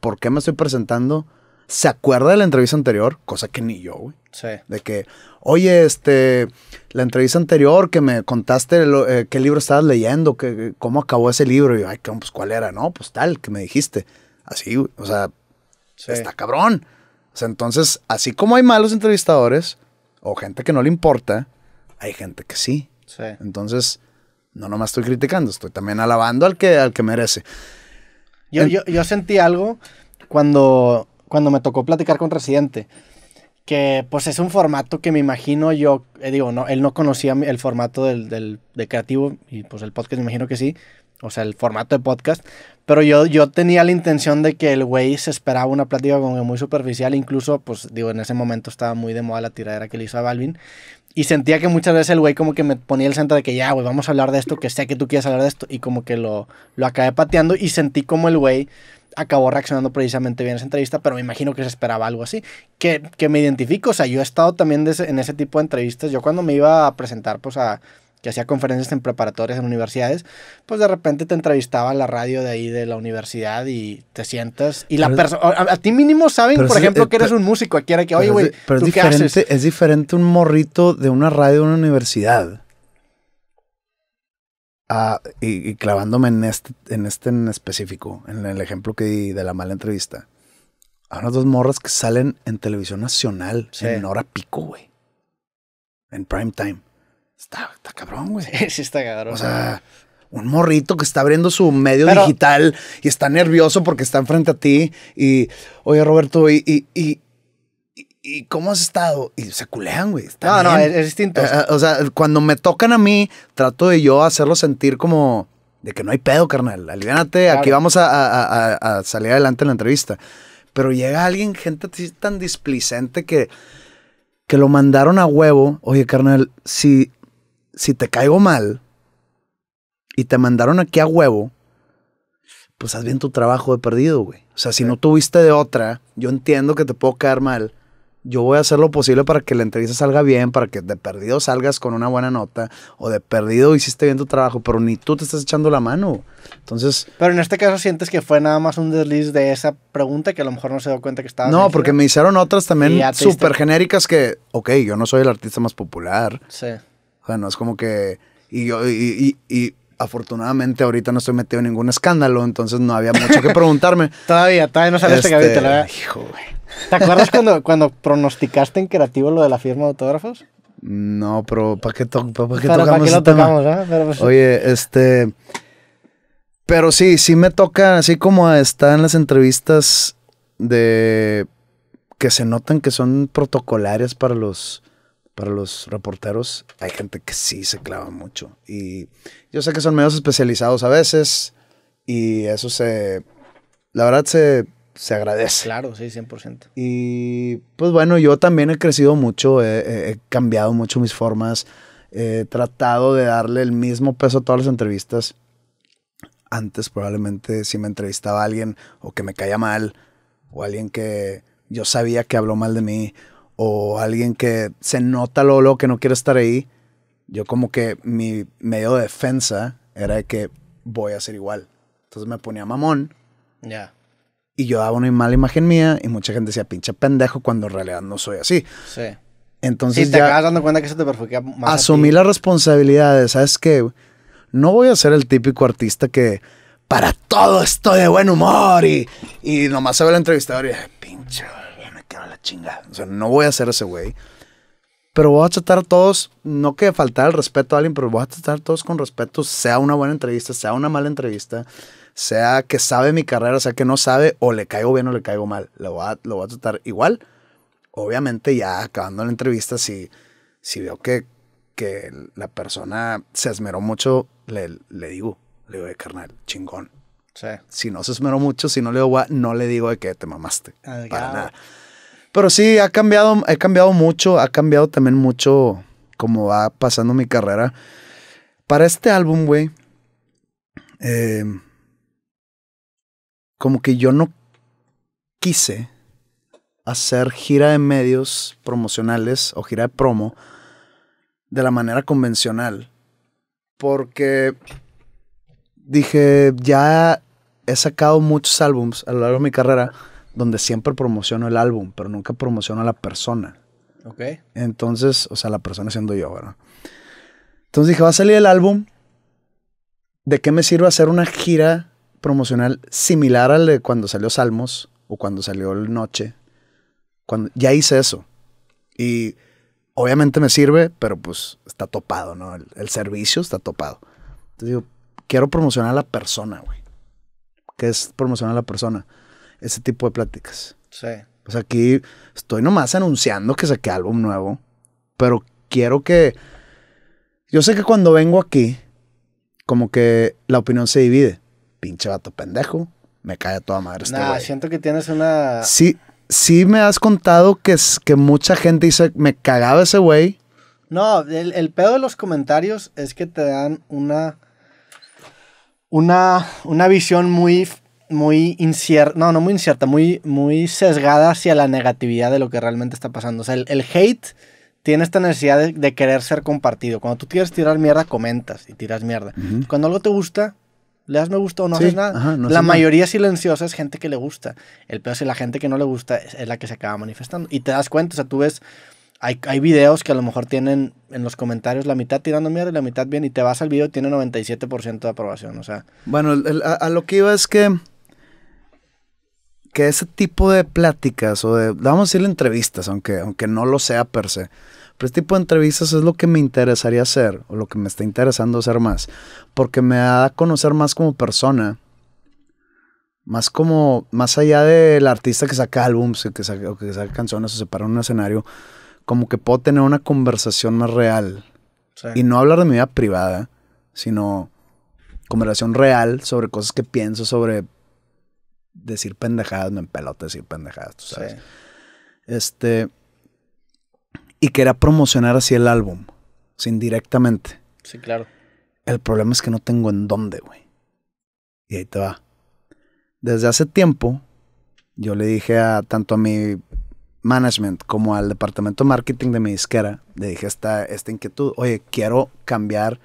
por qué me estoy presentando. Se acuerda de la entrevista anterior, cosa que ni yo, güey. Sí. De que, oye, este, la entrevista anterior que me contaste lo, eh, qué libro estabas leyendo, que, cómo acabó ese libro. Y yo, ay, pues, ¿cuál era? No, pues tal, que me dijiste. Así, güey. O sea, sí. Está cabrón. O sea, entonces, así como hay malos entrevistadores o gente que no le importa, hay gente que sí. Sí. Entonces, no nomás estoy criticando, estoy también alabando al que, al que merece. Yo, en... yo, yo sentí algo cuando, cuando me tocó platicar con Residente, que pues es un formato que me imagino yo, eh, digo, no, él no conocía el formato del, del, de creativo y pues el podcast me imagino que sí. O sea, el formato de podcast. Pero yo, yo tenía la intención de que el güey se esperaba una plática como que muy superficial. Incluso, pues, digo, en ese momento estaba muy de moda la tiradera que le hizo a Balvin. Y sentía que muchas veces el güey como que me ponía el centro de que ya, güey, vamos a hablar de esto, que sé que tú quieres hablar de esto. Y como que lo, lo acabé pateando y sentí como el güey acabó reaccionando precisamente bien a esa entrevista. Pero me imagino que se esperaba algo así. Que, que me identifico. O sea, yo he estado también de ese, en ese tipo de entrevistas. Yo cuando me iba a presentar, pues, a... que hacía conferencias en preparatorias, en universidades, pues de repente te entrevistaba a la radio de ahí de la universidad y te sientas y pero la persona, a, a ti mínimo saben, por es, ejemplo, es, que eres pero, un músico, aquí era que, oye, güey, ¿tú es qué haces? Es diferente un morrito de una radio de una universidad. Ah, y, y clavándome en este, en este en específico, en el ejemplo que di de la mala entrevista, a unas dos morras que salen en televisión nacional, sí, en hora pico, güey, en prime time. Está, está cabrón, güey. Sí, sí está cabrón. O sea, un morrito que está abriendo su medio pero, digital y está nervioso porque está enfrente a ti. Y, oye, Roberto, ¿y, y, y, y cómo has estado? Y se culean, güey. No, no, es, es distinto. Eh, o sea, cuando me tocan a mí, trato de yo hacerlo sentir como de que no hay pedo, carnal. Aliviánate, claro. Aquí vamos a, a, a, a salir adelante en la entrevista. Pero llega alguien, gente tan displicente que, que lo mandaron a huevo. Oye, carnal, si... Si te caigo mal y te mandaron aquí a huevo, pues haz bien tu trabajo de perdido, güey. O sea, si sí. No tuviste de otra, yo entiendo que te puedo caer mal. Yo voy a hacer lo posible para que la entrevista salga bien, para que de perdido salgas con una buena nota o de perdido hiciste bien tu trabajo, pero ni tú te estás echando la mano. Entonces... Pero en este caso sientes que fue nada más un desliz de esa pregunta que a lo mejor no se dio cuenta que estaba... No, porque general. Me hicieron otras también súper genéricas que, ok, yo no soy el artista más popular. Sí. O sea, no es como que... Y, yo, y, y, y afortunadamente ahorita no estoy metido en ningún escándalo, entonces no había mucho que preguntarme. todavía, todavía no sale este cabito, la verdad. Hijo, güey. ¿Te acuerdas cuando, cuando pronosticaste en creativo lo de la firma de autógrafos? No, pero ¿para qué, to pa pa qué pero, tocamos? ¿Para qué lo tocamos? ¿Eh? Pero, pues, oye, este... Pero sí, sí me toca, así como está en las entrevistas de... Que se notan que son protocolarias para los... Para los reporteros, hay gente que sí se clava mucho. Y yo sé que son medios especializados a veces. Y eso se... La verdad se, se agradece. Claro, sí, cien por ciento. Y pues bueno, yo también he crecido mucho. He, he cambiado mucho mis formas. He tratado de darle el mismo peso a todas las entrevistas. Antes probablemente si me entrevistaba a alguien o que me caía mal. O alguien que yo sabía que habló mal de mí. O alguien que se nota lo, lo que no quiere estar ahí, yo como que mi medio de defensa era de que voy a ser igual. Entonces me ponía mamón. Ya. Yeah. Y yo daba una mala imagen mía y mucha gente decía, pinche pendejo, cuando en realidad no soy así. Sí. Entonces sí, te ya acabas dando cuenta que eso te perjudica más. Asumí las responsabilidades, ¿sabes qué? No voy a ser el típico artista que... para todo estoy de buen humor. Y, y nomás se ve el entrevistador y dije, pinche, me quedo la chinga. O sea, no voy a ser ese güey. Pero voy a tratar a todos, no que faltar el respeto a alguien, pero voy a tratar a todos con respeto, sea una buena entrevista, sea una mala entrevista, sea que sabe mi carrera, sea que no sabe, o le caigo bien o le caigo mal. Lo voy a, lo voy a tratar igual. Obviamente ya acabando la entrevista, si, si veo que, que la persona se esmeró mucho, le, le digo, le digo, de carnal, chingón. Sí. Si no se esmeró mucho, si no le digo, no le digo de que te mamaste. Ay, para ya. Nada. Pero sí, ha cambiado, he cambiado mucho, ha cambiado también mucho como va pasando mi carrera. Para este álbum, güey, eh, como que yo no quise hacer gira de medios promocionales o gira de promo de la manera convencional. Porque dije, ya he sacado muchos álbums a lo largo de mi carrera, donde siempre promociono el álbum, pero nunca promociono a la persona. Ok. Entonces, o sea, la persona siendo yo, ¿verdad? Entonces dije, va a salir el álbum. ¿De qué me sirve hacer una gira promocional similar al de cuando salió Salmos o cuando salió el Noche? Cuando, ya hice eso. Y obviamente me sirve, pero pues está topado, ¿no? El, el servicio está topado. Entonces digo, quiero promocionar a la persona, güey. ¿Qué es promocionar a la persona? Ese tipo de pláticas. Sí. Pues aquí estoy nomás anunciando que saqué álbum nuevo, pero quiero que... Yo sé que cuando vengo aquí, como que la opinión se divide. Pinche vato pendejo, me cae a toda madre este güey. Nah, siento que tienes una... Sí, sí me has contado que, es, que mucha gente dice, me cagaba ese güey. No, el, el pedo de los comentarios es que te dan una... Una, una visión muy... muy incierta, no, no muy incierta, muy, muy sesgada hacia la negatividad de lo que realmente está pasando. O sea, el, el hate tiene esta necesidad de, de querer ser compartido. Cuando tú quieres tirar mierda, comentas y tiras mierda. Uh-huh. Cuando algo te gusta, le das me gusta o no sí. haces nada. Ajá, no la mayoría nada. Silenciosa es gente que le gusta. El peor es la gente que no le gusta es, es la que se acaba manifestando. Y te das cuenta, o sea, tú ves, hay, hay videos que a lo mejor tienen en los comentarios la mitad tirando mierda y la mitad bien, y te vas al video y tiene noventa y siete por ciento de aprobación, o sea. Bueno, el, el, a, a lo que iba es que... que ese tipo de pláticas o de, vamos a decirle entrevistas, aunque, aunque no lo sea per se, pero este tipo de entrevistas es lo que me interesaría hacer o lo que me está interesando hacer más, porque me da a conocer más como persona, más como, más allá del artista que saca álbums, que saca, o que saca canciones o se para en un escenario, como que puedo tener una conversación más real. Sí. Y no hablar de mi vida privada, sino conversación real sobre cosas que pienso, sobre... decir pendejadas, me empelota decir pendejadas, tú sabes. Sí. Este. Y quería promocionar así el álbum, sin indirectamente. Sí, claro. El problema es que no tengo en dónde, güey. Y ahí te va. Desde hace tiempo, yo le dije a tanto a mi management como al departamento de marketing de mi disquera, le dije esta, esta inquietud. Oye, quiero cambiar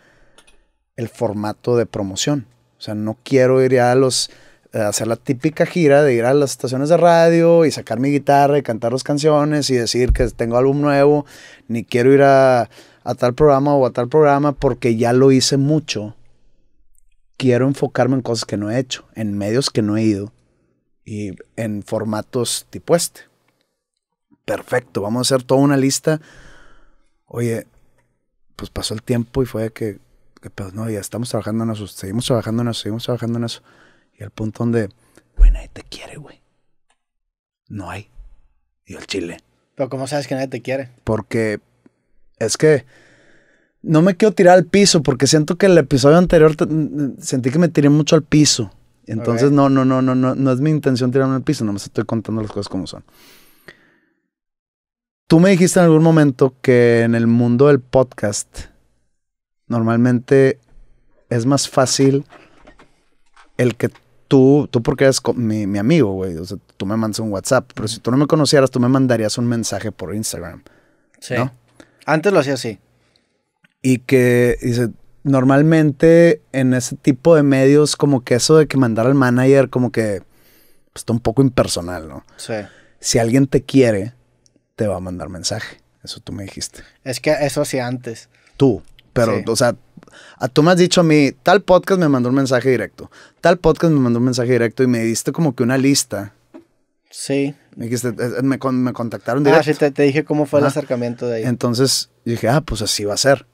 el formato de promoción. O sea, no quiero ir ya a los... hacer la típica gira de ir a las estaciones de radio y sacar mi guitarra y cantar las canciones y decir que tengo álbum nuevo, ni quiero ir a, a tal programa o a tal programa porque ya lo hice mucho. Quiero enfocarme en cosas que no he hecho, en medios que no he ido y en formatos tipo este. Perfecto, vamos a hacer toda una lista. Oye, pues pasó el tiempo y fue que, que pues no, ya estamos trabajando en eso, seguimos trabajando en eso, seguimos trabajando en eso. Y al punto donde, güey, nadie te quiere, güey. No hay. Y el chile. Pero ¿cómo sabes que nadie te quiere? Porque es que no me quiero tirar al piso, porque siento que el episodio anterior te, sentí que me tiré mucho al piso. Entonces, okay. no, no, no, no, no, no es mi intención tirarme al piso, nomás estoy contando las cosas como son. Tú me dijiste en algún momento que en el mundo del podcast, normalmente es más fácil... el que tú, tú porque eres mi, mi amigo, güey, o sea, tú me mandas un WhatsApp, pero si tú no me conocieras, tú me mandarías un mensaje por Instagram. Sí. ¿No? Antes lo hacía así. Y que, dice, normalmente en ese tipo de medios, como que eso de que mandar al manager, como que pues, está un poco impersonal, ¿no? Sí. Si alguien te quiere, te va a mandar mensaje. Eso tú me dijiste. Es que eso hacía antes. Tú, pero, sí. o sea, a tú me has dicho a mí, tal podcast me mandó un mensaje directo, tal podcast me mandó un mensaje directo y me diste como que una lista. Sí. Me dijiste, me, me contactaron directo. Ah, sí, te, te dije cómo fue, ajá, el acercamiento de ahí. Entonces dije, ah, pues así va a ser.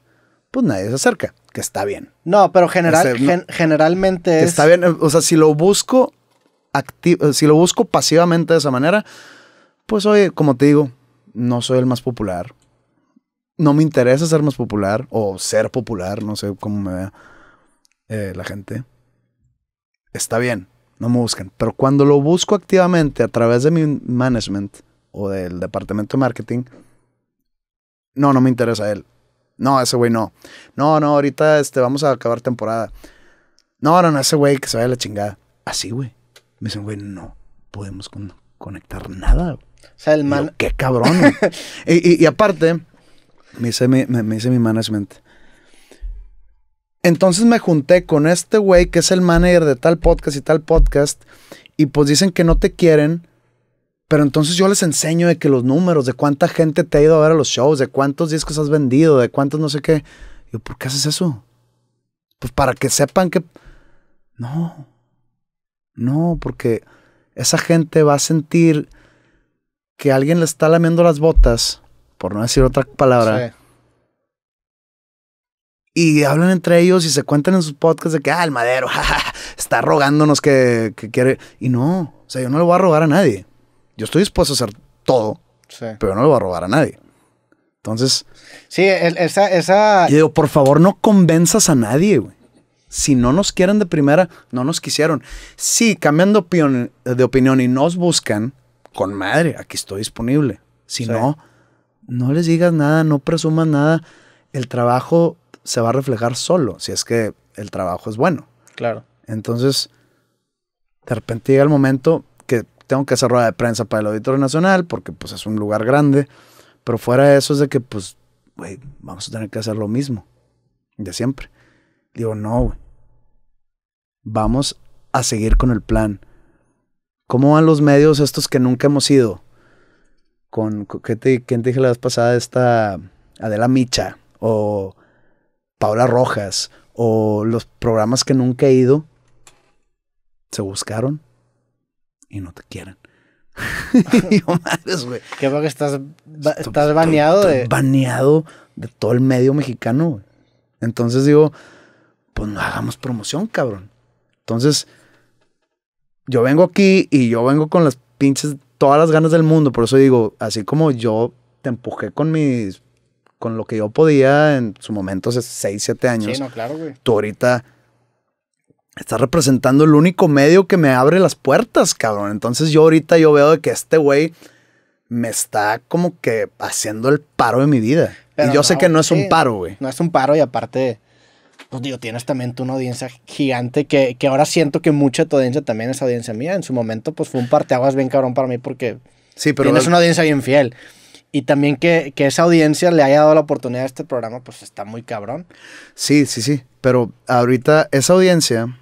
Pues nadie se acerca, que está bien. No, pero general, Ese, gen, generalmente es... Está bien, o sea, si lo busco activo, si lo busco pasivamente de esa manera, pues oye, como te digo, no soy el más popular. No me interesa ser más popular o ser popular, no sé cómo me vea eh, la gente. Está bien, no me busquen. Pero cuando lo busco activamente a través de mi management o del departamento de marketing, no, no me interesa él. No, ese güey no. No, no, ahorita este, vamos a acabar temporada. No, no, no, ese güey que se vaya a la chingada. Así, güey. Me dicen, güey, no podemos con conectar nada. O sea, el man... Yo, qué cabrón. y, y, y aparte, me dice mi, me, me dice mi management. Entonces me junté con este güey que es el manager de tal podcast y tal podcast. Y pues dicen que no te quieren. Pero entonces yo les enseño de que los números, de cuánta gente te ha ido a ver a los shows, de cuántos discos has vendido, de cuántos no sé qué. Yo, ¿por qué haces eso? Pues para que sepan que... No. No, porque esa gente va a sentir que alguien le está lamiendo las botas, por no decir otra palabra. Sí. Y hablan entre ellos y se cuentan en sus podcasts de que, ah, el Madero, jaja, está rogándonos que, que quiere... Y no, o sea, yo no le voy a rogar a nadie. Yo estoy dispuesto a hacer todo, sí, pero no le voy a robar a nadie. Entonces... Sí, el, esa, esa... Yo digo, por favor, no convenzas a nadie, güey. Si no nos quieren de primera, no nos quisieron. Sí, cambiando opinión, de opinión y nos buscan, con madre, aquí estoy disponible. Si sí. no, no les digas nada, no presumas nada. El trabajo se va a reflejar solo, si es que el trabajo es bueno. Claro. Entonces, de repente llega el momento... Tengo que hacer rueda de prensa para el Auditorio Nacional porque pues es un lugar grande, pero fuera de eso es de que pues, güey, vamos a tener que hacer lo mismo de siempre. Digo, no, güey, vamos a seguir con el plan. ¿Cómo van los medios estos que nunca hemos ido? Con, con ¿qué te, ¿Quién te dije la vez pasada? Esta Adela Micha o Paula Rojas o los programas que nunca he ido, se buscaron. Y no te quieren. Y yo, madres, güey. Qué va que estás, ba estás baneado estoy, estoy de... Baneado de todo el medio mexicano, güey. Entonces digo, pues no hagamos promoción, cabrón. Entonces, yo vengo aquí y yo vengo con las pinches, todas las ganas del mundo. Por eso digo, así como yo te empujé con mis... Con lo que yo podía en su momento hace seis, siete años. Sí, no, claro, güey. Tú ahorita... Estás representando el único medio que me abre las puertas, cabrón. Entonces yo ahorita yo veo de que este güey me está como que haciendo el paro de mi vida. Pero y yo no, sé que no es sí, un paro, güey. No es un paro y aparte, pues digo, tienes también tú una audiencia gigante que, que ahora siento que mucha tu audiencia también es audiencia mía. En su momento pues fue un parteaguas bien cabrón para mí porque sí, pero tienes el... una audiencia bien fiel. Y también que, que esa audiencia le haya dado la oportunidad a este programa, pues está muy cabrón. Sí, sí, sí. Pero ahorita esa audiencia...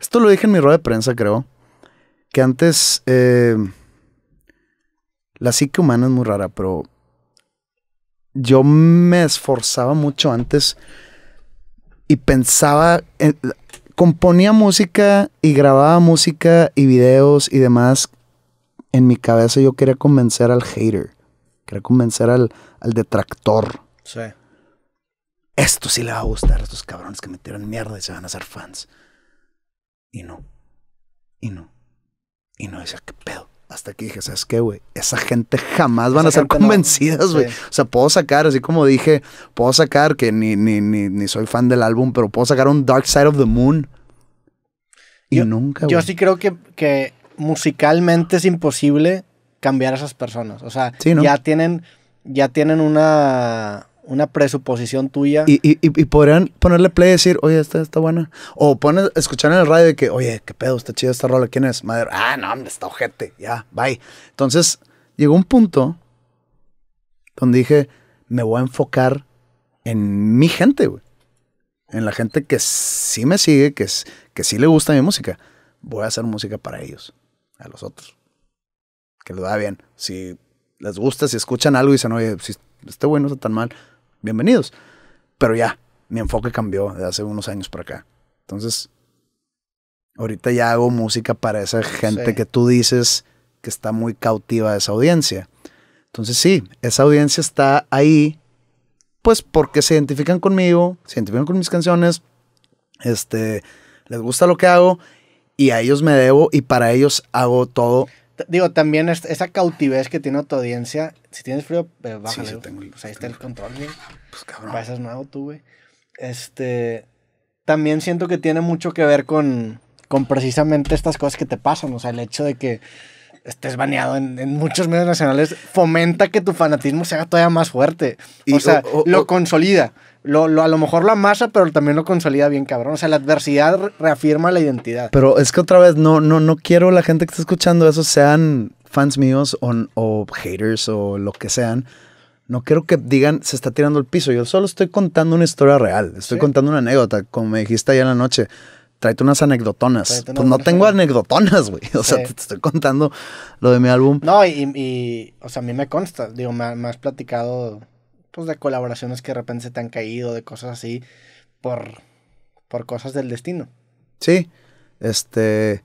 Esto lo dije en mi rueda de prensa, creo. Que antes... Eh, la psique humana es muy rara, pero... Yo me esforzaba mucho antes. Y pensaba... En, componía música y grababa música y videos y demás. En mi cabeza yo quería convencer al hater. Quería convencer al, al detractor. Sí. Esto sí le va a gustar a estos cabrones que me tiran mierda y se van a hacer fans. Y no, y no, y no, decía, ¿qué pedo? Hasta que dije, ¿sabes qué, güey? Esa gente jamás van a ser convencidas, güey. No. Sí. O sea, puedo sacar, así como dije, puedo sacar, que ni, ni, ni, ni soy fan del álbum, pero puedo sacar un Dark Side of the Moon. Y yo, nunca, güey. Yo wey. sí creo que, que musicalmente es imposible cambiar a esas personas. O sea, sí, ¿no? ya tienen, ya tienen una... Una presuposición tuya. Y, y, y podrían ponerle play y decir, oye, esta está buena. O ponen, escuchar en el radio de que, oye, qué pedo, está chida esta rola, ¿quién es? Madero. Ah, no, hombre, está ojete, ya, bye. Entonces, llegó un punto donde dije, me voy a enfocar en mi gente, güey. En la gente que sí me sigue, que, que sí le gusta mi música. Voy a hacer música para ellos, a los otros. Que les va bien. Si les gusta, si escuchan algo y dicen, oye, si este güey no está tan mal, bienvenidos, pero ya, mi enfoque cambió de hace unos años para acá. Entonces, ahorita ya hago música para esa gente sí. que tú dices que está muy cautiva de esa audiencia. Entonces sí, esa audiencia está ahí, pues porque se identifican conmigo, se identifican con mis canciones, este, les gusta lo que hago y a ellos me debo y para ellos hago todo. Digo, también esa cautivez que tiene tu audiencia, si tienes frío, bájale, sí, sí, tengo, pues ahí está el control, güey. Pues cabrón. Para esas nuevo tú, güey. Este, también siento que tiene mucho que ver con, con precisamente estas cosas que te pasan, o sea, el hecho de que estés baneado en, en muchos medios nacionales fomenta que tu fanatismo sea todavía más fuerte. Y, o sea, o, o, lo o, consolida. Lo, lo, a lo mejor lo amasa, pero también lo consolida bien cabrón. O sea, la adversidad reafirma la identidad. Pero es que otra vez, no, no, no quiero la gente que está escuchando eso, sean fans míos o, o haters o lo que sean. No quiero que digan, se está tirando el piso. Yo solo estoy contando una historia real. Estoy ¿Sí? contando una anécdota, como me dijiste ayer en la noche. Tráete unas anecdotonas. Tráete unas pues no tengo historias. Anecdotonas, güey. O sí. sea, te estoy contando lo de mi álbum. No, y, y o sea, a mí me consta. Digo, me, me has platicado, pues, de colaboraciones que de repente se te han caído, de cosas así, por, por cosas del destino. Sí. Este...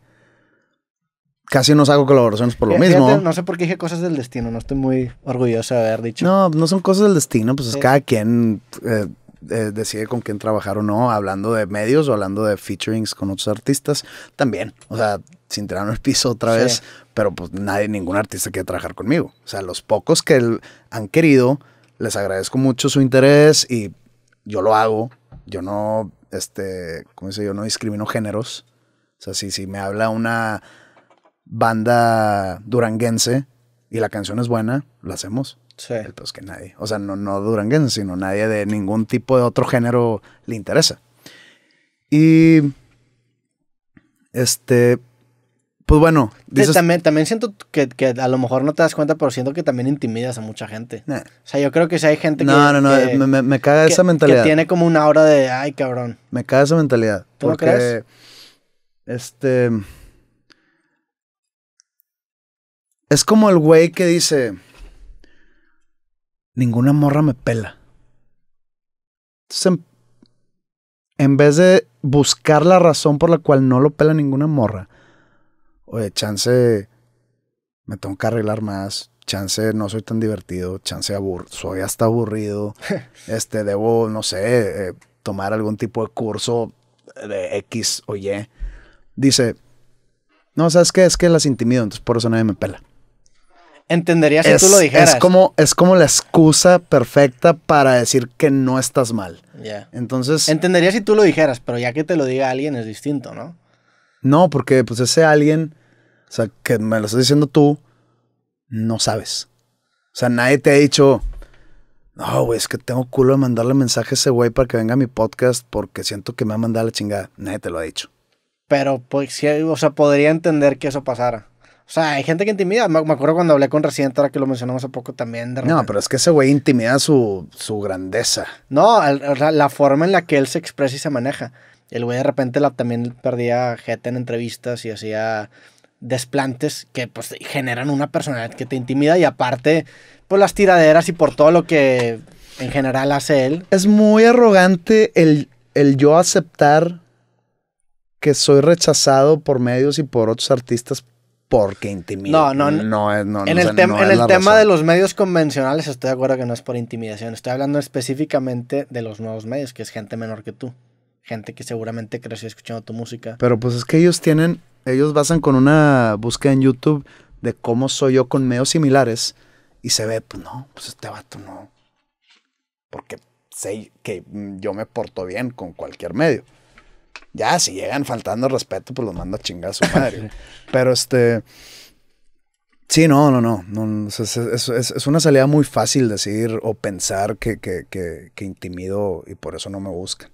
Casi no hago colaboraciones por lo Fíjate, mismo. No sé por qué dije cosas del destino. No estoy muy orgulloso de haber dicho. No, no son cosas del destino. Pues sí. es cada quien... Eh, Eh, decide con quién trabajar o no, hablando de medios o hablando de featurings con otros artistas también, o sea, sin tirarme el piso otra vez, sí. pero pues nadie, ningún artista quiere trabajar conmigo, o sea, los pocos que el, han querido, les agradezco mucho su interés y yo lo hago, yo no, este, ¿cómo dice? Yo no discrimino géneros, o sea, si, si me habla una banda duranguense y la canción es buena, la hacemos. Sí. Pues que nadie, o sea, no, no duranguense, sino nadie de ningún tipo de otro género le interesa. Y este, pues bueno, dices... también, también siento que, que a lo mejor no te das cuenta, pero siento que también intimidas a mucha gente. Nah. O sea, yo creo que si hay gente no, que... No, no, que, me, me caga que, esa mentalidad. Que tiene como una aura de, ay, cabrón. Me caga esa mentalidad. ¿Tú porque, lo crees? Este... Es como el güey que dice... Ninguna morra me pela. Entonces, en, en vez de buscar la razón por la cual no lo pela ninguna morra, oye, chance me tengo que arreglar más, chance no soy tan divertido, chance abur soy hasta aburrido, este, debo, no sé, eh, tomar algún tipo de curso de X o Y. Dice, no, ¿sabes qué? Es que las intimido, entonces por eso nadie me pela. Entenderías si tú lo dijeras. Es como, es como la excusa perfecta para decir que no estás mal. Yeah. Entonces... Entenderías si tú lo dijeras, pero ya que te lo diga alguien es distinto, ¿no? No, porque pues ese alguien, o sea, que me lo estás diciendo tú, no sabes. O sea, nadie te ha dicho, no, güey, es que tengo culo de mandarle mensaje a ese güey para que venga a mi podcast porque siento que me va a mandar la chingada. Nadie te lo ha dicho. Pero, pues, sí, o sea, podría entender que eso pasara. O sea, hay gente que intimida. Me acuerdo cuando hablé con Residente, ahora que lo mencionamos hace poco también. De no, pero es que ese güey intimida su, su grandeza. No, el, o sea, la forma en la que él se expresa y se maneja. El güey de repente la, también perdía gente en entrevistas y hacía desplantes que pues generan una personalidad que te intimida. Y aparte, pues las tiraderas y por todo lo que en general hace él. Es muy arrogante el, el yo aceptar que soy rechazado por medios y por otros artistas. Porque intimida. No, no, no. no en el, o sea, tem no en el tema razón. de los medios convencionales estoy de acuerdo que no es por intimidación. Estoy hablando específicamente de los nuevos medios, que es gente menor que tú. Gente que seguramente creció escuchando tu música. Pero pues es que ellos tienen, ellos basan con una búsqueda en YouTube de cómo soy yo con medios similares y se ve, pues no, pues este vato no. Porque sé que yo me porto bien con cualquier medio. Ya, si llegan faltando respeto, pues los mando a chingar a su madre. Pero este... Sí, no, no, no. no es, es, es, es una salida muy fácil decir o pensar que, que, que, que intimido y por eso no me buscan.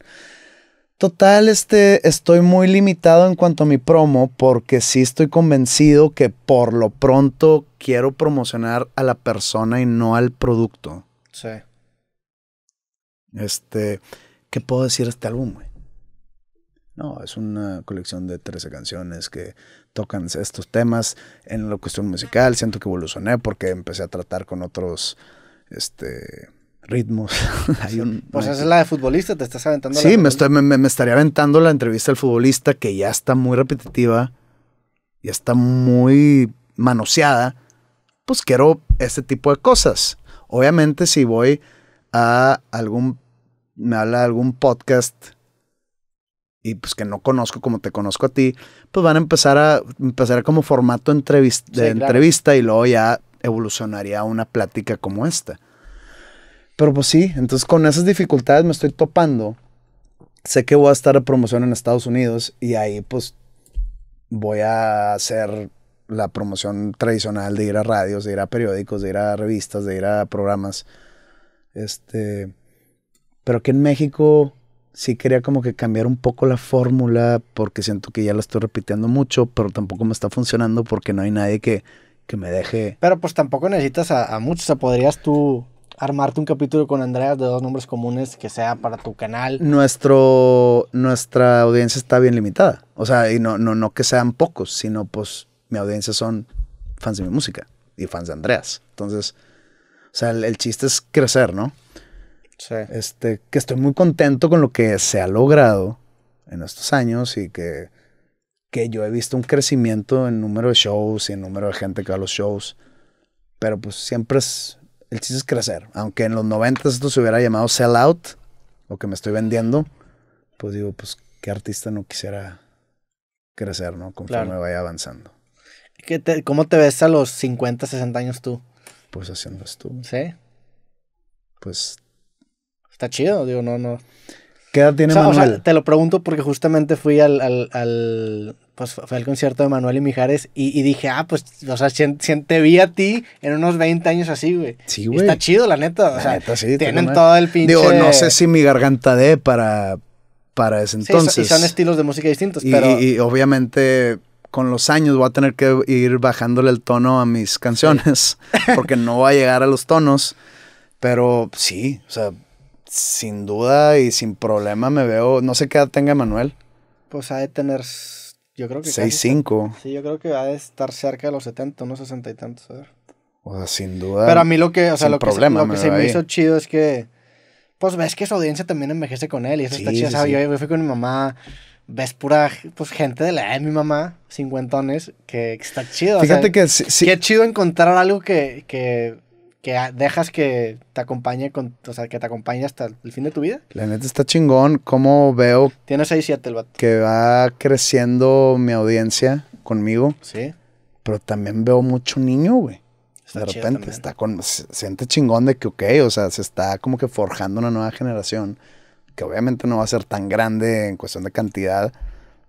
Total, este, estoy muy limitado en cuanto a mi promo porque sí estoy convencido que por lo pronto quiero promocionar a la persona y no al producto. Sí. Este... ¿Qué puedo decir de este álbum, güey? No, es una colección de trece canciones que tocan estos temas. En la cuestión musical siento que evolucioné porque empecé a tratar con otros este, ritmos. Hay un, pues esa es la de futbolista, te estás aventando. Sí, la me, estoy, me, me estaría aventando la entrevista al futbolista, que ya está muy repetitiva, ya está muy manoseada. Pues quiero este tipo de cosas. Obviamente si voy a algún, me habla de algún podcast y pues que no conozco como te conozco a ti, pues van a empezar a empezar como formato entrevista, de sí, claro. entrevista y luego ya evolucionaría a una plática como esta. Pero pues sí, entonces con esas dificultades me estoy topando. Sé que voy a estar a promoción en Estados Unidos y ahí pues voy a hacer la promoción tradicional de ir a radios, de ir a periódicos, de ir a revistas, de ir a programas. Este, pero que en México sí quería como que cambiar un poco la fórmula, porque siento que ya la estoy repitiendo mucho, pero tampoco me está funcionando porque no hay nadie que, que me deje. Pero pues tampoco necesitas a, a muchos, o sea, podrías tú armarte un capítulo con Andreas de dos nombres comunes que sea para tu canal. Nuestro, nuestra audiencia está bien limitada. O sea, y no, no, no que sean pocos, sino pues mi audiencia son fans de mi música y fans de Andreas. Entonces, o sea, el, el chiste es crecer, ¿no? Sí. Este, que estoy muy contento con lo que se ha logrado en estos años y que, que yo he visto un crecimiento en número de shows y en número de gente que va a los shows. Pero pues siempre es... El chiste es crecer. Aunque en los noventas esto se hubiera llamado sell out, lo que me estoy vendiendo, pues digo, pues qué artista no quisiera crecer, ¿no? Conforme claro. vaya avanzando. ¿Qué te, ¿Cómo te ves a los cincuenta, sesenta años tú? Pues haciendo esto. ¿Sí? Pues... Está chido, digo, no, no. ¿Qué edad tiene o sea, Manuel? O sea, te lo pregunto porque justamente fui al... al, al... Pues fue el concierto de Emmanuel y Mijares y, y dije, ah, pues, o sea, te vi a ti en unos veinte años así, güey. Sí, güey. Está chido, la neta. O la sea, neta, sí, tienen todo mal. El pinche... Digo, no sé si mi garganta dé para, para ese entonces. Sí, y son estilos de música distintos, y, pero... Y, y obviamente con los años voy a tener que ir bajándole el tono a mis canciones, sí. porque no voy a llegar a los tonos, pero sí, o sea, sin duda y sin problema me veo... No sé qué edad tenga Emmanuel. Pues ha de tener... Yo creo que seis cinco. Sí, yo creo que va a estar cerca de los setenta, unos sesenta y tantos. A ver. O sea, sin duda. Pero a mí lo que, o sea, lo que, se, lo que se me hizo chido es que, pues ves que su audiencia también envejece con él y eso sí, está chido. Sí, ¿sabes? Sí. Yo, yo fui con mi mamá, ves pura pues, gente de la edad de mi mamá, cincuentones, que, que está chido. Fíjate o sea, que... Sí, sí. Qué chido encontrar algo que, que, que dejas que te acompañe, con, o sea, que te acompañe hasta el fin de tu vida. La neta está chingón, cómo veo... Tiene seis siete el vato. Que va creciendo mi audiencia conmigo. Sí. Pero también veo mucho niño, güey. De repente está con... Se siente chingón de que, ok, o sea, se está como que forjando una nueva generación, que obviamente no va a ser tan grande en cuestión de cantidad,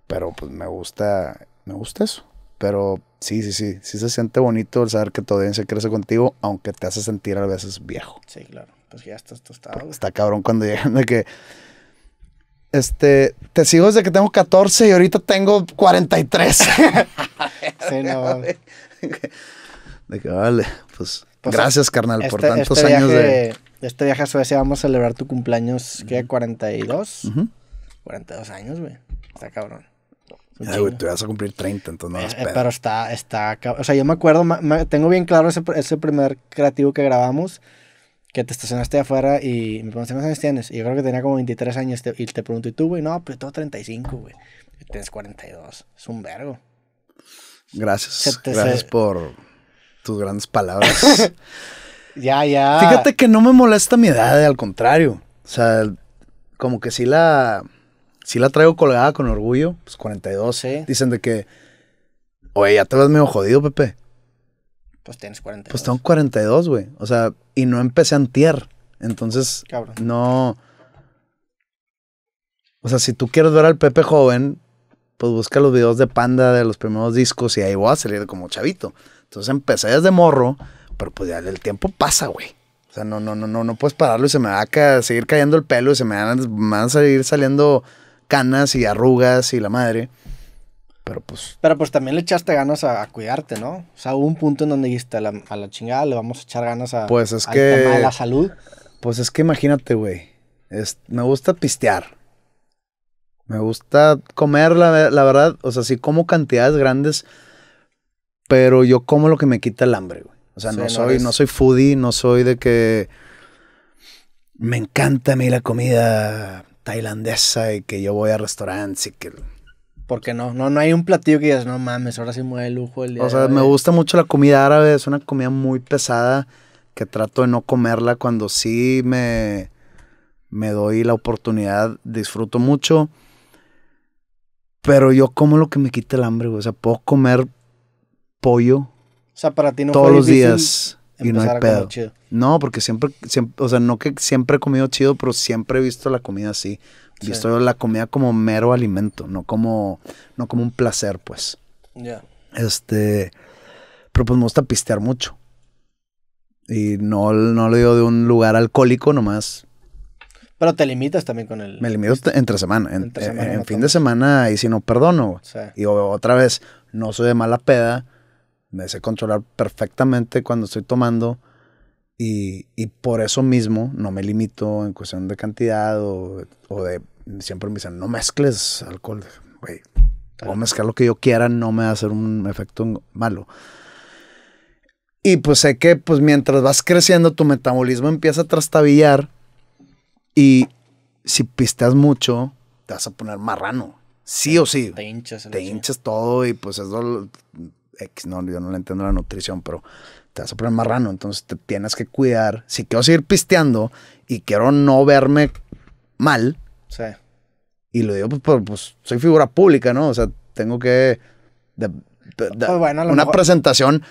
pero pues me gusta, me gusta eso. Pero sí, sí, sí, sí se siente bonito el saber que tu audiencia crece contigo, aunque te hace sentir a veces viejo. Sí, claro, pues ya estás tostado. Está cabrón cuando llegan de que, este, te sigo desde que tengo catorce y ahorita tengo cuarenta y tres. Sí, no, vale. De que vale, pues, pues gracias es, carnal este, por tantos este años viaje, de... Este viaje a Suecia vamos a celebrar tu cumpleaños, ¿qué? ¿cuarenta y dos? Uh-huh. cuarenta y dos años, güey, está cabrón. Ay, güey, tú vas a cumplir treinta, entonces no das pedo. Pero está, está... O sea, yo me acuerdo, me, tengo bien claro ese, ese primer creativo que grabamos, que te estacionaste afuera y me preguntaste, ¿cuántos años tienes? Y yo creo que tenía como veintitrés años te, y te pregunto, ¿y tú, güey? No, pero tengo treinta y cinco, güey. Y tienes cuarenta y dos. Es un vergo. Gracias. Se te, gracias se... por tus grandes palabras. Ya, ya. Fíjate que no me molesta mi edad, al contrario. O sea, como que sí la... Si la traigo colgada con orgullo, pues cuarenta y dos. Sí. Dicen de que, oye, ya te ves medio jodido, Pepe. Pues tienes cuarenta y dos. Pues tengo cuarenta y dos, güey. O sea, y no empecé antier. Entonces, cabrón. No. O sea, si tú quieres ver al Pepe joven, pues busca los videos de Panda de los primeros discos y ahí voy a salir como chavito. Entonces empecé desde morro, pero pues ya el tiempo pasa, güey. O sea, no, no, no, no, no puedes pararlo y se me va a ca- seguir cayendo el pelo y se me van a, me van a seguir saliendo canas y arrugas y la madre, pero pues... Pero pues también le echaste ganas a, a cuidarte, ¿no? O sea, hubo un punto en donde dijiste a la, a la chingada le vamos a echar ganas a, pues es al que, tema de la salud. Pues es que imagínate, güey, me gusta pistear, me gusta comer, la, la verdad, o sea, sí como cantidades grandes, pero yo como lo que me quita el hambre, güey. O sea, sí, no, no, soy, no soy foodie, no soy de que... Me encanta a mí la comida tailandesa y que yo voy a restaurantes y que... Porque no, no, no hay un platillo que digas, no mames, ahora sí me voy de lujo el día. O sea, me gusta mucho la comida árabe, es una comida muy pesada que trato de no comerla cuando sí me, me doy la oportunidad, disfruto mucho. Pero yo como lo que me quita el hambre, güey. O sea, puedo comer pollo. O sea, para ti no todos los días y no hay pedo. Chido. No, porque siempre, siempre, o sea, no que siempre he comido chido, pero siempre he visto la comida así. Sí. Visto la comida como mero alimento, no como, no como un placer, pues. Ya. Yeah. Este, pero pues me gusta pistear mucho. Y no, no lo digo de un lugar alcohólico nomás. Pero te limitas también con el... Me limito entre semana. En, entre semana en, no en fin tomas. De semana, ahí sí no perdono. Sí. Y otra vez, no soy de mala peda. Me sé controlar perfectamente cuando estoy tomando. Y, y por eso mismo no me limito en cuestión de cantidad o, o de... Siempre me dicen, no mezcles alcohol. Güey, puedo mezclar lo que yo quiera, no me va a hacer un efecto malo. Y pues sé que pues mientras vas creciendo, tu metabolismo empieza a trastabillar. Y si pisteas mucho, te vas a poner marrano. Sí o sí. Te hinchas. Te hinchas todo y pues eso... No, yo no le entiendo la nutrición, pero te vas a poner marrano. Entonces te tienes que cuidar. Si quiero seguir pisteando y quiero no verme mal. Sí. Y lo digo, pues, pues, pues soy figura pública, ¿no? O sea, tengo que... De, de, de, pues bueno, una mejor... presentación...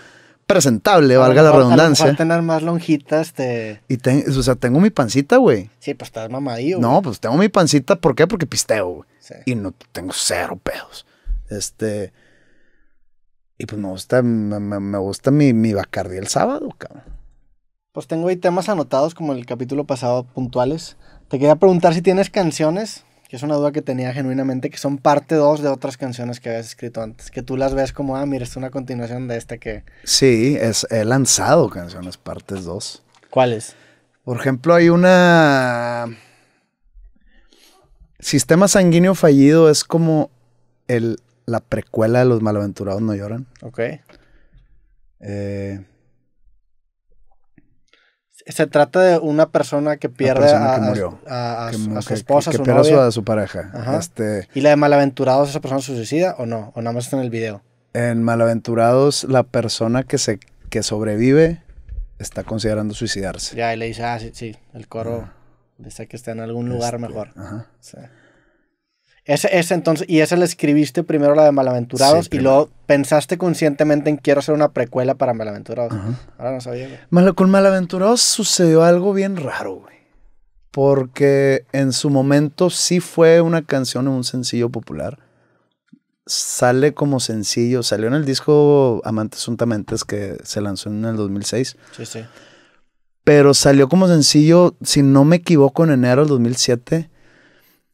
presentable, a valga mejor, la redundancia. A lo mejor tener más lonjitas te... Y te, o sea, tengo mi pancita, güey. Sí, pues estás mamadillo. No, pues tengo mi pancita, ¿por qué? Porque pisteo, güey. Sí. Y no tengo cero pedos. Este... Y pues me gusta, me, me, me gusta mi, mi Bacardí el sábado, cabrón. Pues tengo ahí temas anotados como el capítulo pasado, puntuales. Te quería preguntar si tienes canciones, que es una duda que tenía genuinamente, que son parte dos de otras canciones que habías escrito antes, que tú las ves como, ah, mira, es una continuación de esta que... Sí, es, he lanzado canciones partes dos. ¿Cuáles? Por ejemplo, hay una... Sistema Sanguíneo Fallido es como el, la precuela de Los Malaventurados No Lloran. Ok. Eh... Se trata de una persona que pierde persona a, que murió, a, a, que, a su esposa, que, que, que su novia. Pierde a su pareja. Ajá. Este, ¿Y la de Malaventurados, esa persona se suicida o no? ¿O nada más está en el video? En Malaventurados, la persona que, se, que sobrevive está considerando suicidarse. Ya, y le dice, ah, sí, sí, el coro ah. dice que está en algún lugar este, mejor. Ajá. Sí. Ese, ese entonces, y esa la escribiste primero, la de Malaventurados, sí, y luego pensaste conscientemente en quiero hacer una precuela para Malaventurados. Ajá. Ahora no sabía. Mal, con Malaventurados sucedió algo bien raro, güey. Porque en su momento sí fue una canción, un sencillo popular. Sale como sencillo, salió en el disco Amantes Untamentes que se lanzó en el dos mil seis. Sí, sí. Pero salió como sencillo, si no me equivoco, en enero del dos mil siete.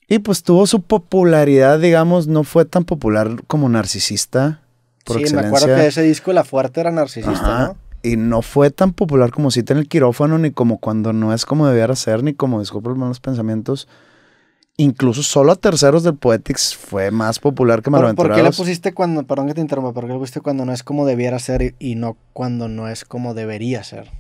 Y pues tuvo su popularidad, digamos, no fue tan popular como Narcisista. Por sí, excelencia. Me acuerdo que ese disco La Fuerte era Narcisista, ajá, ¿no? Y no fue tan popular como Cita en el Quirófano, ni como Cuando No Es Como Debiera Ser, ni como Disculpa los Malos Pensamientos. Incluso Solo a Terceros del Poetics fue más popular que Malaventurados. ¿Por qué le pusiste cuando, perdón que te interrumpa, por qué le pusiste Cuando No Es Como Debiera Ser y, y no Cuando No Es Como Debería Ser?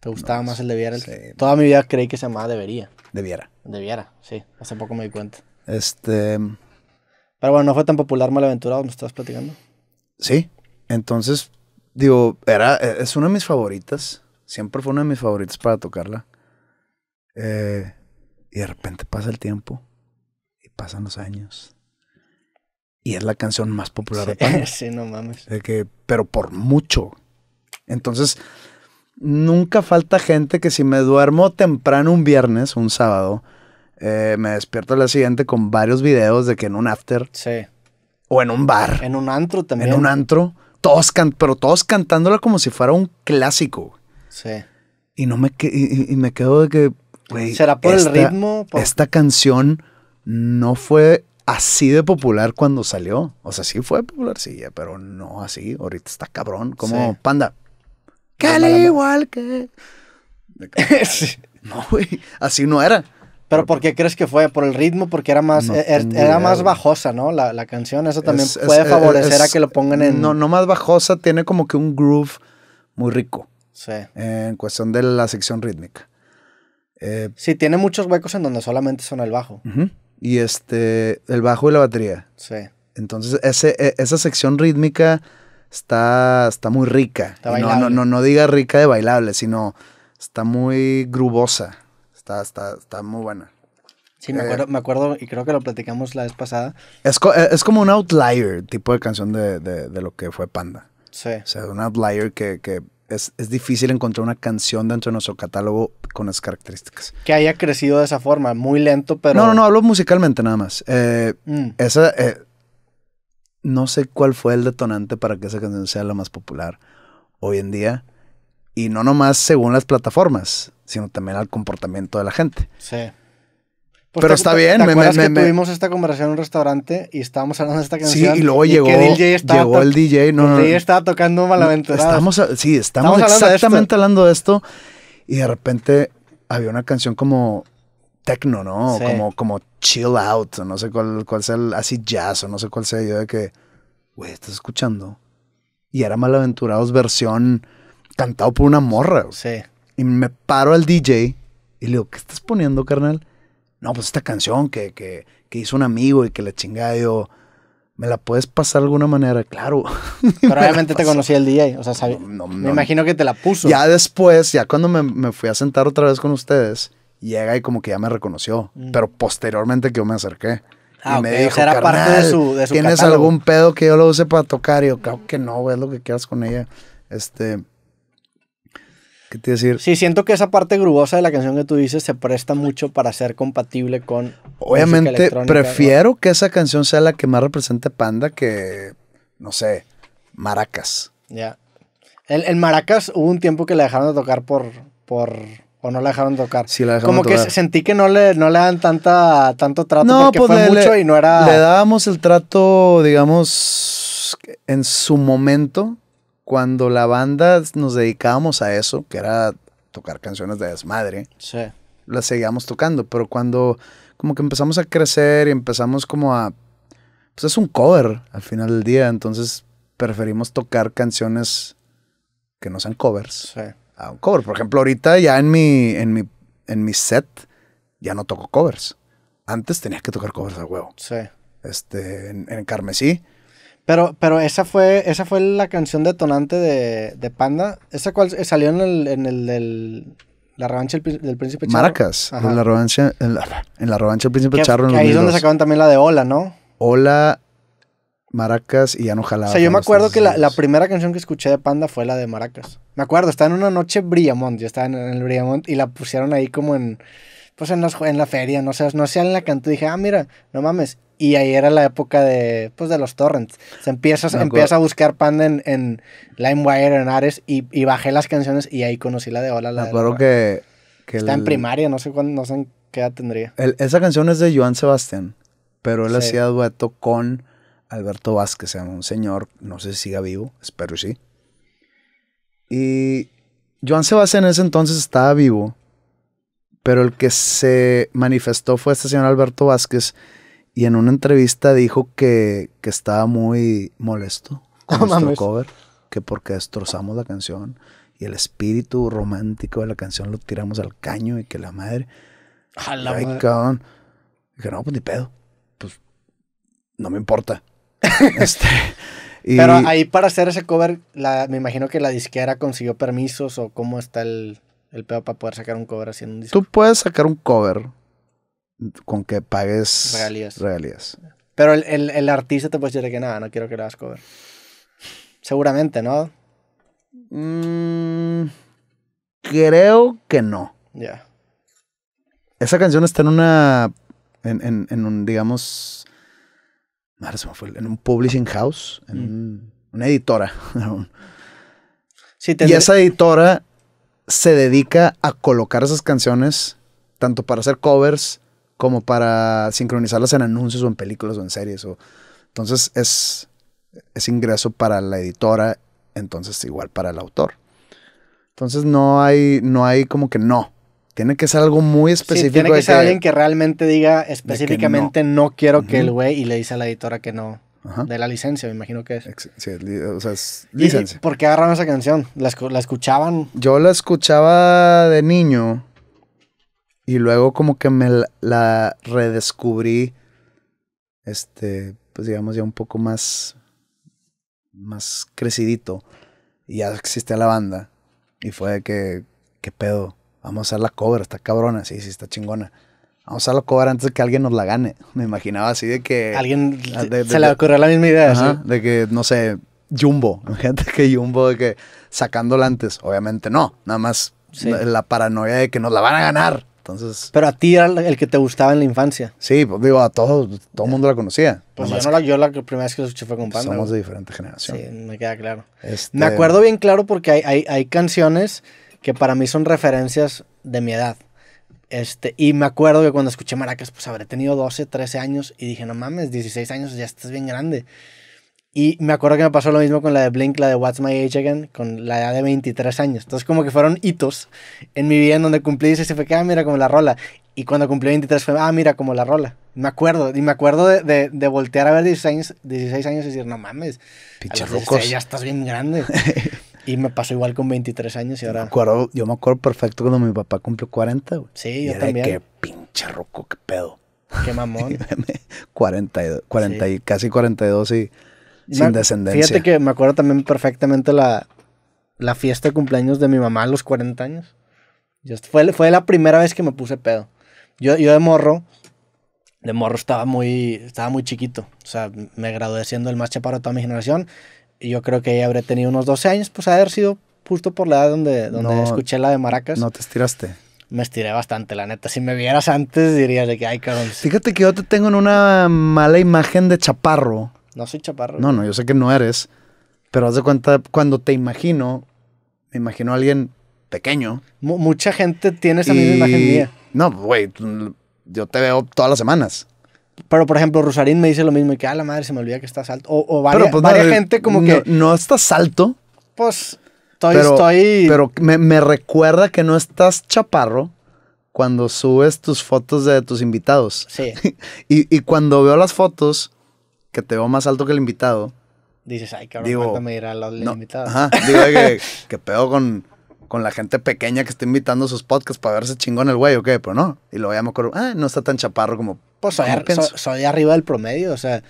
¿Te gustaba no, más el Debiera? El... Sí. Toda mi vida creí que se llamaba Debería. Debiera. Debiera, sí. Hace poco me di cuenta. Este... Pero bueno, no fue tan popular Malaventurados, me estabas platicando. Sí. Entonces, digo, era, es una de mis favoritas. Siempre fue una de mis favoritas para tocarla. Eh, y de repente pasa el tiempo. Y pasan los años. Y es la canción más popular sí, de Panda. Sí, no mames. De que, pero por mucho. Entonces... Nunca falta gente que si me duermo temprano un viernes, un sábado, eh, me despierto al día siguiente con varios videos de que en un after. Sí. O en un bar. En un antro también. En un antro. Todos can pero todos cantándola como si fuera un clásico. Sí. Y, no me, que y, y me quedo de que, güey, ¿será por esta, el ritmo? Por... Esta canción no fue así de popular cuando salió. O sea, sí fue popular, sí, pero no así. Ahorita está cabrón. Como sí. Panda. Cali igual que... Sí. No, güey. Así no era. ¿Pero por qué crees que fue? ¿Por el ritmo? Porque era más, no er, era más bajosa, ¿no? La, la canción. Eso también es, puede es, favorecer es, a que lo pongan en... No, no más bajosa. Tiene como que un groove muy rico. Sí. En cuestión de la sección rítmica. Eh, sí, tiene muchos huecos en donde solamente suena el bajo. Uh-huh. Y este, el bajo y la batería. Sí. Entonces, ese, esa sección rítmica está, está muy rica. Está no, no, no, no diga rica de bailable, sino está muy grubosa. Está, está, está muy buena. Sí, me acuerdo, eh, me acuerdo, y creo que lo platicamos la vez pasada. Es, co es como un outlier tipo de canción de, de, de lo que fue Panda. Sí. O sea, un outlier que, que es, es difícil encontrar una canción dentro de nuestro catálogo con esas características. Que haya crecido de esa forma, muy lento, pero... No, no, no, hablo musicalmente nada más. Eh, mm. Esa... Eh, no sé cuál fue el detonante para que esa canción sea la más popular hoy en día. Y no nomás según las plataformas, sino también al comportamiento de la gente. Sí. Pues pero te, está bien. ¿Te, te acuerdas me, me, que me, tuvimos esta conversación en un restaurante y estábamos hablando de esta canción? Sí, y luego y llegó, D J llegó el D J. No, el no, D J no, estaba tocando Malaventurados. Estamos, sí, estamos, estamos exactamente hablando de, hablando de esto. Y de repente había una canción como techno, ¿no? Sí. Como, como chill out, o no sé cuál, cuál sea, el, así jazz, o no sé cuál sea. Yo de que, güey, ¿estás escuchando? Y era Malaventurados versión cantado por una morra. Sí. Y me paro al D J y le digo, ¿qué estás poniendo, carnal? No, pues esta canción que, que, que hizo un amigo y que le chingada, yo, ¿me la puedes pasar de alguna manera? Claro. Pero obviamente te conocía el D J, o sea, sabía, no, no, me no. imagino que te la puso. Ya después, ya cuando me, me fui a sentar otra vez con ustedes, llega y como que ya me reconoció, mm. pero posteriormente que yo me acerqué. Ah, y okay. me dijo, o sea, era parte de su, de su ¿tienes catálogo? ¿Algún pedo que yo lo use para tocar? Y yo, claro que no, güey, es lo que quieras con ella. Este... ¿Qué te decir? Sí, siento que esa parte grubosa de la canción que tú dices se presta mucho para ser compatible con... Obviamente, prefiero ¿no? que esa canción sea la que más represente Panda que, no sé, maracas. Ya. Yeah. El, el maracas hubo un tiempo que la dejaron de tocar por... por o no la dejaron de tocar. Sí, la dejaron Como de tocar. que sentí que no le, no le dan tanta, tanto trato no, porque pues fue le, mucho y no era... Le dábamos el trato, digamos, en su momento... Cuando la banda nos dedicábamos a eso, que era tocar canciones de desmadre, sí. las seguíamos tocando, pero cuando como que empezamos a crecer y empezamos como a... Pues es un cover al final del día, entonces preferimos tocar canciones que no sean covers sí. a un cover. Por ejemplo, ahorita ya en mi, en mi, en mi set ya no toco covers. Antes tenía que tocar covers a huevo. Sí. Este, en, en Carmesí. Pero, pero esa fue esa fue la canción detonante de, de Panda. ¿Esa cuál salió en el, en el, el la revancha del, del Príncipe Charro? Maracas. En la revancha, en la, en la revancha del Príncipe Charro. En ahí es donde sacaban también la de Hola, ¿no? Hola, Maracas y ya no jalaba. O sea, yo me acuerdo que la, la primera canción que escuché de Panda fue la de Maracas. Me acuerdo, estaba en una noche Brillamont. Yo estaba en el Brillamont y la pusieron ahí como en... Pues en, los, en la feria, no sé, no sé, en la canto. Dije, ah, mira, no mames. Y ahí era la época de, pues, de los torrents. Se empieza, no, empieza a buscar Panda en, en LimeWire, en Ares, y, y bajé las canciones y ahí conocí la de Hola. La me acuerdo la... que... que Está el... en primaria, no sé, cuándo, no sé en qué edad tendría. El, esa canción es de Joan Sebastián, pero él sí. hacía dueto con Alberto Vázquez, se llama un señor, no sé si siga vivo, espero sí. Y Joan Sebastián en ese entonces estaba vivo, pero el que se manifestó fue este señor Alberto Vázquez, y en una entrevista dijo que, que estaba muy molesto con oh, nuestro mames. cover, que porque destrozamos la canción y el espíritu romántico de la canción lo tiramos al caño y que la madre... A la ay, madre. Cabrón. Dije, no, pues ni pedo. Pues no me importa. este, y... Pero ahí para hacer ese cover, la, me imagino que la disquera consiguió permisos o cómo está el, el pedo para poder sacar un cover haciendo un disco. Tú puedes sacar un cover... Con que pagues regalías. regalías. Pero el, el, el artista te puede decir que nada, no quiero que lo hagas cover. Seguramente, ¿no? Mm, creo que no. Ya. Yeah. Esa canción está en una. En, en, en un, digamos. Ahora se me fue. En un publishing house. En mm. un, una editora. sí, te y te... esa editora se dedica a colocar esas canciones, tanto para hacer covers como para sincronizarlas en anuncios o en películas o en series. O... Entonces es, es ingreso para la editora, entonces igual para el autor. Entonces no hay, no hay como que no. Tiene que ser algo muy específico. Sí, tiene que ser que, alguien que realmente diga específicamente no. no quiero uh-huh. que el güey y le dice a la editora que no. Uh-huh. De la licencia, me imagino que es. Sí, o sea, es licencia. ¿Y por qué agarraron esa canción? ¿La, esc- la escuchaban? Yo la escuchaba de niño. Y luego como que me la, la redescubrí, este, pues digamos ya un poco más, más crecidito. Y ya existía la banda. Y fue de que, ¿qué pedo? Vamos a usar la cover, está cabrona, sí, sí, está chingona. Vamos a usar la cover antes de que alguien nos la gane. Me imaginaba así de que... Alguien de, de, se le ocurrió la misma idea. Ajá, ¿sí? De que, no sé, Jumbo. Imagínate que Jumbo de que sacándola antes. Obviamente no, nada más sí. la, la paranoia de que nos la van a ganar. Entonces, pero a ti era el que te gustaba en la infancia. Sí, pues digo, a todos, todo el mundo la conocía. Pues yo, no la, yo la primera vez que la escuché fue con Panda. Somos de diferente generación. Sí, me queda claro. Este... Me acuerdo bien claro porque hay, hay, hay canciones que para mí son referencias de mi edad. Este, y me acuerdo que cuando escuché Maracas, pues habré tenido doce, trece años. Y dije, no mames, dieciséis años, ya estás bien grande. Y me acuerdo que me pasó lo mismo con la de Blink, la de What's My Age Again, con la edad de veintitrés años. Entonces como que fueron hitos en mi vida en donde cumplí dieciséis, fue que, ah, mira, como la rola. Y cuando cumplí veintitrés fue, ah, mira, como la rola. Me acuerdo, y me acuerdo de, de, de voltear a ver dieciséis años, dieciséis años y decir, no mames, pinche rucos, ya estás bien grande. Y me pasó igual con veintitrés años y ahora... Me acuerdo, yo me acuerdo perfecto cuando mi papá cumplió cuarenta, güey. Sí, y yo era también. Qué pinche ruco, qué pedo. Qué mamón. cuarenta, cuarenta, sí. Casi cuarenta y dos y... Sin descendencia. Fíjate que me acuerdo también perfectamente la, la fiesta de cumpleaños de mi mamá a los cuarenta años. Yo, fue, fue la primera vez que me puse pedo. Yo, yo de morro, de morro estaba muy, estaba muy chiquito. O sea, me gradué siendo el más chaparro de toda mi generación. Y yo creo que ya habré tenido unos doce años. Pues haber sido justo por la edad donde, donde no, escuché la de Maracas. No te estiraste. Me estiré bastante, la neta. Si me vieras antes dirías de que, ay, cabrón. Fíjate que yo te tengo en una mala imagen de chaparro. No soy chaparro. No, no, yo sé que no eres. Pero haz de cuenta, cuando te imagino, me imagino a alguien pequeño. M mucha gente tiene esa y... misma imagen mía. No, güey, yo te veo todas las semanas. Pero, por ejemplo, Rosarín me dice lo mismo. Y que, ah, la madre, se me olvida que estás alto. O, o varia, pues, varia no, gente como no, que... No estás alto. Pues, estoy... Pero, estoy... pero me, me recuerda que no estás chaparro cuando subes tus fotos de tus invitados. Sí. y, y cuando veo las fotos... que te veo más alto que el invitado. Dices, ay, cabrón, cuánto me dirá el invitado. Ajá, digo que, que pedo con, con la gente pequeña que está invitando a sus podcasts para verse chingón el güey, ¿o qué? Pero no. Y luego ya me acuerdo, ah, no está tan chaparro como... Pues soy, ar, so, soy arriba del promedio, o sea,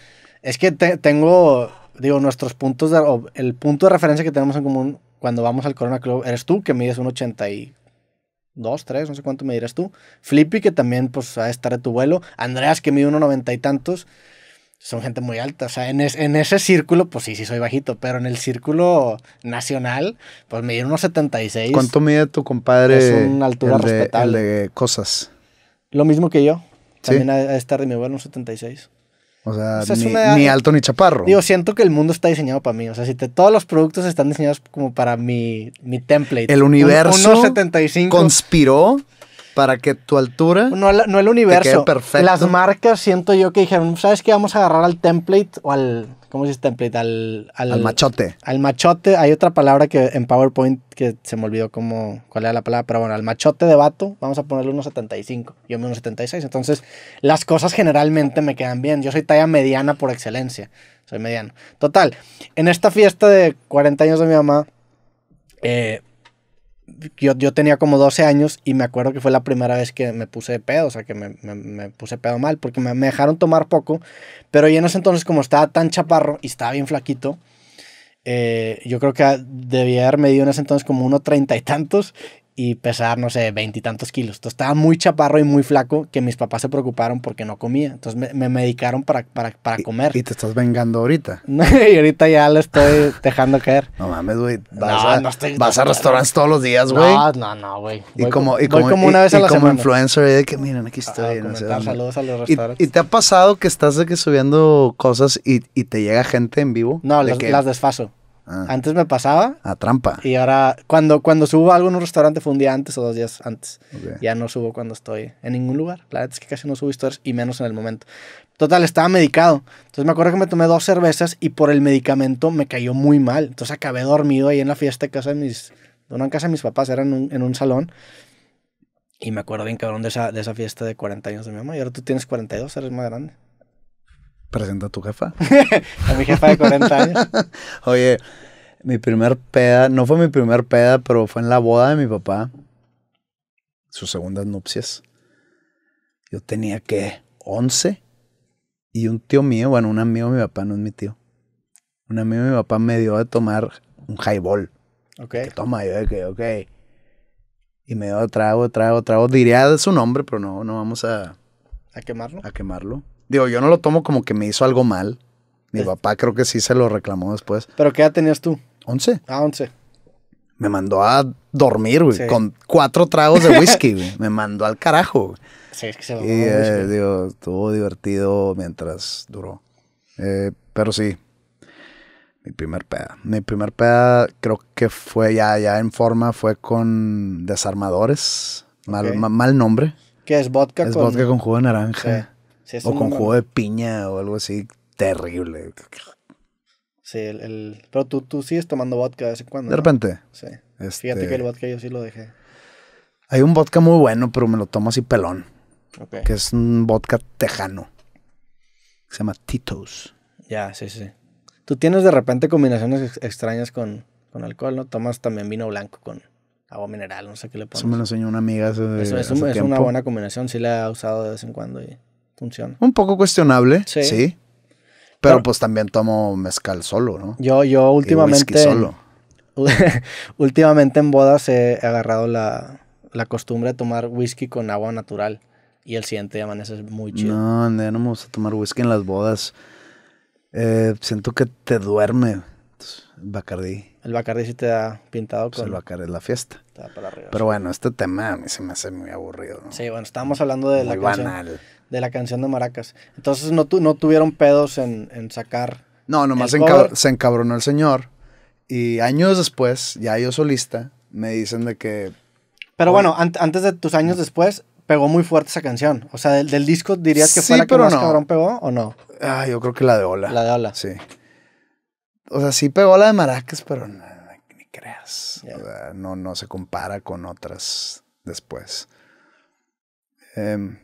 es que te, tengo, digo, nuestros puntos, de, o el punto de referencia que tenemos en común cuando vamos al Corona Club, eres tú, que mides un ochenta y dos, tres, no sé cuánto me dirás tú. Flippy, que también, pues, va a estar de tu vuelo. Andreas, que mide uno noventa y tantos. Son gente muy alta, o sea, en, es, en ese círculo, pues sí, sí soy bajito, pero en el círculo nacional, pues me dieron unos setenta y seis. ¿Cuánto mide tu compadre? Es una altura respetable. De, de cosas. Lo mismo que yo, también a, a estar de mi abuelo unos setenta y seis. O sea, o sea ni, edad, ni alto ni chaparro. Digo, siento que el mundo está diseñado para mí, o sea, si te, todos los productos están diseñados como para mi, mi template. El universo Un, uno setenta y cinco. Conspiró. Para que tu altura... No, no el universo. Las marcas siento yo que dijeron, ¿sabes qué? Vamos a agarrar al template o al... ¿Cómo se dice template? Al, al, al machote. Al machote. Hay otra palabra que en PowerPoint que se me olvidó cómo, cuál era la palabra. Pero bueno, al machote de vato vamos a ponerle uno setenta y cinco. Yo me uno setenta y seis. Entonces, las cosas generalmente me quedan bien. Yo soy talla mediana por excelencia. Soy mediano. Total. En esta fiesta de cuarenta años de mi mamá... Eh... Yo, yo tenía como doce años y me acuerdo que fue la primera vez que me puse de pedo, o sea, que me, me, me puse pedo mal, porque me, me dejaron tomar poco, pero yo en ese entonces como estaba tan chaparro y estaba bien flaquito, eh, yo creo que debía haber medido en ese entonces como unos treinta y tantos y pesar, no sé, veintitantos kilos. Entonces estaba muy chaparro y muy flaco que mis papás se preocuparon porque no comía. Entonces me, me medicaron para, para, para comer. ¿Y, y te estás vengando ahorita? Y ahorita ya le estoy dejando caer. No mames, güey. Vas, no, a, no estoy, vas no, a restaurantes no, todos los días, güey. No, no, no, güey. Y como, y como, como una vez y, a la y como influencer, de que miren, aquí estoy. Ah, no sé, saludos a los restaurantes. ¿Y, ¿Y te ha pasado que estás de que subiendo cosas y, y te llega gente en vivo? No, de las, que... las desfaso. Ah, antes me pasaba. A trampa. Y ahora, cuando, cuando subo algo en un restaurante fue un día antes o dos días antes. Okay. Ya no subo cuando estoy en ningún lugar. La verdad es que casi no subo historias y menos en el momento. Total, estaba medicado. Entonces me acuerdo que me tomé dos cervezas y por el medicamento me cayó muy mal. Entonces acabé dormido ahí en la fiesta de casa de mis... No, en casa de mis papás, era en un, en un salón. Y me acuerdo bien cabrón de esa, de esa fiesta de cuarenta años de mi mamá. Y ahora tú tienes cuarenta y dos, eres más grande. Presenta a tu jefa. A mi jefa de cuarenta años. Oye, mi primer peda, no fue mi primer peda, pero fue en la boda de mi papá. Sus segundas nupcias. Yo tenía que once y un tío mío, bueno, un amigo de mi papá, no es mi tío. Un amigo de mi papá me dio a tomar un highball. Ok. Que toma, yo de que, ok. Y me dio trago, trago, trago. Diría su nombre, pero no, no vamos a... ¿A quemarlo? A quemarlo. Digo, yo no lo tomo como que me hizo algo mal. Mi es... papá creo que sí se lo reclamó después. ¿Pero qué edad tenías tú? once. Ah, once. Me mandó a dormir, güey. Sí. Con cuatro tragos de whisky, güey. Me mandó al carajo, güey. Sí, es que se lo mandó. Y, eh, digo, estuvo divertido mientras duró. Eh, pero sí. Mi primer peda. Mi primer peda creo que fue ya, ya en forma, fue con Desarmadores. Mal, okay. ma, mal nombre. ¿Qué es? ¿Vodka? Es con... vodka con jugo de naranja. Sí. Sí, o con nombre. Jugo de piña o algo así. Terrible. Sí, el... el... pero tú, tú sigues tomando vodka de vez en cuando, De ¿no? repente. Sí. Este... Fíjate que el vodka yo sí lo dejé. Hay un vodka muy bueno, pero me lo tomo así pelón. Okay. Que es un vodka tejano. Se llama Tito's. Ya, sí, sí. Tú tienes de repente combinaciones ex extrañas con, con alcohol, ¿no? Tomas también vino blanco con agua mineral, no sé qué le pones. Eso me lo enseñó una amiga hace Eso, eso hace Es tiempo. Una buena combinación, sí la he usado de vez en cuando y funciona. Un poco cuestionable, sí. sí. Pero, Pero pues también tomo mezcal solo, ¿no? Yo, yo últimamente... Y solo. últimamente en bodas he agarrado la, la costumbre de tomar whisky con agua natural. Y el siguiente día amaneces muy chido. No, no me gusta tomar whisky en las bodas. Eh, siento que te duerme. Entonces, el Bacardí. El Bacardí sí te da pintado. Pues con... el Bacardí es la fiesta. Te da para arriba. Pero bueno, este tema a mí se me hace muy aburrido, ¿no? Sí, bueno, estábamos hablando de muy la banal. canción. De la canción de Maracas. Entonces no, tu, no tuvieron pedos en, en sacar. No, nomás encab se encabronó el señor. Y años después, ya yo solista, me dicen de que... Pero bueno, bueno an antes de tus años después... Pegó muy fuerte esa canción. O sea, del, del disco dirías que sí, fue la que más no. cabrón pegó o no. Ah, yo creo que la de Ola. La de Ola. Sí. O sea, sí pegó la de Maracas, pero no, ni creas. Yeah. O sea, no, no se compara con otras después. Eh, en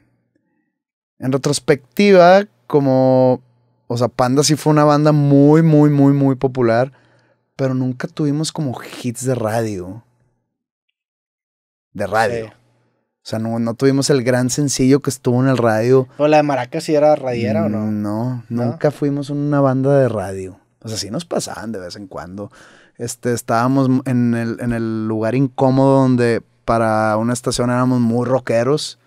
retrospectiva, como... O sea, Panda sí fue una banda muy, muy, muy, muy popular. Pero nunca tuvimos como hits de radio. De radio. Sí. O sea, no, no tuvimos el gran sencillo que estuvo en el radio. ¿O la de Maracas sí era radiera o no? No, nunca ¿No? fuimos una banda de radio. O sea, sí nos pasaban de vez en cuando. Este, estábamos en el, en el lugar incómodo donde para una estación éramos muy rockeros.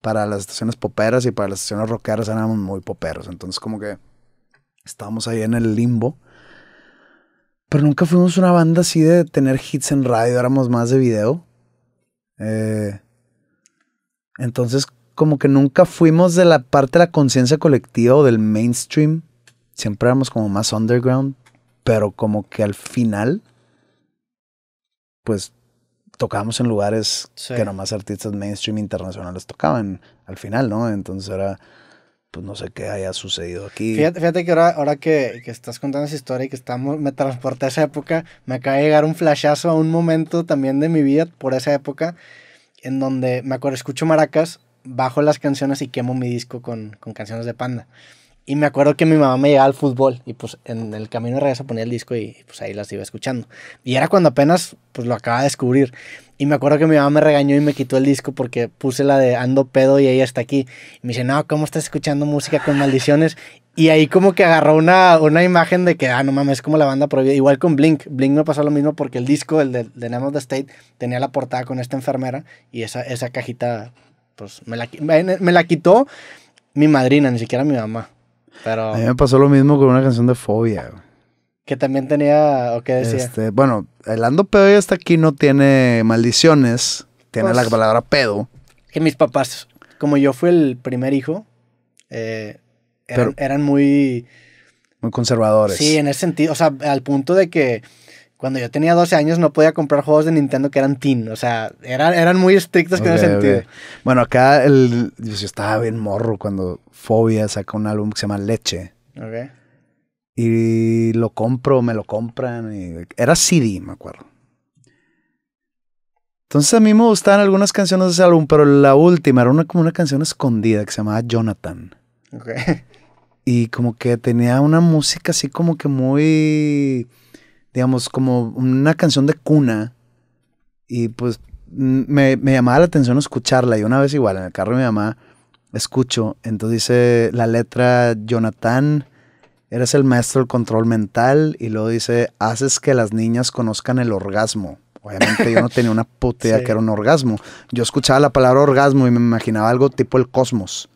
Para las estaciones poperas y para las estaciones rockeras éramos muy poperos. Entonces como que estábamos ahí en el limbo. Pero nunca fuimos una banda así de tener hits en radio. Éramos más de video. Eh... Entonces, como que nunca fuimos de la parte de la conciencia colectiva o del mainstream. Siempre éramos como más underground. Pero como que al final, pues, tocábamos en lugares sí. que nomás artistas mainstream internacionales tocaban al final, ¿no? Entonces era, pues no sé qué haya sucedido aquí. Fíjate, fíjate que ahora, ahora que, que estás contando esa historia y que estamos, me transporté a esa época, me acaba de llegar un flashazo a un momento también de mi vida por esa época. En donde, me acuerdo, escucho Maracas, bajo las canciones y quemo mi disco con, con canciones de Panda. Y me acuerdo que mi mamá me llevaba al fútbol y pues en el camino de regreso ponía el disco y pues ahí las iba escuchando. Y era cuando apenas pues lo acababa de descubrir. Y me acuerdo que mi mamá me regañó y me quitó el disco porque puse la de Ando Pedo y ella está aquí. Y me dice, no, ¿cómo estás escuchando música con maldiciones? Y ahí como que agarró una, una imagen de que, ah, no mames, es como la banda prohibida. Igual con Blink. Blink me pasó lo mismo porque el disco, el de, de Name of the State, tenía la portada con esta enfermera y esa, esa cajita, pues, me la, me, me la quitó mi madrina, ni siquiera mi mamá. Pero... A mí me pasó lo mismo con una canción de Fobia. Que también tenía, ¿o qué decía? Este, bueno, el Ando Pedo ya está aquí, no tiene maldiciones, tiene pues, la palabra pedo. Que mis papás, como yo fui el primer hijo, eh... Eran, eran muy... Muy conservadores. Sí, en ese sentido. O sea, al punto de que cuando yo tenía doce años no podía comprar juegos de Nintendo que eran teen. O sea, eran, eran muy estrictos okay, en ese okay. sentido. Bueno, acá el, yo estaba bien morro cuando Fobia saca un álbum que se llama Leche. Ok. Y lo compro, me lo compran. Y, era C D, me acuerdo. Entonces a mí me gustaban algunas canciones de ese álbum, pero la última era una, como una canción escondida que se llamaba Jonathan. Okay. Y como que tenía una música así como que muy, digamos, como una canción de cuna. Y pues me, me llamaba la atención escucharla. Y una vez igual en el carro de mi mamá escucho. Entonces dice la letra Jonathan, eres el maestro del control mental, y luego dice, haces que las niñas conozcan el orgasmo. Obviamente yo no tenía una puta idea sí. que era un orgasmo. Yo escuchaba la palabra orgasmo y me imaginaba algo tipo el cosmos.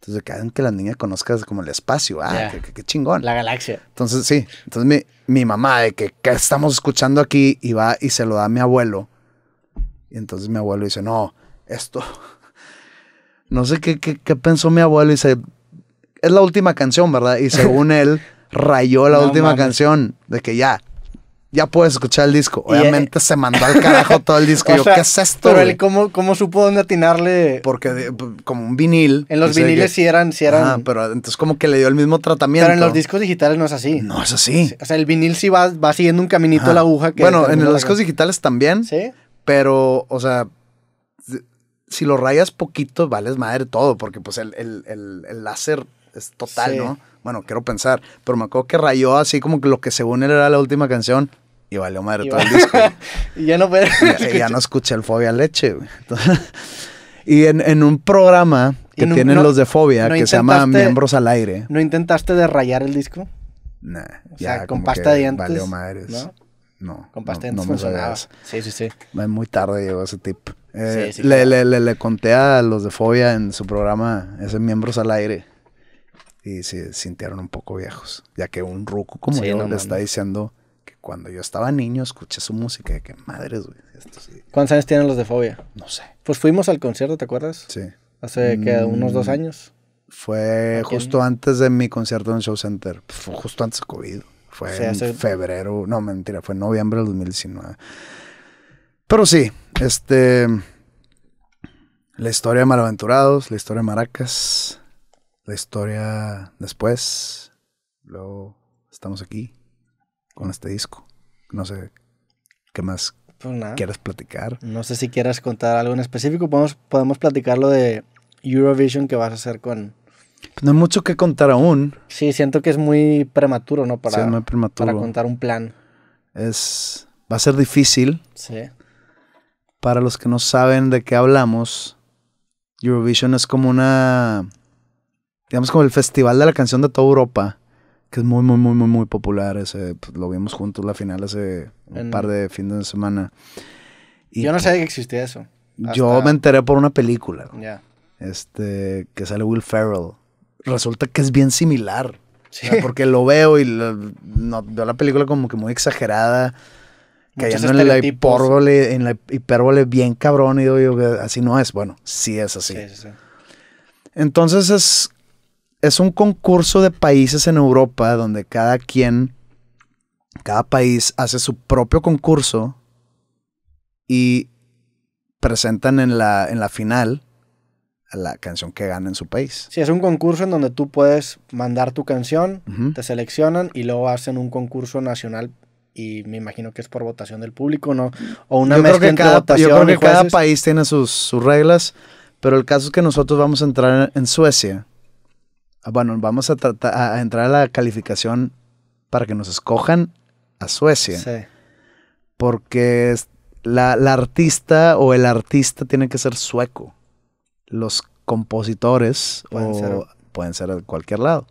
Entonces, cada vez que las niñas conozcas como el espacio, ah, yeah. qué, qué, qué chingón. La galaxia. Entonces, sí. Entonces, mi, mi mamá, de que, ¿qué estamos escuchando aquí? Y va y se lo da a mi abuelo. Y entonces mi abuelo dice, no, esto... No sé qué, qué, qué pensó mi abuelo. Y dice, es la última canción, ¿verdad? Y según él, rayó la no, última mames. canción. De que ya... Ya puedes escuchar el disco. Obviamente eh, se mandó al carajo todo el disco. Yo, sea, ¿qué es esto? Pero él, ¿cómo, ¿cómo supo dónde atinarle? Porque de, como un vinil. En los viniles que... sí eran... Sí eran... Ah, pero entonces como que le dio el mismo tratamiento. Pero en los discos digitales no es así. No es así. O sea, el vinil sí va, va siguiendo un caminito a la aguja. Que bueno, en los discos digitales también. Sí. Pero, o sea, si lo rayas poquito, vales madre todo. Porque pues el, el, el, el láser es total, sí. ¿no? Bueno, quiero pensar. Pero me acuerdo que rayó así como que lo que según él era la última canción... Y valió madre y todo va. el disco. Y ya no puede. Ya, ya no escuché el Fobia Leche, güey. Entonces, y en, en un programa que no, tienen no, los de Fobia, no que se llama Miembros al Aire. ¿No intentaste derrayar el disco? Nah. O ya, sea, con pasta de dientes. Valió madres. ¿No? no con pasta de no, dientes no funcionaba. Sí, sí, sí. Muy tarde llegó ese tip. Eh, sí, sí, le, claro. le, le, le conté a los de Fobia en su programa, ese Miembros al Aire. Y se sintieron un poco viejos. Ya que un ruco como sí, yo no, le no, está no. diciendo... Cuando yo estaba niño, escuché su música. ¡Qué madres, güey! Esto sí. ¿Cuántos años tienen los de Fobia? No sé. Pues fuimos al concierto, ¿te acuerdas? Sí. Hace mm, que unos dos años. Fue ¿Aquí? justo antes de mi concierto en el Show Center. Fue justo antes de COVID. Fue o sea, en hace... febrero. No, mentira. Fue en noviembre del dos mil diecinueve. Pero sí, este... La historia de Malaventurados, la historia de Maracas, la historia después. Luego estamos aquí. Con este disco. No sé qué más pues nada. quieres platicar. No sé si quieras contar algo en específico. Podemos, podemos platicar lo de Eurovision que vas a hacer con... No hay mucho que contar aún. Sí, siento que es muy prematuro, ¿no? Para, sí, es muy prematuro. Para contar un plan. Es... Va a ser difícil. Sí. Para los que no saben de qué hablamos, Eurovision es como una... Digamos como el festival de la canción de toda Europa. Que es muy, muy, muy, muy, muy popular. Ese, pues, lo vimos juntos la final hace un en... par de fines de semana. Y yo no sabía que existía eso. Hasta... Yo me enteré por una película. Yeah. Este, que sale Will Ferrell. Resulta que es bien similar. Sí. O sea, porque lo veo y lo, no, veo la película como que muy exagerada. Cayendo en la hipérbole, en la hipérbole bien cabrón. Y digo, así no es. Bueno, sí es así. Sí, sí, sí. Entonces es... Es un concurso de países en Europa donde cada quien, cada país hace su propio concurso y presentan en la, en la final a la canción que gana en su país. Sí, es un concurso en donde tú puedes mandar tu canción, uh-huh. te seleccionan y luego hacen un concurso nacional y me imagino que es por votación del público, ¿no? O una yo mezcla creo que entre cada, votación yo creo que y jueces. Cada país tiene sus, sus reglas, pero el caso es que nosotros vamos a entrar en, en Suecia. Bueno, vamos a, tratar, a entrar a la calificación para que nos escojan a Suecia. Sí. Porque la, la artista o el artista tiene que ser sueco. Los compositores pueden, o, ser. pueden ser de cualquier lado.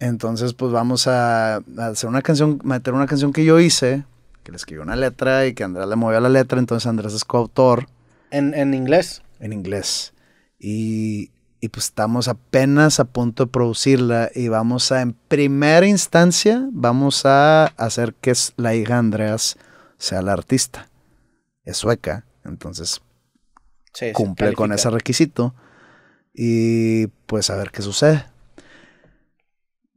Entonces, pues vamos a, a hacer una canción, meter una canción que yo hice, que le escribió una letra y que Andrés le movió la letra. Entonces, Andrés es coautor. ¿En, en inglés? En inglés. Y... Y pues estamos apenas a punto de producirla y vamos a, en primera instancia, vamos a hacer que la hija de Andreas sea la artista. Es sueca, entonces sí, cumple con ese requisito y pues a ver qué sucede.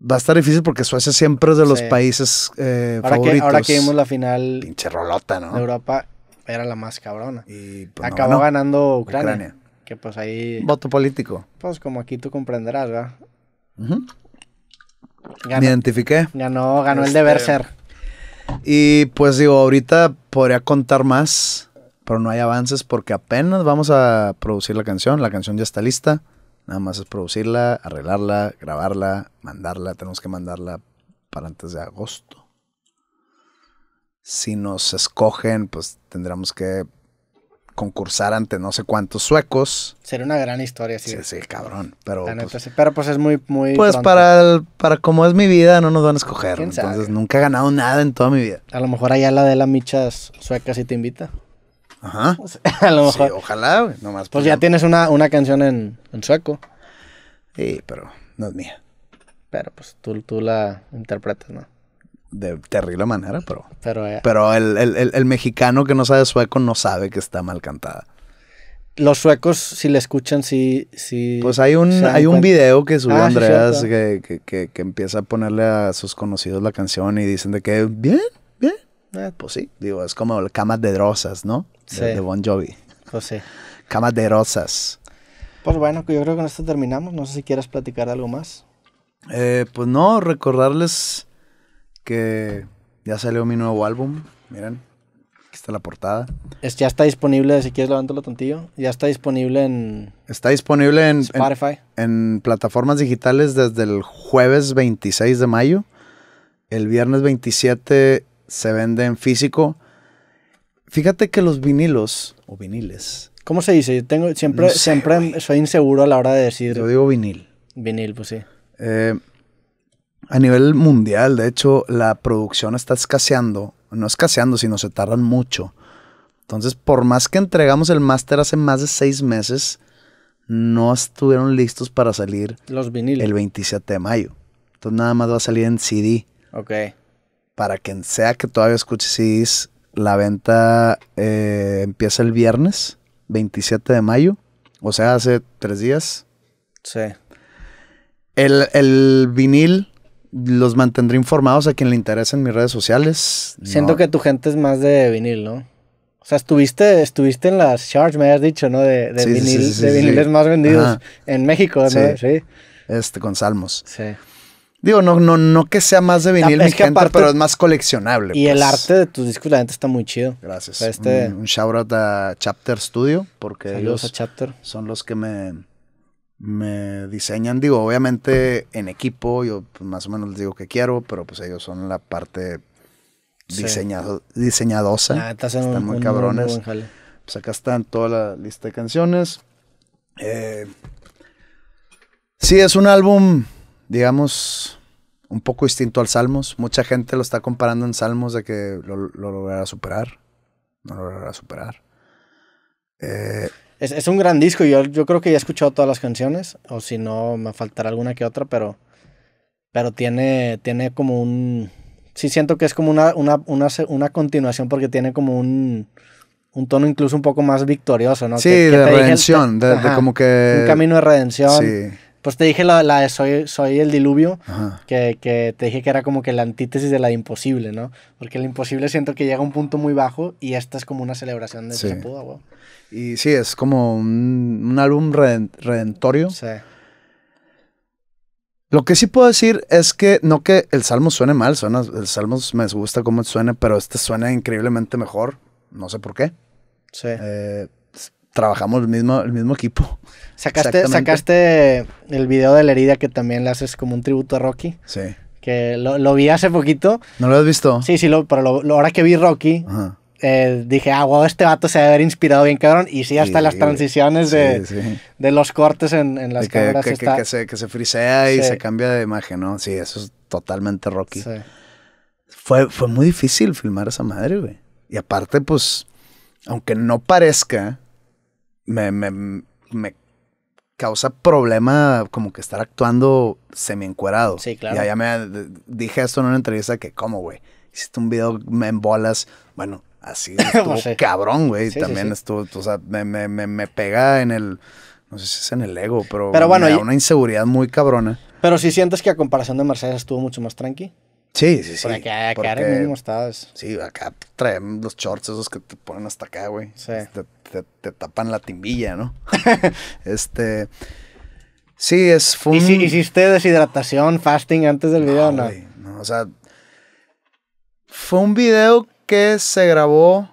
Va a estar difícil porque Suecia siempre es de los sí. países eh, ahora favoritos. Que, ahora que vimos la final pinche rolota, ¿no? De Europa era la más cabrona. Y, pues, Acabó no, bueno, ganando Ucrania. Ucrania. Que pues ahí... Voto político. Pues como aquí tú comprenderás, ¿verdad? Uh-huh. Ganó, me identifiqué. Ganó, ganó este... el deber ser. Y pues digo, ahorita podría contar más, pero no hay avances porque apenas vamos a producir la canción. La canción ya está lista. Nada más es producirla, arreglarla, grabarla, mandarla. Tenemos que mandarla para antes de agosto. Si nos escogen, pues tendremos que concursar ante no sé cuántos suecos. Sería una gran historia, sí. Sí, sí, cabrón. Pero, la neta, pues, sí. Pero pues es muy, muy Pues pronto. para el, para como es mi vida, no nos van a escoger. Entonces sabe? nunca he ganado nada en toda mi vida. A lo mejor allá la de la michas sueca sí te invita. Ajá. O sea, a lo mejor. Sí, ojalá, güey. Nomás pues ya tienes una, una canción en, en sueco. Sí, pero no es mía. Pero pues tú, tú la interpretas, ¿no? De terrible manera, pero... Pero, eh, pero el, el, el, el mexicano que no sabe sueco no sabe que está mal cantada. Los suecos, si le escuchan, sí... sí pues hay un, hay un video que subió ah, Andreas sí, que, que, que, que empieza a ponerle a sus conocidos la canción y dicen de que bien, bien. Eh, pues sí, digo, es como el Camas de Rosas, ¿no? De, sí. de Bon Jovi. Pues sí. Camas de Rosas. Pues bueno, yo creo que con esto terminamos. No sé si quieras platicar de algo más. Eh, pues no, recordarles... que ya salió mi nuevo álbum, miren, aquí está la portada. Es, ya está disponible, si quieres levántalo tantillo, ya está disponible en... Está disponible en... Spotify. En, en plataformas digitales desde el jueves veintiséis de mayo, el viernes veintisiete se vende en físico. Fíjate que los vinilos, o viniles... ¿Cómo se dice? Yo tengo, siempre, no sé, siempre güey. soy inseguro a la hora de decir... Yo digo vinil. Vinil, pues sí. Eh... A nivel mundial, de hecho, la producción está escaseando. No escaseando, sino se tardan mucho. Entonces, por más que entregamos el máster hace más de seis meses, no estuvieron listos para salir los viniles el veintisiete de mayo. Entonces, nada más va a salir en C D. Ok. Para quien sea que todavía escuche C Ds, la venta eh, empieza el viernes veintisiete de mayo. O sea, hace tres días. Sí. El, el vinil... Los mantendré informados a quien le interese en mis redes sociales. Siento no. que tu gente es más de vinil, ¿no? O sea, estuviste, estuviste en las charts, me habías dicho, ¿no? De, de, sí, vinil, sí, sí, sí, de viniles sí. más vendidos Ajá. en México, ¿no? Sí. sí. Este, con Salmos. Sí. Digo, no, no, no que sea más de vinil, la, mi gente, aparte, pero es más coleccionable. Y pues. el arte de tus discos, la gente está muy chido. Gracias. O sea, este... un, un shout out a Chapter Studio, porque Saludos ellos a Chapter. son los que me... me diseñan, digo, obviamente en equipo, yo pues, más o menos les digo que quiero, pero pues ellos son la parte diseñado, sí. diseñadosa, nah, está están un, muy un, cabrones, un pues acá están toda la lista de canciones, eh, sí, es un álbum, digamos, un poco distinto al Salmos, mucha gente lo está comparando en Salmos de que lo, lo logrará superar, no lo logrará superar, eh, Es, es un gran disco, yo, yo creo que ya he escuchado todas las canciones, o si no, me faltará alguna que otra, pero, pero tiene, tiene como un... Sí siento que es como una, una, una, una continuación porque tiene como un, un tono incluso un poco más victorioso, ¿no? Sí, que, de que redención, el, de, ajá, de como que... Un camino de redención. Sí. Pues te dije la, la de soy, soy el diluvio, que, que te dije que era como que la antítesis de la de imposible, ¿no? Porque el imposible siento que llega a un punto muy bajo y esta es como una celebración de sí. que se pudo, güey. Y sí, es como un, un álbum redentorio. Sí. Lo que sí puedo decir es que, no que el Salmos suene mal, suena, el Salmos me gusta cómo suena, pero este suena increíblemente mejor, no sé por qué. Sí. Eh, Trabajamos el mismo, el mismo equipo. Sacaste, sacaste el video de la herida que también le haces como un tributo a Rocky. Sí. Que lo, lo vi hace poquito. ¿No lo has visto? Sí, sí, lo, pero lo, lo, ahora que vi Rocky, eh, dije, ah, wow, este vato se debe haber inspirado bien, cabrón. Y sí, hasta sí, las transiciones sí, de, sí. de los cortes en, en las que, cámaras. Que, está... que, que, se, que se frisea sí. y se cambia de imagen, ¿no? Sí, eso es totalmente Rocky. Sí. Fue, fue muy difícil filmar esa madre, güey. Y aparte, pues, aunque no parezca... Me, me, me causa problema como que estar actuando semi-encuerado. Sí, claro. Ya, ya me dije esto en una entrevista que, ¿cómo, güey? Hiciste un video, me embolas. Bueno, así estuvo sí. cabrón, güey. Sí, También sí, sí. estuvo, o sea, me, me, me, me pega en el, no sé si es en el ego, pero, pero bueno, me da y... una inseguridad muy cabrona. Pero si sientes que a comparación de Mercedes estuvo mucho más tranqui. Sí, sí, sí. Porque acá, acá en el mismo estado. Sí, acá traen los shorts esos que te ponen hasta acá, güey. Sí. Te, te, te tapan la timbilla, ¿no? este... Sí, es... Fun... ¿Y si hiciste deshidratación, fasting antes del no, video o no? Güey, no, o sea... Fue un video que se grabó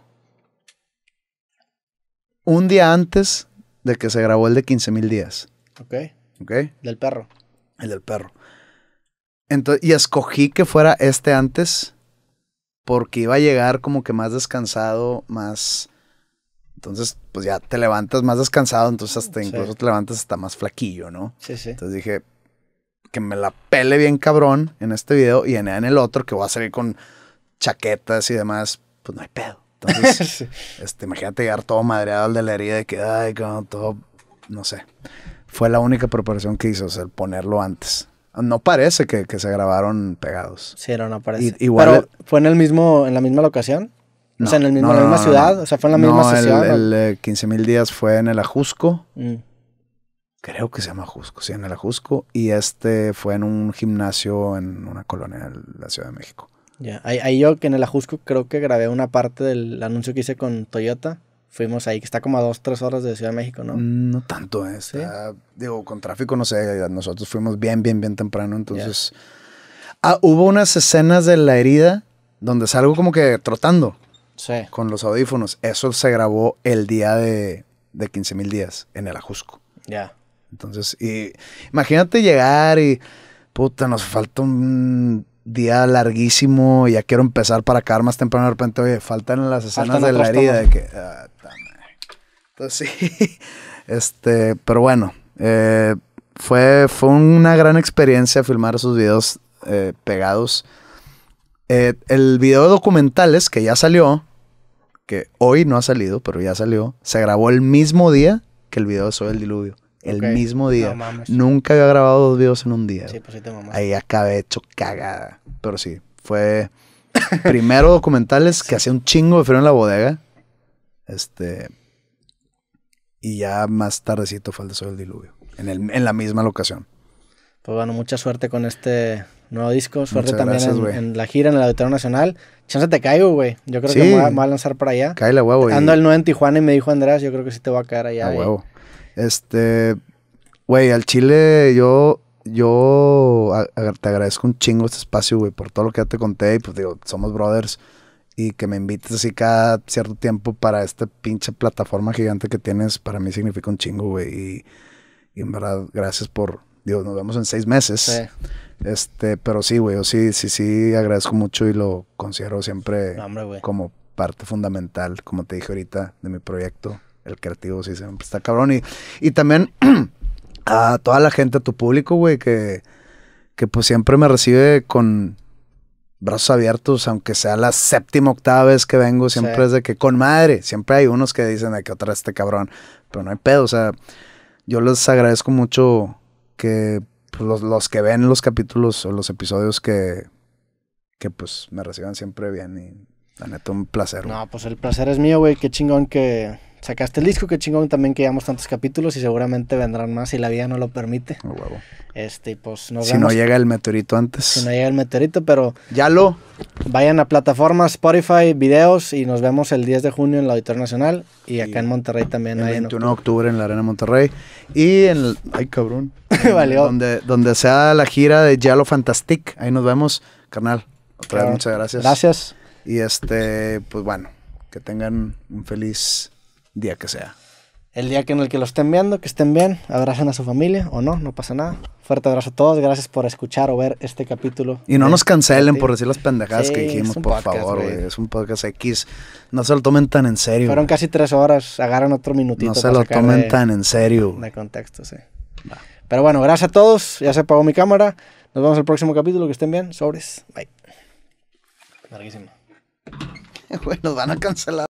un día antes de que se grabó el de quince mil días. Ok. Ok. Del perro. El del perro. Entonces, y escogí que fuera este antes porque iba a llegar como que más descansado, más Entonces, pues ya te levantas más descansado, entonces hasta incluso sí. te levantas hasta más flaquillo, ¿no? Sí, sí. Entonces dije, que me la pele bien cabrón en este video y en el otro, que voy a salir con chaquetas y demás, pues no hay pedo. Entonces, sí. este, imagínate llegar todo madreado al de la herida de que, ay, como todo, no sé. Fue la única preparación que hice, o sea, el ponerlo antes. No parece que, que se grabaron pegados. Sí, no, no parece. Y, igual, pero fue en el mismo, en la misma locación. No, o sea, en el mismo, no, la misma no, ciudad, no. o sea, fue en la no, misma sesión. El, el eh, quince mil días fue en el Ajusco. Mm. Creo que se llama Ajusco, sí, en el Ajusco. Y este fue en un gimnasio en una colonia de la Ciudad de México. Ya, yeah. ahí, ahí yo que en el Ajusco creo que grabé una parte del anuncio que hice con Toyota. Fuimos ahí, que está como a dos, tres horas de Ciudad de México, ¿no? No tanto, ¿eh? ¿Sí? Está, digo, con tráfico, no sé, nosotros fuimos bien, bien, bien temprano, entonces... Yeah. Ah, hubo unas escenas de la herida donde salgo como que trotando. Sí. Con los audífonos. Eso se grabó el día de, de quince mil días en el Ajusco. Ya. Yeah. Entonces, y imagínate llegar y, puta, nos falta un día larguísimo y ya quiero empezar para acabar más temprano. De repente, oye, faltan las escenas faltan de la herida. De que, ah, entonces, sí. este, pero bueno, eh, fue, fue una gran experiencia filmar esos videos eh, pegados. Eh, el video de documentales que ya salió, que hoy no ha salido, pero ya salió, se grabó el mismo día que el video de Soy el Diluvio. El okay. mismo día. No mames. Nunca había grabado dos videos en un día. Sí, pues sí te mamás. Ahí acabé hecho cagada. Pero sí, fue primero documentales que sí. hacía un chingo de frío en la bodega. Este. Y ya más tardecito fue el de Soy el Diluvio. En, el, en la misma locación. Pues bueno, mucha suerte con este nuevo disco. Suerte Muchas también gracias, en, en la gira en el Auditorio Nacional. Chance te caigo, güey. Yo creo sí. que me voy, a, me voy a lanzar para allá. Cáile, huevo. Ando y... el nueve en Tijuana y me dijo Andrés, yo creo que sí te voy a caer allá. A huevo. Este, güey, al Chile yo, yo a, a, te agradezco un chingo este espacio, güey, por todo lo que ya te conté. Y pues digo, somos brothers. Y que me invites así cada cierto tiempo para esta pinche plataforma gigante que tienes, para mí significa un chingo, güey. Y, y en verdad, gracias por... Digo, nos vemos en seis meses. Sí. Este, pero sí, güey, yo sí, sí, sí agradezco mucho y lo considero siempre no, hombre, como parte fundamental, como te dije ahorita, de mi proyecto. El creativo sí siempre está cabrón. Y, y también a toda la gente, a tu público, güey, que, que pues siempre me recibe con brazos abiertos, aunque sea la séptima, octava vez que vengo, siempre sí. es de que con madre. Siempre hay unos que dicen de que otra vez este cabrón, pero no hay pedo. O sea, yo les agradezco mucho que pues, los, los que ven los capítulos o los episodios que, que pues me reciban siempre bien. Y la neta, un placer. No, wey. Pues el placer es mío, güey. Qué chingón que... sacaste el disco, qué chingón también que llevamos tantos capítulos y seguramente vendrán más si la vida no lo permite. Oh, huevo. Este, pues nos vemos. Si no llega el meteorito antes. Si no llega el meteorito, pero... ¡Ya lo! Vayan a plataformas, Spotify, videos y nos vemos el diez de junio en el Auditorio Nacional y acá y en Monterrey también. El hay veintiuno de octubre en la Arena Monterrey y en... El, ¡ay, cabrón! Valió. Donde, donde sea la gira de Giallo Fantastic, ahí nos vemos, carnal. Otra claro. vez, muchas gracias. Gracias. Y este, pues bueno, que tengan un feliz... día que sea. El día que en el que lo estén viendo, que estén bien, abracen a su familia o no, no pasa nada. Fuerte abrazo a todos, gracias por escuchar o ver este capítulo. Y no nos cancelen por decir las pendejadas sí, que dijimos, por podcast, favor, güey. Es un podcast X, no se lo tomen tan en serio. Fueron wey. casi tres horas, agarran otro minutito. No se lo tomen de, tan en serio. De contexto, sí. Va. Pero bueno, gracias a todos, ya se apagó mi cámara, nos vemos el próximo capítulo, que estén bien, sobres, bye. Larguísimo. Güey, nos van a cancelar.